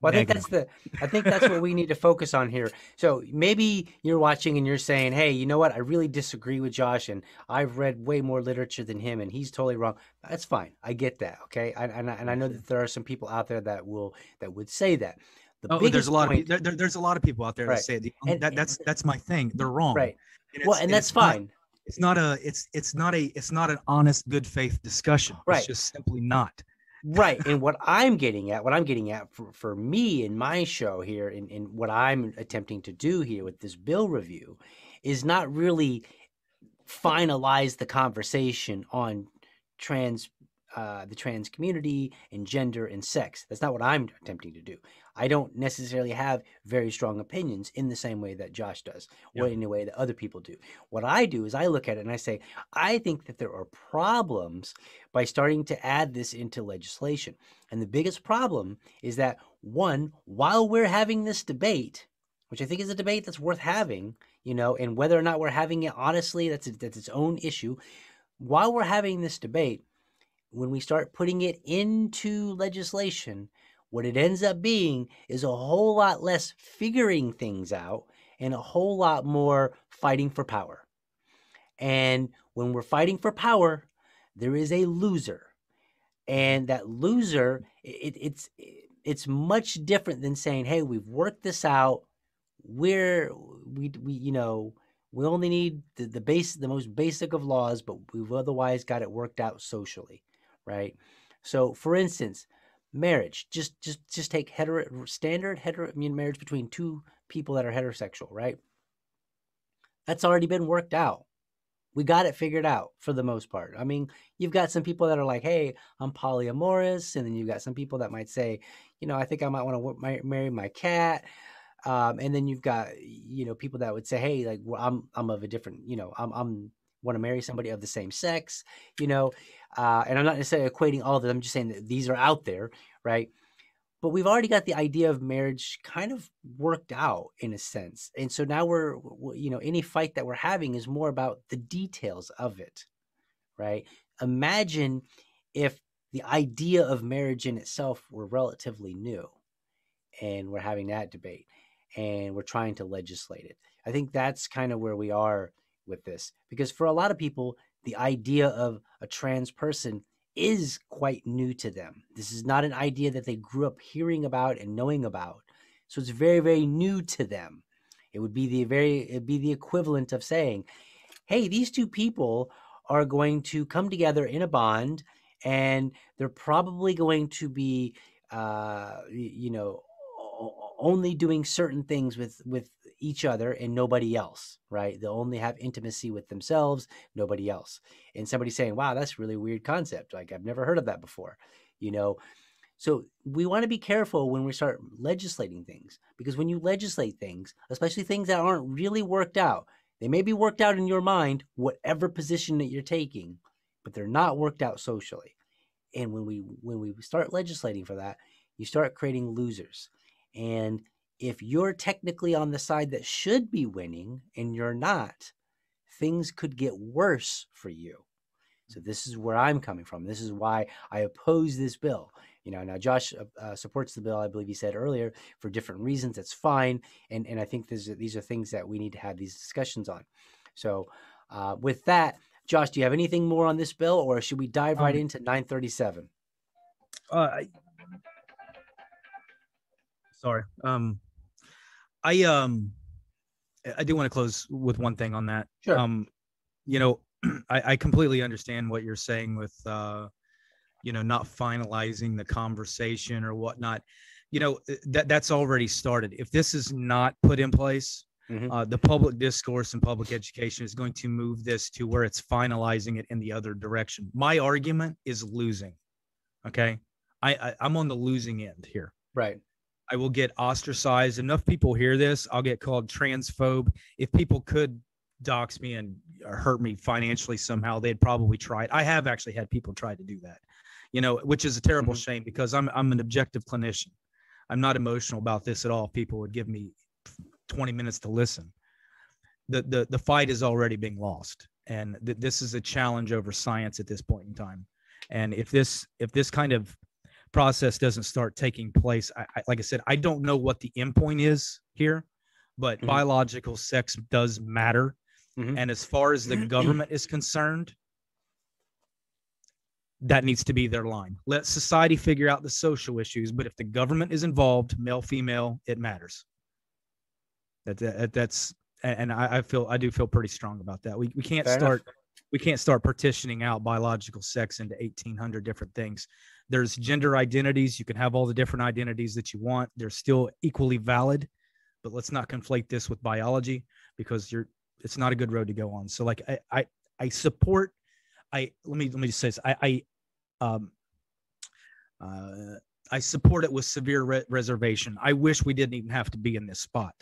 Well, I think that's the, I think that's what we need to focus on here. So maybe you're watching and you're saying, hey, you know what? I really disagree with Josh, and I've read way more literature than him, and he's totally wrong. That's fine. I get that. Okay. And I know that there are some people out there that will, that would say that. The there's a lot of people out there that say the, that's my thing. They're wrong. Right. And well, and that's fine. It's not an honest, good faith discussion. Right. It's just simply not. Right. And what I'm getting at for me in my show here, and what I'm attempting to do here with this bill review, is not really finalize the conversation on the trans community and gender and sex. That's not what I'm attempting to do. I don't necessarily have very strong opinions in the same way that Josh does, or in the way that other people do. What I do is I look at it and I say, I think that there are problems by starting to add this into legislation. And the biggest problem is that, one, while we're having this debate, which I think is a debate that's worth having, you know, and whether or not we're having it honestly, that's its own issue. While we're having this debate, when we start putting it into legislation, what it ends up being is a whole lot less figuring things out and a whole lot more fighting for power. And when we're fighting for power, there is a loser. And that loser, it's much different than saying, hey, we've worked this out. We only need the most basic of laws, but we've otherwise got it worked out socially. Right. So, for instance, marriage, just take standard marriage between two people that are heterosexual. Right. That's already been worked out. We got it figured out for the most part. I mean, you've got some people that are like, hey, I'm polyamorous. And then you've got some people that might say, you know, I think I might want to marry my cat. And then you've got, you know, people that would say, hey, like, well, I'm of a different, you know, I'm want to marry somebody of the same sex, you know, and I'm not necessarily equating all of them. I'm just saying that these are out there, right? But we've already got the idea of marriage kind of worked out in a sense. And so now we're you know, any fight that we're having is more about the details of it, right? Imagine if the idea of marriage in itself were relatively new and we're having that debate and we're trying to legislate it. I think that's kind of where we are with this, because for a lot of people, the idea of a trans person is quite new to them. This is not an idea that they grew up hearing about and knowing about. So it's very, very new to them. It'd be the equivalent of saying, hey, these two people are going to come together in a bond, and they're probably going to be, you know, only doing certain things with each other and nobody else, right? They'll only have intimacy with themselves, nobody else. And somebody's saying, wow, that's a really weird concept. Like, I've never heard of that before, you know? So we want to be careful when we start legislating things, because when you legislate things, especially things that aren't really worked out, they may be worked out in your mind, whatever position that you're taking, but they're not worked out socially. And when we start legislating for that, you start creating losers. And if you're technically on the side that should be winning and you're not, things could get worse for you. So this is where I'm coming from. This is why I oppose this bill. You know, now Josh supports the bill, I believe he said earlier, for different reasons. That's fine. And I think these are things that we need to have these discussions on. So with that, Josh, do you have anything more on this bill, or should we dive right into 937? Sorry. I do want to close with one thing on that. Sure. You know, I completely understand what you're saying with, you know, not finalizing the conversation or whatnot. You know, that's already started. If this is not put in place, the public discourse and public education is going to move this to where it's finalizing it in the other direction. My argument is losing. Okay. I'm on the losing end here. Right. I will get ostracized. Enough people hear this, I'll get called transphobe. If people could dox me and hurt me financially somehow, they'd probably try it. I have actually had people try to do that, you know, which is a terrible shame, because I'm an objective clinician. I'm not emotional about this at all. People would give me 20 minutes to listen. The fight is already being lost. And this is a challenge over science at this point in time. And if this kind of process doesn't start taking place. Like I said, I don't know what the endpoint is here, but mm-hmm. biological sex does matter. Mm-hmm. And as far as the government is concerned, that needs to be their line. Let society figure out the social issues, but if the government is involved, male, female, it matters. That's and I do feel pretty strong about that. We can't Fair start enough. We can't start partitioning out biological sex into 1,800 different things. There's gender identities. You can have all the different identities that you want. They're still equally valid, but let's not conflate this with biology because it's not a good road to go on. So like let me just say this. I support it with severe reservation. I wish we didn't even have to be in this spot,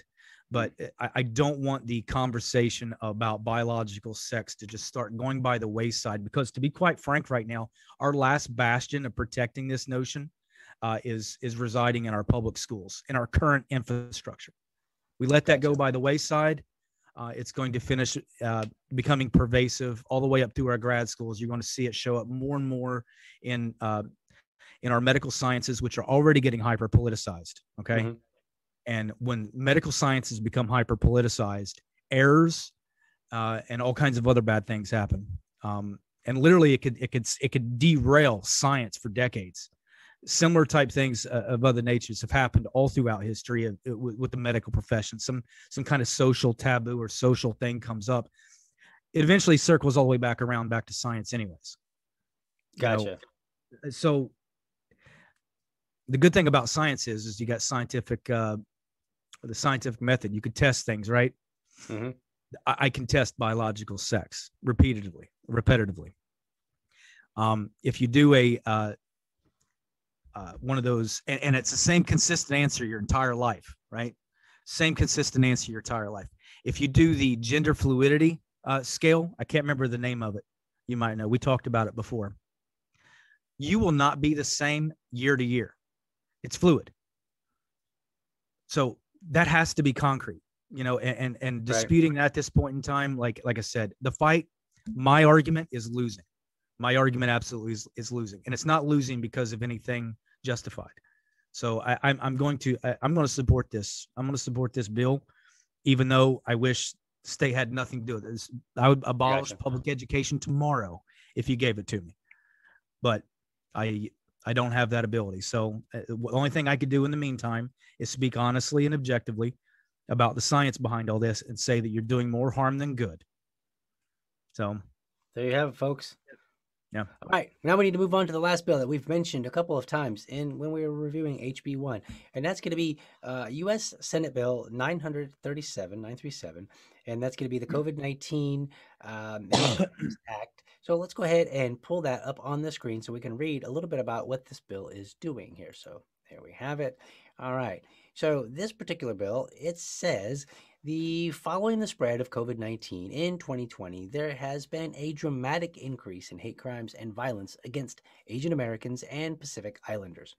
but I don't want the conversation about biological sex to just start going by the wayside, because to be quite frank right now, our last bastion of protecting this notion is residing in our public schools, in our current infrastructure. We let that go by the wayside. It's going to finish becoming pervasive all the way up through our grad schools. You're going to see it show up more and more in our medical sciences, which are already getting hyper politicized. Okay. Mm-hmm. And when medical sciences become hyper politicized, errors and all kinds of other bad things happen. And literally it could derail science for decades. Similar type things of other natures have happened all throughout history with the medical profession. Some kind of social taboo or social thing comes up. It eventually circles all the way back around back to science anyways. Gotcha. So the good thing about science is you got the scientific method. You could test things, right? Mm-hmm. I can test biological sex repetitively. If you do one of those, and it's the same consistent answer your entire life, right? Same consistent answer your entire life. If you do the gender fluidity scale, I can't remember the name of it. You might know. We talked about it before. You will not be the same year to year. It's fluid. So that has to be concrete, you know, and disputing that at this point in time, like I said, the fight, my argument is losing. My argument absolutely is losing. And it's not losing because of anything justified. So I'm going to support this. I'm going to support this bill, even though I wish the state had nothing to do with this. I would abolish public education tomorrow if you gave it to me, but I don't have that ability. So the only thing I could do in the meantime is speak honestly and objectively about the science behind all this and say that you're doing more harm than good. So there you have it, folks. Yeah. All right. Now we need to move on to the last bill that we've mentioned a couple of times when we were reviewing HB1, and that's going to be U.S. Senate Bill 937, and that's going to be the COVID-19 Act. So let's go ahead and pull that up on the screen so we can read a little bit about what this bill is doing here. So there we have it. All right. So this particular bill, it says, following the spread of COVID-19 in 2020, there has been a dramatic increase in hate crimes and violence against Asian Americans and Pacific Islanders.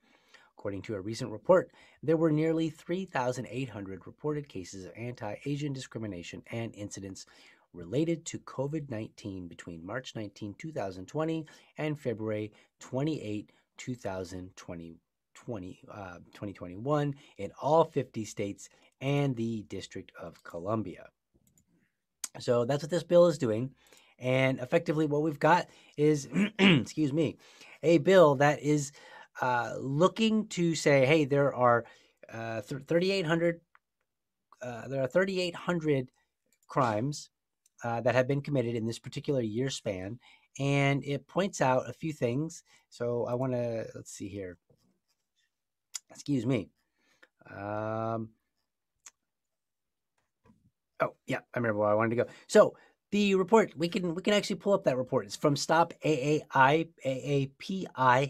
According to a recent report, there were nearly 3,800 reported cases of anti-Asian discrimination and incidents related to COVID-19 between March 19, 2020 and February 28, 2021 in all 50 states and the District of Columbia. So that's what this bill is doing. And effectively what we've got is, excuse me, a bill that is looking to say, hey, there are 3,800 crimes that have been committed in this particular year span. And it points out a few things. So I want to, let's see here. Excuse me. Oh, yeah, I remember where I wanted to go. So the report, we can actually pull up that report. It's from Stop AAPI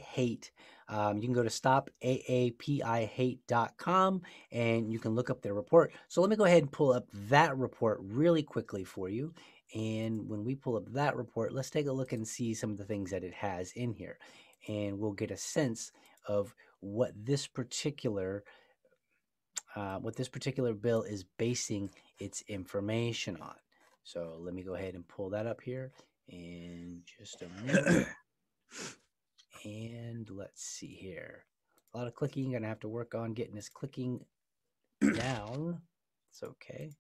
Hate. You can go to stopaapihate.com and you can look up their report. So let me go ahead and pull up that report really quickly for you. And when we pull up that report, let's take a look and see some of the things that it has in here. And we'll get a sense of what this particular bill is basing its information on. So let me go ahead and pull that up here in just a minute. And let's see here. A lot of clicking. Gonna have to work on getting this clicking down. It's okay.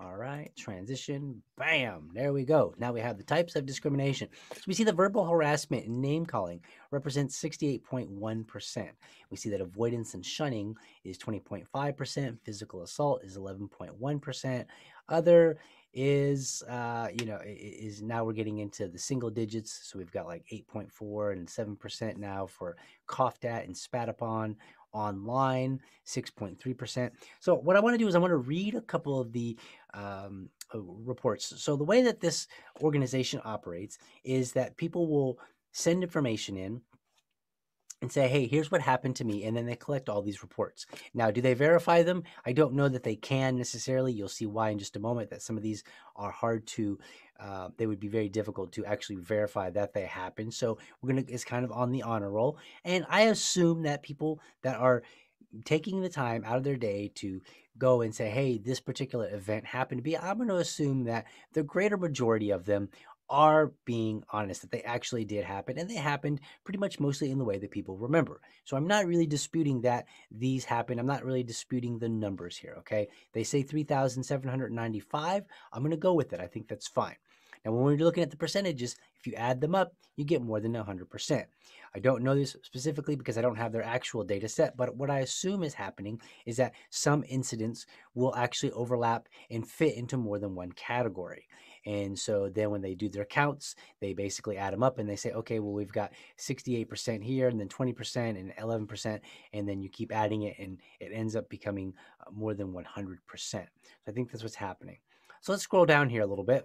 All right. Transition. Bam. There we go. Now we have the types of discrimination. So we see the verbal harassment and name calling represents 68.1%. We see that avoidance and shunning is 20.5%. Physical assault is 11.1%. Other is, is now we're getting into the single digits. So we've got like 8.4 and 7% now for coughed at and spat upon. Online, 6.3%. So what I want to do is I want to read a couple of the reports. So the way that this organization operates is that people will send information in and say, hey, here's what happened to me. And then they collect all these reports. Now, do they verify them? I don't know that they can necessarily. You'll see why in just a moment that some of these are hard to, they would be very difficult to actually verify that they happened. So we're going to, it's kind of on the honor roll. And I assume that people that are taking the time out of their day to go and say, hey, this particular event happened to be, I'm going to assume that the greater majority of them are being honest, that they actually did happen, and they happened pretty much mostly in the way that people remember. So I'm not really disputing that these happened. I'm not really disputing the numbers here, okay? They say 3,795. I'm going to go with it. I think that's fine. Now, when we're looking at the percentages, if you add them up, you get more than 100%. I don't know this specifically because I don't have their actual data set, but what I assume is happening is that some incidents will actually overlap and fit into more than one category. And so then when they do their counts, they basically add them up and they say, okay, well, we've got 68% here and then 20% and 11%. And then you keep adding it and it ends up becoming more than 100%. So I think that's what's happening. So let's scroll down here a little bit.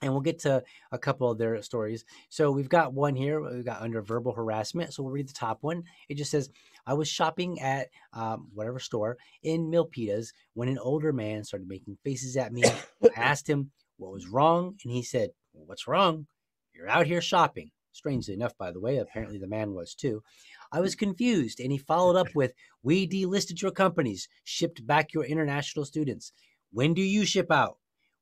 And we'll get to a couple of their stories. So we've got one here. We've got under verbal harassment. So we'll read the top one. It just says, I was shopping at whatever store in Milpitas when an older man started making faces at me. I asked him what was wrong. And he said, well, what's wrong? You're out here shopping. Strangely enough, by the way, apparently the man was too. I was confused. And he followed up with, we delisted your companies, shipped back your international students. When do you ship out?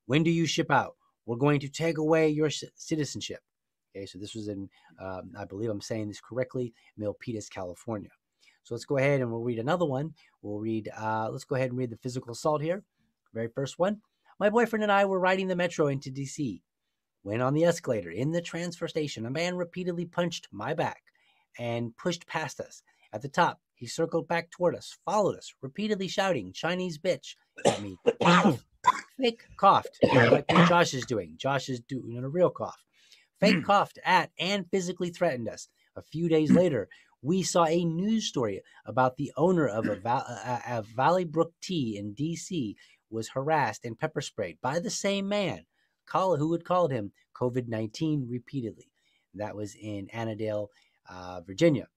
When do you ship out? We're going to take away your citizenship. Okay, so this was in, I believe I'm saying this correctly, Milpitas, California. So let's go ahead and we'll read another one. We'll read, let's go ahead and read the physical assault here. Very first one. My boyfriend and I were riding the metro into DC. When on the escalator in the transfer station, a man repeatedly punched my back and pushed past us. At the top, he circled back toward us, followed us, repeatedly shouting, Chinese bitch at me. Fake coughed, like what Josh is doing. Josh is doing a real cough. Fake coughed at and physically threatened us. A few days later, we saw a news story about the owner of a Valley Brook Tea in D.C. was harassed and pepper sprayed by the same man who had called him COVID-19 repeatedly. That was in Annandale, Virginia.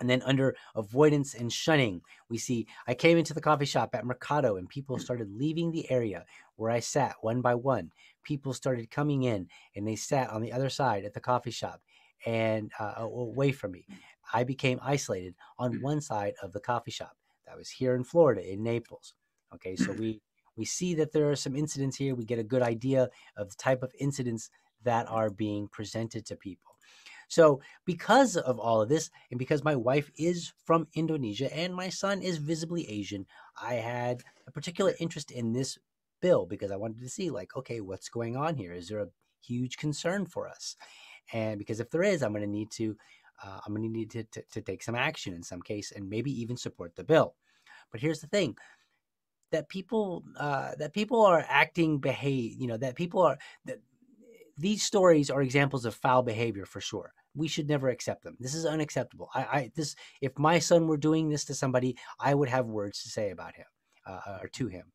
And then under avoidance and shunning, we see, I came into the coffee shop at Mercado and people started leaving the area where I sat one by one. People started coming in and they sat on the other side at the coffee shop and away from me. I became isolated on one side of the coffee shop. That was here in Florida, in Naples. Okay, so we see that there are some incidents here. We get a good idea of the type of incidents that are being presented to people. So because of all of this, and because my wife is from Indonesia and my son is visibly Asian, I had a particular interest in this bill because I wanted to see, like, okay, what's going on here? Is there a huge concern for us? And because if there is, I'm going to need to, I'm going to need to take some action in some case and maybe even support the bill. But here's the thing. These stories are examples of foul behavior for sure. We should never accept them. This is unacceptable. If my son were doing this to somebody, I would have words to say about him or to him,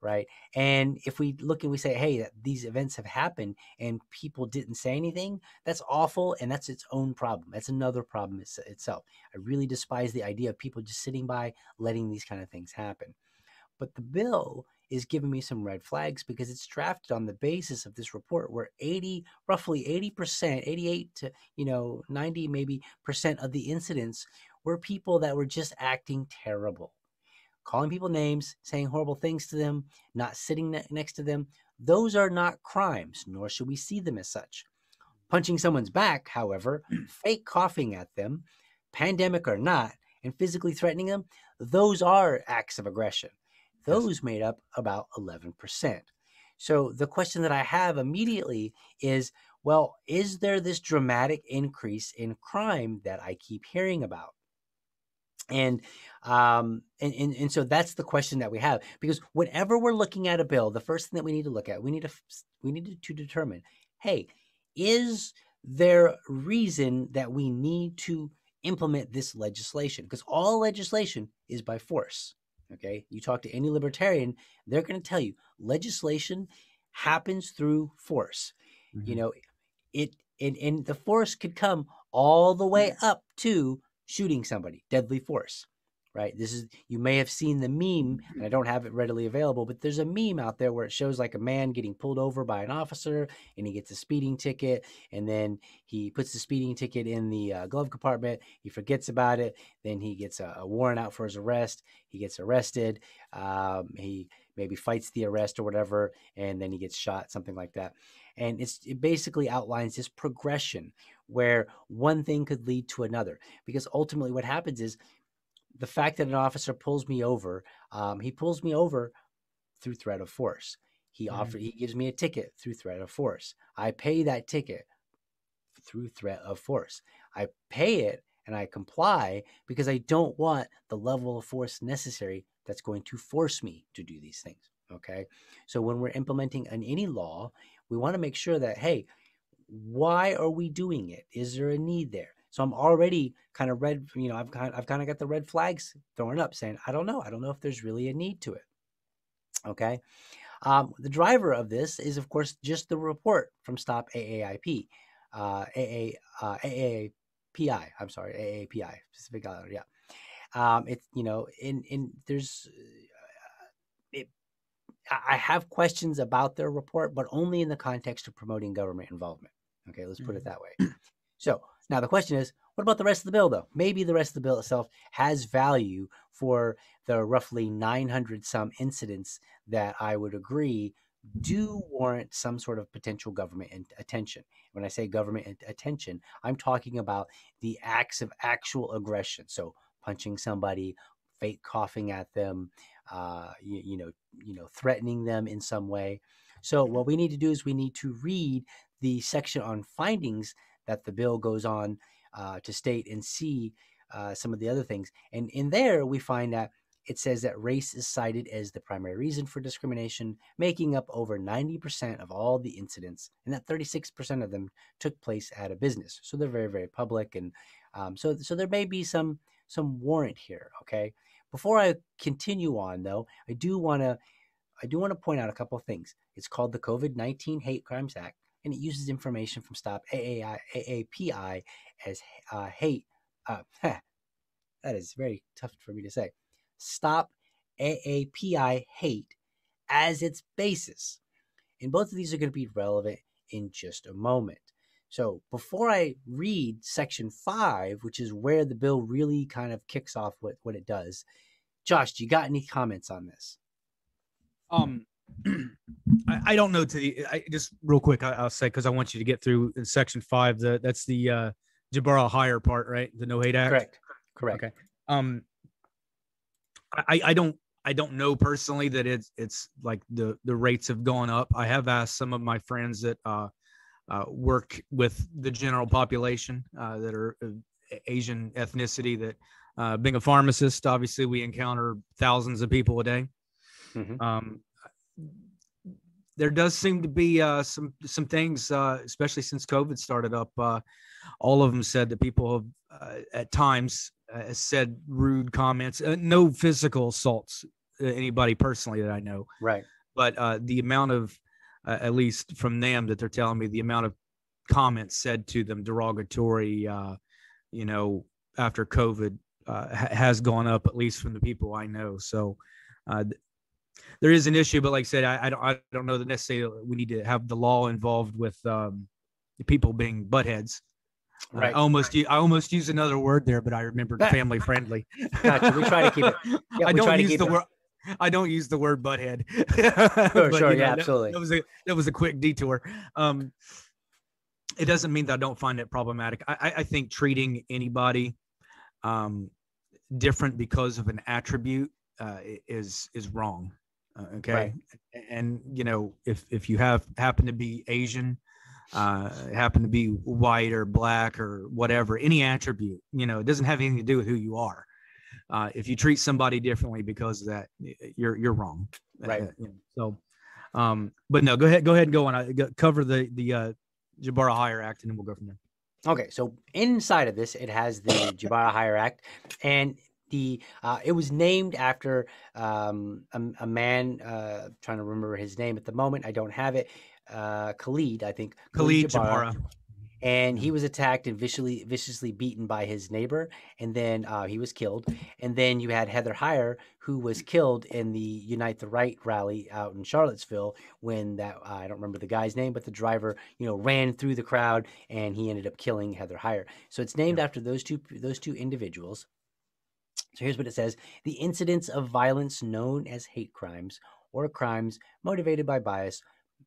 right? And if we look and we say, hey, these events have happened and people didn't say anything, that's awful and that's its own problem. That's another problem itself. I really despise the idea of people just sitting by letting these kind of things happen. But the bill is giving me some red flags because it's drafted on the basis of this report where roughly 80%, 88 to 90 maybe % of the incidents were people that were just acting terrible. Calling people names, saying horrible things to them, not sitting next to them. Those are not crimes, nor should we see them as such. punching someone's back, however, fake coughing at them, pandemic or not, and physically threatening them, those are acts of aggression. Those made up about 11%. So the question that I have immediately is, well, is there this dramatic increase in crime that I keep hearing about? And so that's the question that we have, because whenever we're looking at a bill, the first thing that we need to look at, we need to determine, hey, is there reason that we need to implement this legislation? Because all legislation is by force. Okay, you talk to any libertarian, they're going to tell you legislation happens through force. Mm-hmm. You know, and the force could come all the way up to shooting somebody, deadly force, right? This is, you may have seen the meme, and I don't have it readily available, but there's a meme out there where it shows like a man getting pulled over by an officer, and he gets a speeding ticket, and then he puts the speeding ticket in the glove compartment. He forgets about it. Then he gets a warrant out for his arrest. He gets arrested. He maybe fights the arrest or whatever, and then he gets shot, something like that. And it basically outlines this progression where one thing could lead to another, because ultimately what happens is the fact that an officer pulls me over, he pulls me over through threat of force. He gives me a ticket through threat of force. I pay that ticket through threat of force. I pay it and I comply because I don't want the level of force necessary that's going to force me to do these things. Okay. So when we're implementing any law, we want to make sure that, hey, why are we doing it? Is there a need there? So I'm already kind of red, you know, I've kind of got the red flags thrown up saying, I don't know if there's really a need to it. Okay. The driver of this is, of course, just the report from Stop AAPI. AAPI, Pacific Island, yeah. It's, you know, in there's, I have questions about their report, but only in the context of promoting government involvement. Okay, let's put it that way. So now the question is, what about the rest of the bill, though? Maybe the rest of the bill itself has value for the roughly 900-some incidents that I would agree do warrant some sort of potential government attention. When I say government attention, I'm talking about the acts of actual aggression. So punching somebody, fake coughing at them, you know, threatening them in some way. So what we need to do is we need to read the section on findings that the bill goes on to state and see some of the other things. And in there, we find that it says that race is cited as the primary reason for discrimination, making up over 90% of all the incidents, and that 36% of them took place at a business. So they're very, very public. And so there may be some warrant here. Okay. Before I continue on, though, I do want to point out a couple of things. It's called the COVID-19 Hate Crimes Act, and it uses information from Stop AAPI as hate. That is very tough for me to say. Stop AAPI Hate as its basis, and both of these are going to be relevant in just a moment. So before I read Section 5, which is where the bill really kind of kicks off what it does, Josh, do you got any comments on this? I don't know. Just real quick, I'll say, because I want you to get through in Section 5. That's the Jabara Heyer part, right? The No Hate Act. Correct. Okay. I don't know personally that it's like the rates have gone up. I have asked some of my friends that work with the general population that are Asian ethnicity, that being a pharmacist, obviously we encounter thousands of people a day. Mm-hmm. There does seem to be some things, especially since COVID started up. All of them said that people have at times said rude comments, no physical assaults, anybody personally that I know. Right. But the amount of, at least from them that they're telling me, the amount of comments said to them, derogatory, you know, after COVID has gone up, at least from the people I know. So there is an issue, but like I said, I don't know that necessarily we need to have the law involved with the people being buttheads. Right. I almost used another word there, but I remembered family friendly. Gotcha. We try to keep it. Yeah, I don't use the word. I don't use the word butthead. Sure, but, yeah, know, absolutely. That was a quick detour. it doesn't mean that I don't find it problematic. I think treating anybody different because of an attribute is wrong. Okay. Right. And, you know, if you happen to be Asian, happen to be white or black or whatever, any attribute, you know, it doesn't have anything to do with who you are. If you treat somebody differently because of that, you're wrong. Right. But no, go ahead and go on. I cover the Jabara Heyer Act, and then we'll go from there. Okay. So inside of this, it has the Jabara Heyer Act, and it was named after a man, trying to remember his name at the moment. I don't have it. Khalid Jabara. And he was attacked and viciously beaten by his neighbor, and then he was killed. And then you had Heather Heyer, who was killed in the Unite the Right rally out in Charlottesville when that I don't remember the guy's name, but the driver, you know, ran through the crowd and he ended up killing Heather Heyer. So it's named after those two individuals. So here's what it says: the incidents of violence known as hate crimes or crimes motivated by bias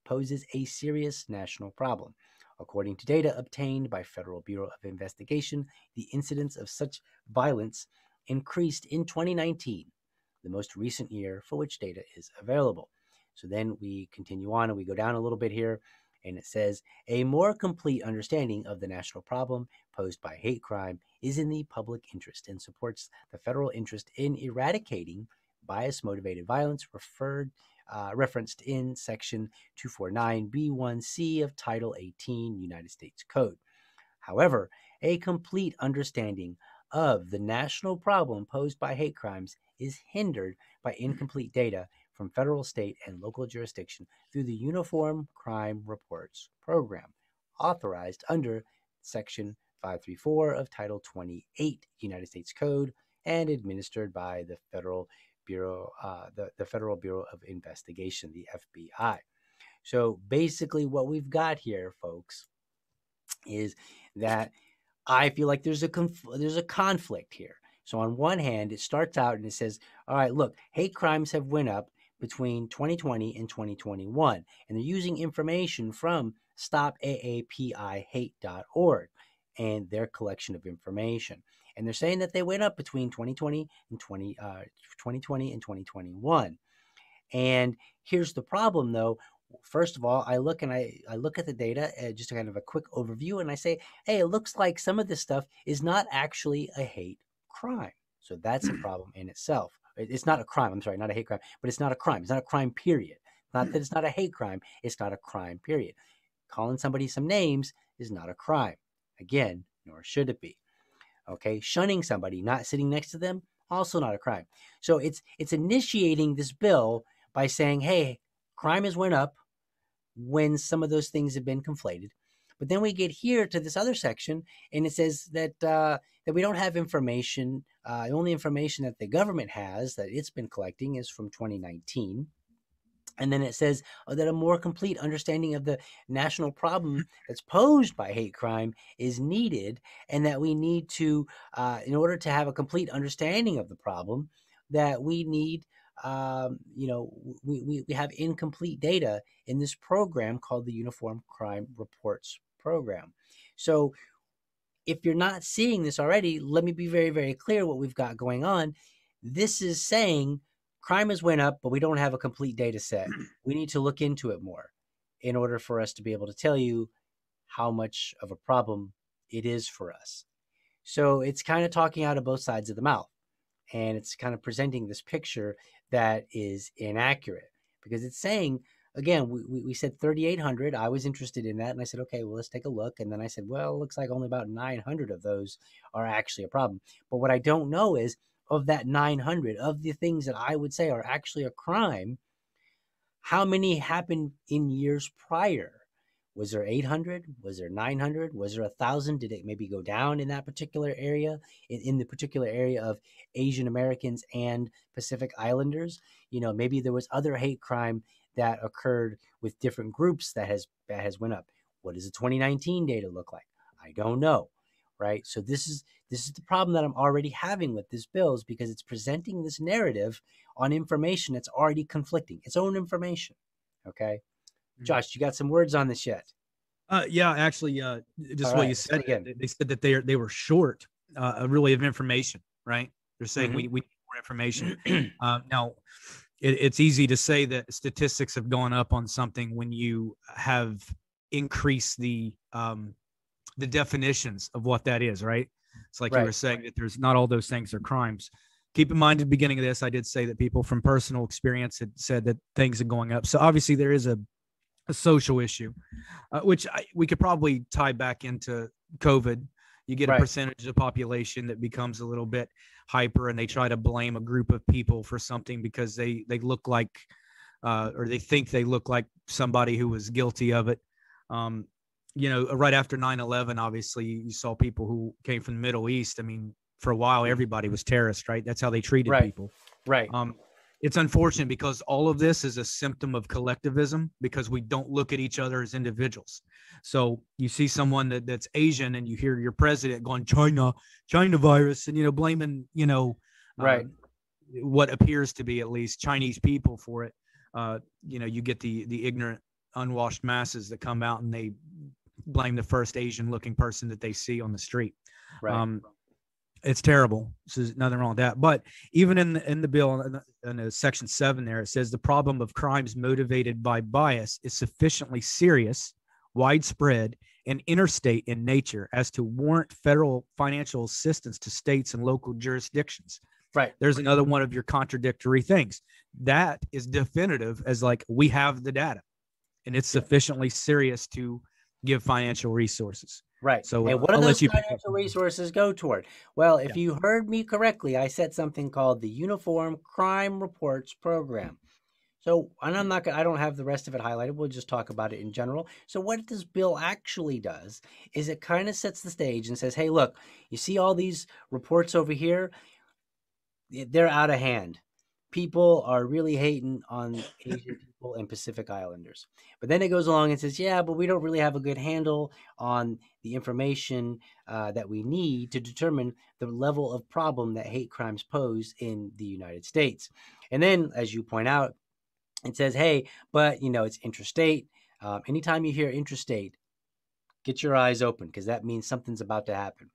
poses a serious national problem. According to data obtained by Federal Bureau of Investigation, the incidence of such violence increased in 2019, the most recent year for which data is available. So then we continue on and we go down a little bit here, and it says, a more complete understanding of the national problem posed by hate crime is in the public interest and supports the federal interest in eradicating bias-motivated violence referenced in Section 249B1C of Title 18 United States Code. However, a complete understanding of the national problem posed by hate crimes is hindered by incomplete data from federal, state, and local jurisdiction through the Uniform Crime Reports program, authorized under Section 534 of Title 28 United States Code and administered by the Federal Bureau, the Federal Bureau of Investigation, the FBI. So basically what we've got here, folks, is that I feel like there's a conflict here. So on one hand, it starts out and it says, all right, look, hate crimes have went up between 2020 and 2021, and they're using information from Stop AAPI Hate.org and their collection of information. And they're saying that they went up between 2020 and 2021. And here's the problem, though. First of all, I look at the data, just to kind of a quick overview, and I say, hey, it looks like some of this stuff is not actually a hate crime. So that's a problem in itself. It's not a crime. I'm sorry, not a hate crime, but it's not a crime. It's not a crime, period. Not that it's not a hate crime. It's not a crime, period. Calling somebody some names is not a crime. Again, nor should it be. Okay, shunning somebody, not sitting next to them, also not a crime. So it's initiating this bill by saying, hey, crime has went up when some of those things have been conflated. But then we get here to this other section, and it says that that we don't have information. The only information that the government has that it's been collecting is from 2019. And then it says that a more complete understanding of the national problem that's posed by hate crime is needed, and that we need to, in order to have a complete understanding of the problem, that we need, we have incomplete data in this program called the Uniform Crime Reports program. So if you're not seeing this already, let me be very, very clear what we've got going on. This is saying, crime has went up, but we don't have a complete data set. We need to look into it more in order for us to be able to tell you how much of a problem it is for us. So it's kind of talking out of both sides of the mouth, and it's kind of presenting this picture that is inaccurate, because it's saying, again, we said 3,800. I was interested in that, and I said, okay, well, let's take a look. And then I said, well, it looks like only about 900 of those are actually a problem. But what I don't know is, of that 900, of the things that I would say are actually a crime, how many happened in years prior? Was there 800? Was there 900? Was there 1,000? Did it maybe go down in that particular area, in the particular area of Asian Americans and Pacific Islanders? You know, maybe there was other hate crime that occurred with different groups that has went up. What does the 2019 data look like? I don't know. Right. So this is the problem that I'm already having with this bill, is because it's presenting this narrative on information that's already conflicting, its own information. Okay. Mm-hmm. Josh, you got some words on this yet? Yeah, actually, just what you said. They said that they were short, really, of information. Right? They're saying we need more information. Now, it's easy to say that statistics have gone up on something when you have increased the definitions of what that is. Right? It's like you were saying that there's not all those things are crimes. Keep in mind at the beginning of this, I did say that people from personal experience had said that things are going up. So obviously there is a social issue, which we could probably tie back into COVID. You get a percentage of the population that becomes a little bit hyper, and they try to blame a group of people for something because they look like, or they think they look like somebody who was guilty of it. You know, right after 9/11, obviously you saw people who came from the Middle East. I mean, for a while, everybody was terrorist, right? That's how they treated people. Right. It's unfortunate because all of this is a symptom of collectivism because we don't look at each other as individuals. So you see someone that's Asian and you hear your president going, China virus, and, you know, blaming, you know, what appears to be at least Chinese people for it. You know, you get the ignorant, unwashed masses that come out and they blame the first Asian looking person that they see on the street. Right. It's terrible. So there's nothing wrong with that. But even in the bill, in section 7 there, it says the problem of crimes motivated by bias is sufficiently serious, widespread, and interstate in nature as to warrant federal financial assistance to states and local jurisdictions. Right. There's another one of your contradictory things. That is definitive as like, we have the data, and it's sufficiently serious to give financial resources. Right. So and what do those financial resources go toward? Well, if you heard me correctly, I said something called the Uniform Crime Reports program. So, and I don't have the rest of it highlighted. We'll just talk about it in general. So what this bill actually does is it kind of sets the stage and says, hey, look, you see all these reports over here? They're out of hand. People are really hating on Asian people and Pacific Islanders. But then it goes along and says, yeah, but we don't really have a good handle on the information that we need to determine the level of problem that hate crimes pose in the United States. And then, as you point out, it says, hey, but, you know, it's interstate. Anytime you hear interstate, get your eyes open, because that means something's about to happen.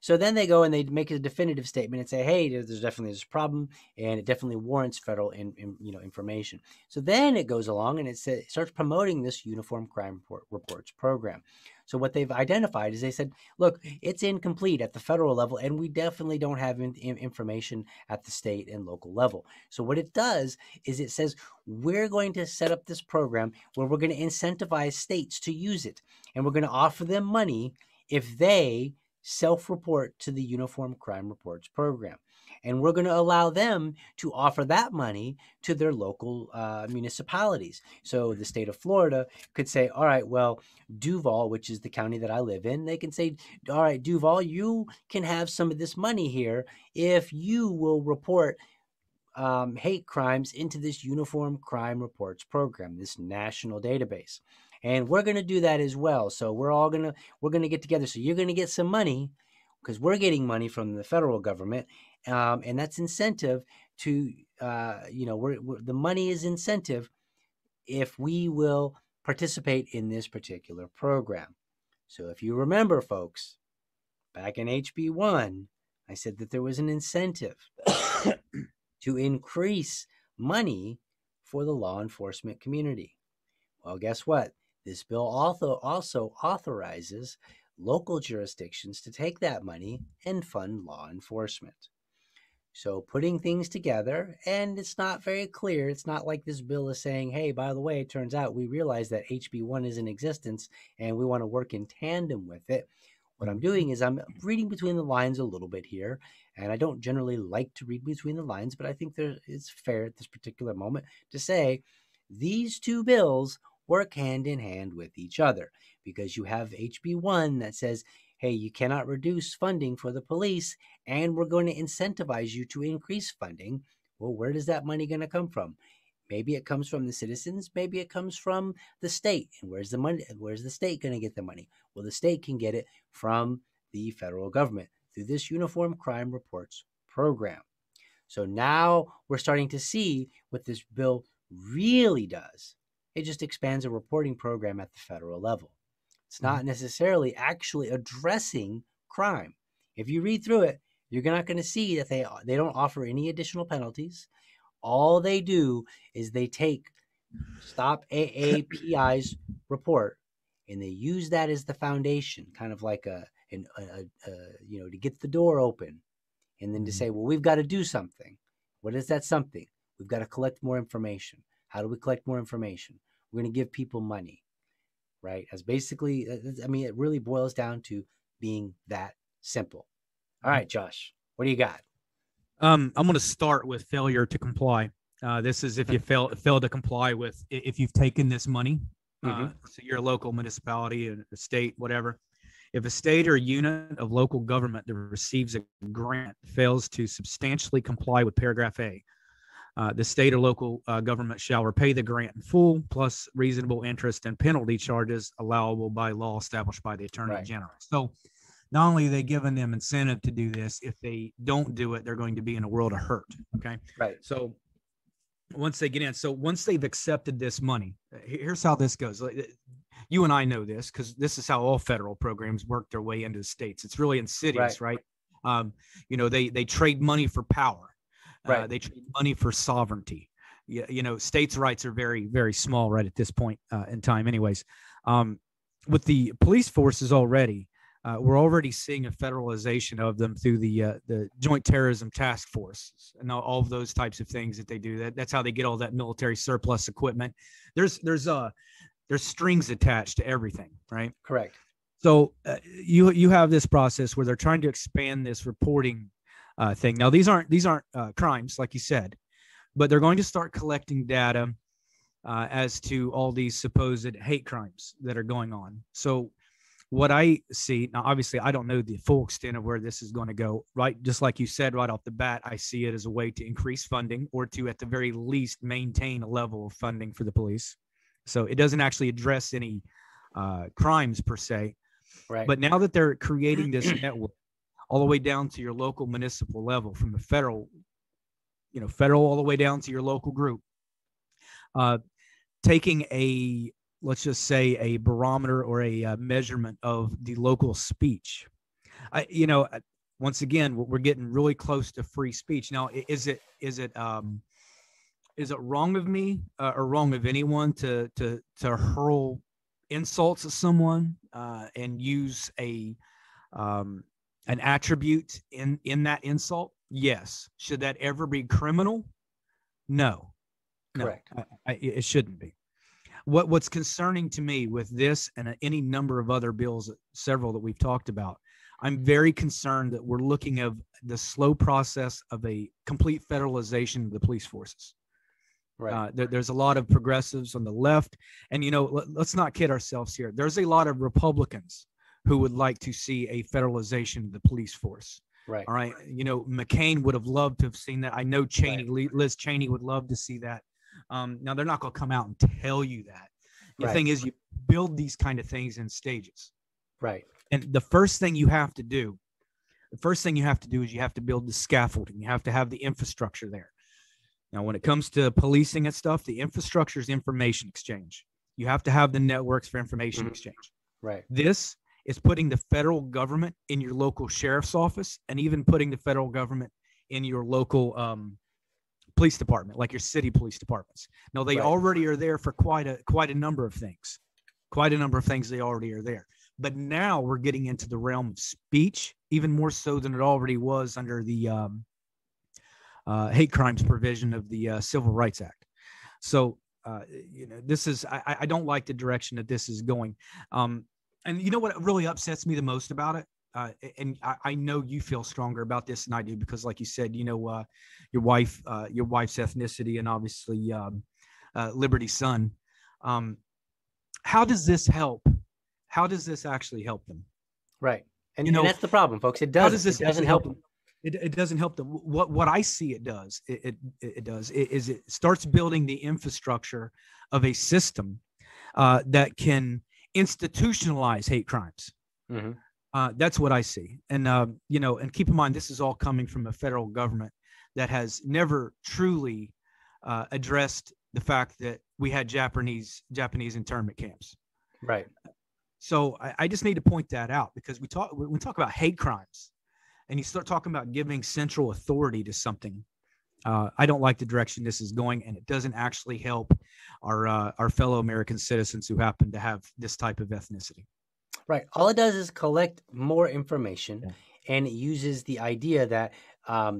So then they go and they make a definitive statement and say, hey, there's definitely this problem, and it definitely warrants federal information. So then it goes along and it starts promoting this Uniform Crime Reports program. So what they've identified is they said, look, it's incomplete at the federal level, and we definitely don't have information at the state and local level. So what it does is it says, we're going to set up this program where we're going to incentivize states to use it, and we're going to offer them money if they self-report to the Uniform Crime Reports program. And we're going to allow them to offer that money to their local municipalities. So the state of Florida could say, all right, well, Duval, which is the county that I live in, they can say, all right, Duval, you can have some of this money here if you will report hate crimes into this Uniform Crime Reports program, this national database. And we're going to do that as well. So we're going to get together. So you're going to get some money, because we're getting money from the federal government, and that's incentive to the money is incentive if we will participate in this particular program. So if you remember, folks, back in HB1, I said that there was an incentive to increase money for the law enforcement community. Well, guess what? This bill also authorizes local jurisdictions to take that money and fund law enforcement. So putting things together, and it's not very clear. It's not like this bill is saying, hey, by the way, it turns out we realize that HB1 is in existence and we want to work in tandem with it. What I'm doing is I'm reading between the lines a little bit here, and I don't generally like to read between the lines, but I think it's fair at this particular moment to say these two bills work hand in hand with each other, because you have HB1 that says, hey, you cannot reduce funding for the police, and we're going to incentivize you to increase funding. Well, where does that money going to come from? Maybe it comes from the citizens. Maybe it comes from the state. And where's the money? Where's the state going to get the money? Well, the state can get it from the federal government through this Uniform Crime Reports program. So now we're starting to see what this bill really does. It just expands a reporting program at the federal level. It's not necessarily actually addressing crime. If you read through it, you're not going to see that they don't offer any additional penalties. All they do is they take Stop AAPI's report and they use that as the foundation, kind of like a to get the door open, and then to say, well, we've got to do something. What is that something? We've got to collect more information. How do we collect more information? We're going to give people money, right? As basically, I mean, it really boils down to being that simple. All right, Josh, what do you got? I'm going to start with failure to comply. This is if you fail to comply with, if you've taken this money, so your local municipality or the state, whatever. If a state or unit of local government that receives a grant fails to substantially comply with paragraph A, the state or local government shall repay the grant in full, plus reasonable interest and penalty charges allowable by law established by the Attorney General. So not only are they giving them incentive to do this, if they don't do it, they're going to be in a world of hurt. Okay. Right. So once they get in, so once they've accepted this money, here's how this goes. You and I know this because this is how all federal programs work their way into the states. It's really insidious, right? They trade money for power. They trade money for sovereignty. States' rights are very, very small right at this point in time anyways. With the police forces already, we're already seeing a federalization of them through the Joint Terrorism Task Force and all of those types of things that they do. That's how they get all that military surplus equipment. There's strings attached to everything, right? Correct. So you have this process where they're trying to expand this reporting thing. Now these aren't crimes, like you said, but they're going to start collecting data as to all these supposed hate crimes that are going on. So what I see now, obviously, I don't know the full extent of where this is going to go, right? Just like you said right off the bat, I see it as a way to increase funding or to, at the very least, maintain a level of funding for the police. So it doesn't actually address any crimes per se. Right. But now that they're creating this network all the way down to your local municipal level, from the federal all the way down to your local group, taking a barometer or a measurement of the local speech. Once again, we're getting really close to free speech. Now, is it wrong of me or wrong of anyone to hurl insults at someone and use an attribute in that insult? Yes. Should that ever be criminal? No. Correct. It shouldn't be. What's concerning to me with this and any number of other bills, several that we've talked about, I'm very concerned that we're looking at the slow process of a complete federalization of the police forces. Right. There's a lot of progressives on the left. And, let's not kid ourselves here. There's a lot of Republicans who would like to see a federalization of the police force. Right. All right. McCain would have loved to have seen that. I know Cheney, right. Liz Cheney would love to see that. Now, they're not going to come out and tell you that. The thing is, you build these kind of things in stages. Right. And the first thing you have to do is you have to build the scaffolding. You have to have the infrastructure there. Now, when it comes to policing and stuff, the infrastructure is information exchange. You have to have the networks for information exchange. Right. This is putting the federal government in your local sheriff's office and even putting the federal government in your local police department, like your city police departments. Now, they already are there for quite a number of things. Quite a number of things they already are there. But now we're getting into the realm of speech, even more so than it already was under the hate crimes provision of the Civil Rights Act. So, this is, I don't like the direction that this is going. And you know what really upsets me the most about it? And I know you feel stronger about this than I do, because like you said, your wife's ethnicity and obviously Liberty's son. How does this help? How does this actually help them? Right. And, and that's the problem, folks. It doesn't help them. It doesn't help them. What I see it does, is it starts building the infrastructure of a system that can institutionalize hate crimes. Mm-hmm. That's what I see. And, and keep in mind, this is all coming from a federal government that has never truly addressed the fact that we had Japanese internment camps. Right. So I just need to point that out, because we talk about hate crimes and you start talking about giving central authority to something. I don't like the direction this is going, and it doesn't actually help our fellow American citizens who happen to have this type of ethnicity. Right. All it does is collect more information, and it uses the idea that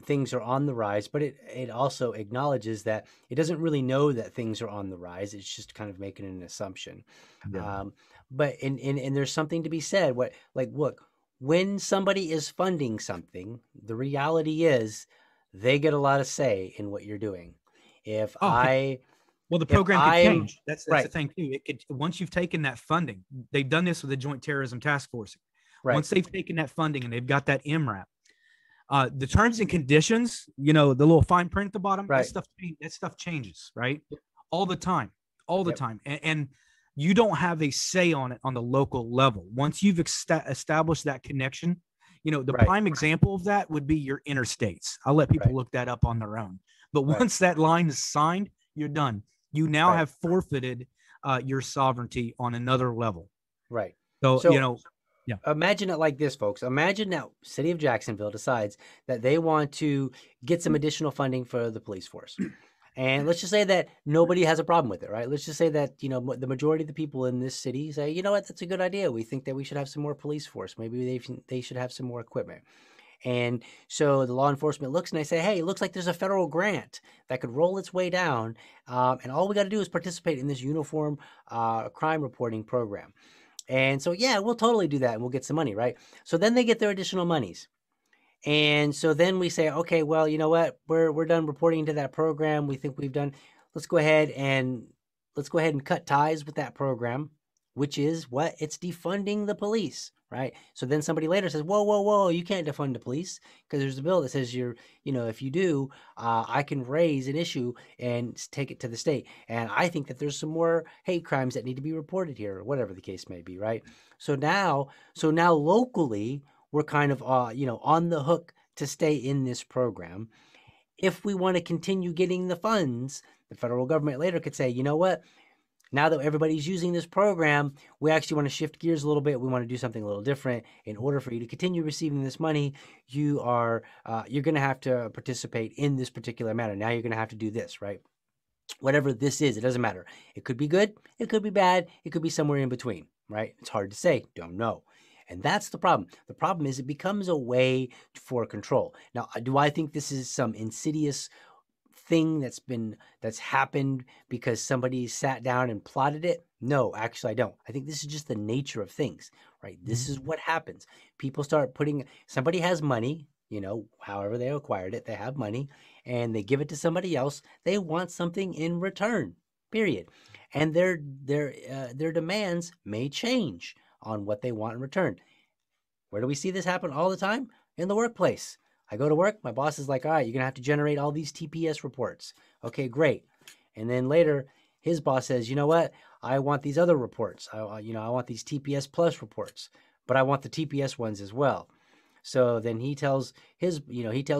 things are on the rise, but it also acknowledges that it doesn't really know that things are on the rise. It's just kind of making an assumption. Yeah. But there's something to be said. Look, when somebody is funding something, the reality is they get a lot of say in what you're doing. Well, the program could change. That's right. The thing too. It could, once you've taken that funding, they've done this with the Joint Terrorism Task Force. Right. Once they've taken that funding and they've got that MRAP, the terms and conditions, the little fine print at the bottom, right. that stuff changes, right? All the time. And you don't have a say on it on the local level. Once you've established that connection, the right. prime example of that would be your interstates. I'll let people right. look that up on their own. But once right. that line is signed, you're done. You now right. have forfeited your sovereignty on another level. Right. So imagine it like this, folks. Imagine that city of Jacksonville decides that they want to get some additional funding for the police force. And let's just say that nobody has a problem with it, right? Let's just say that, the majority of the people in this city say, you know what, that's a good idea. We think that we should have some more police force. Maybe they should have some more equipment. And so the law enforcement looks and they say, hey, it looks like there's a federal grant that could roll its way down. And all we got to do is participate in this uniform crime reporting program. And so, yeah, we'll totally do that and we'll get some money, right? So then they get their additional monies. And so then we say, okay, well, you know what? We're done reporting to that program. We think we've done. Let's go ahead and cut ties with that program, which is what? It's defunding the police, right? So then somebody later says, whoa, you can't defund the police, because there's a bill that says if you do, I can raise an issue and take it to the state. And I think that there's some more hate crimes that need to be reported here, or whatever the case may be, right? So now locally, we're kind of, on the hook to stay in this program. If we want to continue getting the funds, the federal government later could say, you know what? Now that everybody's using this program, we actually want to shift gears a little bit. We want to do something a little different. In order for you to continue receiving this money, you're going to have to participate in this particular manner. Now you're going to have to do this, right? Whatever this is, it doesn't matter. It could be good. It could be bad. It could be somewhere in between, right? It's hard to say. Don't know. And that's the problem. The problem is it becomes a way for control. Now, do I think this is some insidious thing that's happened because somebody sat down and plotted it? No, actually, I don't. I think this is just the nature of things, right? This is what happens. People start putting, somebody has money, however they acquired it, they have money, and they give it to somebody else. They want something in return, period. And their demands may change on what they want in return. Where do we see this happen all the time? In the workplace. I go to work, my boss is like, all right, you're gonna have to generate all these TPS reports. Okay, great. And then later, his boss says, you know what? I want these other reports. I want these TPS plus reports, but I want the TPS ones as well. So then he tells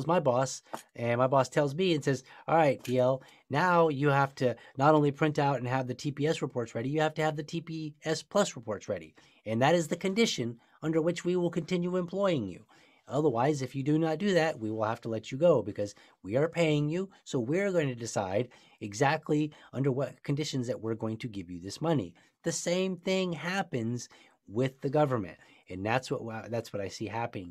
my boss, and my boss tells me and says, all right, DL, now you have to not only print out and have the TPS reports ready, you have to have the TPS plus reports ready. And that is the condition under which we will continue employing you. Otherwise, if you do not do that, we will have to let you go, because we are paying you. So we're going to decide exactly under what conditions that we're going to give you this money. The same thing happens with the government. And that's what I see happening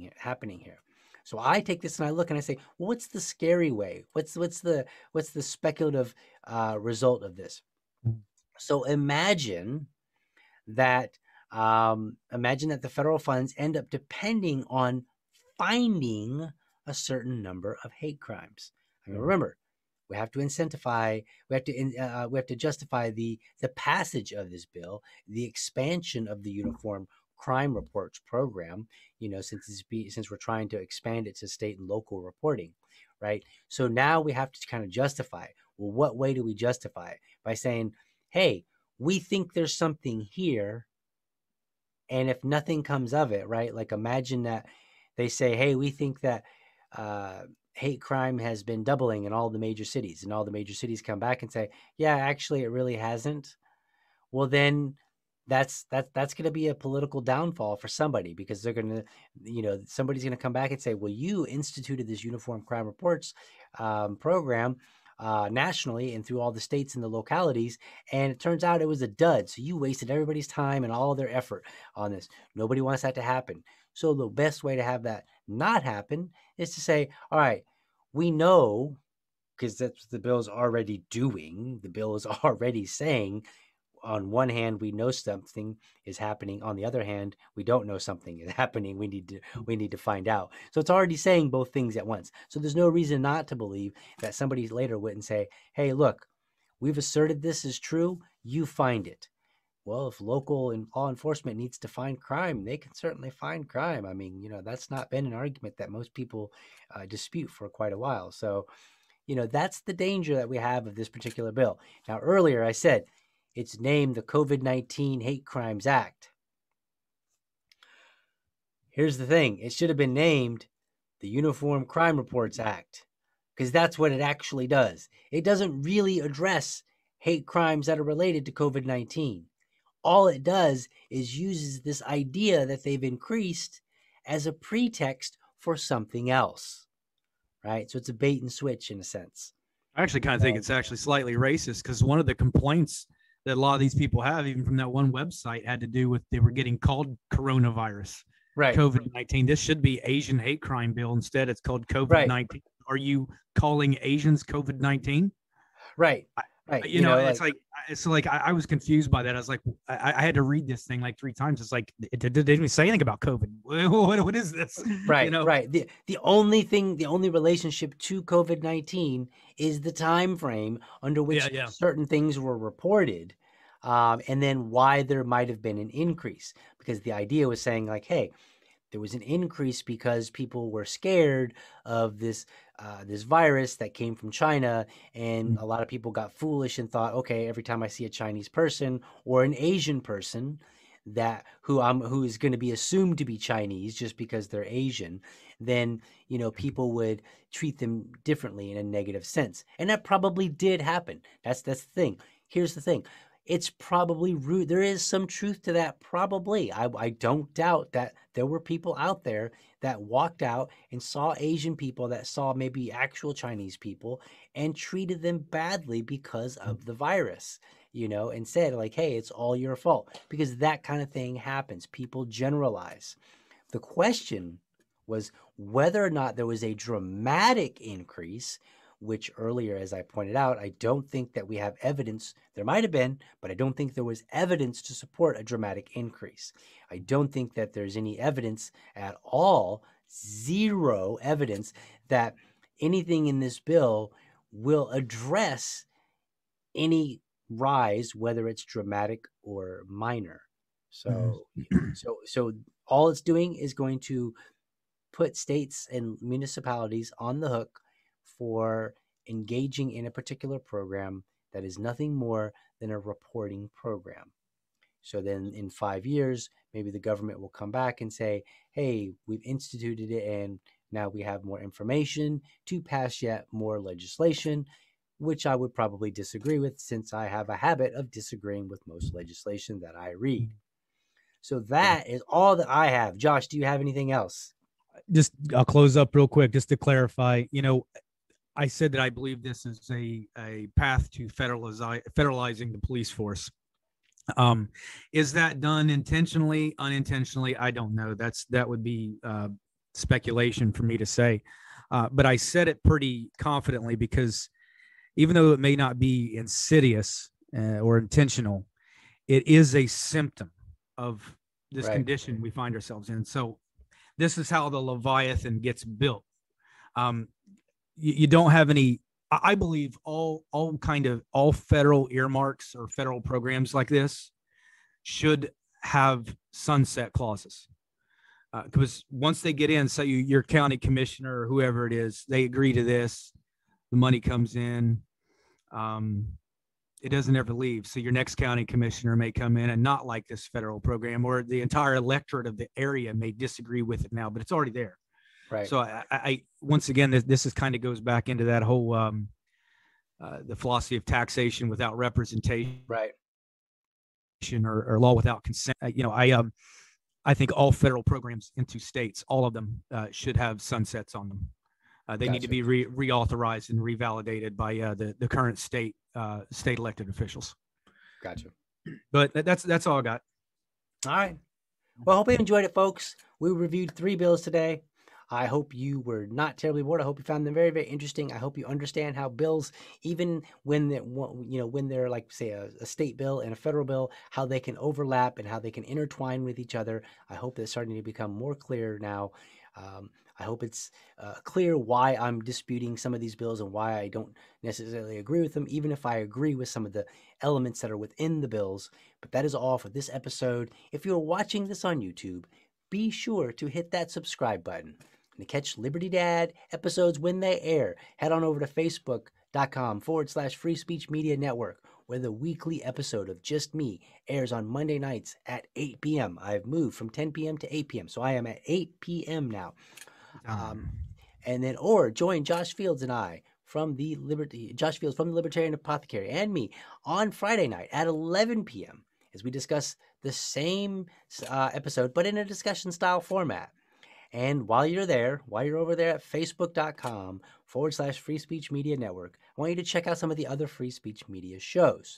here. So I take this and I look and I say, well, what's the scary way? What's the speculative result of this? So imagine that the federal funds end up depending on finding a certain number of hate crimes. I mean, remember, we have to incentivize, we have to justify the passage of this bill, the expansion of the Uniform Crime Reports program, since we're trying to expand it to state and local reporting, right? So now we have to kind of justify. Well, what way do we justify? By saying, hey, we think there's something here, and if nothing comes of it, right? Like, imagine that they say, hey, we think that hate crime has been doubling in all the major cities, and all the major cities come back and say, yeah, actually, it really hasn't. Well, then that's going to be a political downfall for somebody, because they're going to, you know, somebody's going to come back and say, well, you instituted this Uniform Crime Reports program nationally and through all the states and the localities, and it turns out it was a dud. So you wasted everybody's time and all their effort on this. Nobody wants that to happen. So the best way to have that not happen is to say, all right, we know, because that's what the bill is already doing. The bill is already saying, on one hand, we know something is happening. On the other hand, we don't know something is happening. We need to find out. So it's already saying both things at once. So there's no reason not to believe that somebody later wouldn't say, hey, look, we've asserted this is true. You find it. Well, if local and law enforcement needs to find crime, they can certainly find crime. I mean, you know, that's not been an argument that most people dispute for quite a while. So, you know, that's the danger that we have of this particular bill. Now, earlier I said, it's named the COVID-19 Hate Crimes Act. Here's the thing. It should have been named the Uniform Crime Reports Act, because that's what it actually does. It doesn't really address hate crimes that are related to COVID-19. All it does is uses this idea that they've increased as a pretext for something else, right? So it's a bait and switch in a sense. I actually kind of think it's actually slightly racist, because one of the complaints that a lot of these people have, even from that one website, had to do with they were getting called coronavirus, right? COVID-19. This should be Asian hate crime bill. Instead, it's called COVID-19. Right. Are you calling Asians COVID-19? Right. Right. You know, it's like so like I was confused by that. I was like, I had to read this thing like 3 times. It's like, they didn't say anything about COVID. What is this? Right. You know? Right. The only relationship to COVID-19 is the time frame under which certain things were reported, and then why there might have been an increase, because the idea was saying like, hey, there was an increase because people were scared of this virus that came from China, and a lot of people got foolish and thought, okay, every time I see a Chinese person or an Asian person who is going to be assumed to be Chinese just because they're Asian, then, you know, people would treat them differently in a negative sense. And that probably did happen. That's the thing. Here's the thing. It's probably rude. There is some truth to that, probably. I don't doubt that there were people out there that walked out and saw Asian people, that saw maybe actual Chinese people, and treated them badly because of the virus, you know, and said like, hey, it's all your fault, because that kind of thing happens. People generalize. The question was whether or not there was a dramatic increase, which earlier, as I pointed out, I don't think that we have evidence. There might have been, but I don't think there was evidence to support a dramatic increase. I don't think that there's any evidence at all, zero evidence, that anything in this bill will address any rise, whether it's dramatic or minor. So all it's doing is going to put states and municipalities on the hook for engaging in a particular program that is nothing more than a reporting program. So then in 5 years, maybe the government will come back and say, hey, we've instituted it and now we have more information to pass yet more legislation, which I would probably disagree with, since I have a habit of disagreeing with most legislation that I read. So that is all that I have. Josh, do you have anything else? Just I'll close up real quick just to clarify, you know, I said that I believe this is a path to federalizing the police force. Is that done intentionally, unintentionally? I don't know. That would be speculation for me to say. But I said it pretty confidently, because even though it may not be insidious or intentional, it is a symptom of this condition we find ourselves in. So this is how the Leviathan gets built. You don't have any, I believe all federal earmarks or federal programs like this should have sunset clauses, because once they get in, say your county commissioner or whoever it is, they agree to this, the money comes in, it doesn't ever leave. So your next county commissioner may come in and not like this federal program, or the entire electorate of the area may disagree with it now, but it's already there. Right. So I once again, this is kind of goes back into that whole the philosophy of taxation without representation. Right. or law without consent. I think all federal programs into states, all of them should have sunsets on them. They need to be reauthorized and revalidated by the current state elected officials. Gotcha. But that's all I got. All right. Well, I hope you enjoyed it, folks. We reviewed 3 bills today. I hope you were not terribly bored. I hope you found them very, very interesting. I hope you understand how bills, even when they're like, say, a state bill and a federal bill, how they can overlap and how they can intertwine with each other. I hope that's starting to become more clear now. I hope it's clear why I'm disputing some of these bills and why I don't necessarily agree with them, even if I agree with some of the elements that are within the bills. But that is all for this episode. If you're watching this on YouTube, be sure to hit that subscribe button. To catch Liberty Dad episodes when they air, head on over to facebook.com/Free Speech Media Network, where the weekly episode of Just Me airs on Monday nights at 8 p.m. I've moved from 10 p.m. to 8 p.m., so I am at 8 p.m. now. And then, or join Josh Fields and I from the Libertarian Apothecary and me on Friday night at 11 p.m. as we discuss the same episode, but in a discussion style format. And while you're there, while you're over there at facebook.com/Free Speech Media Network, I want you to check out some of the other free speech media shows.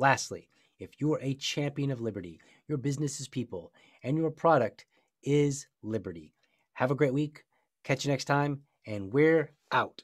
Lastly, if you're a champion of liberty, your business is people, and your product is liberty. Have a great week. Catch you next time, and we're out.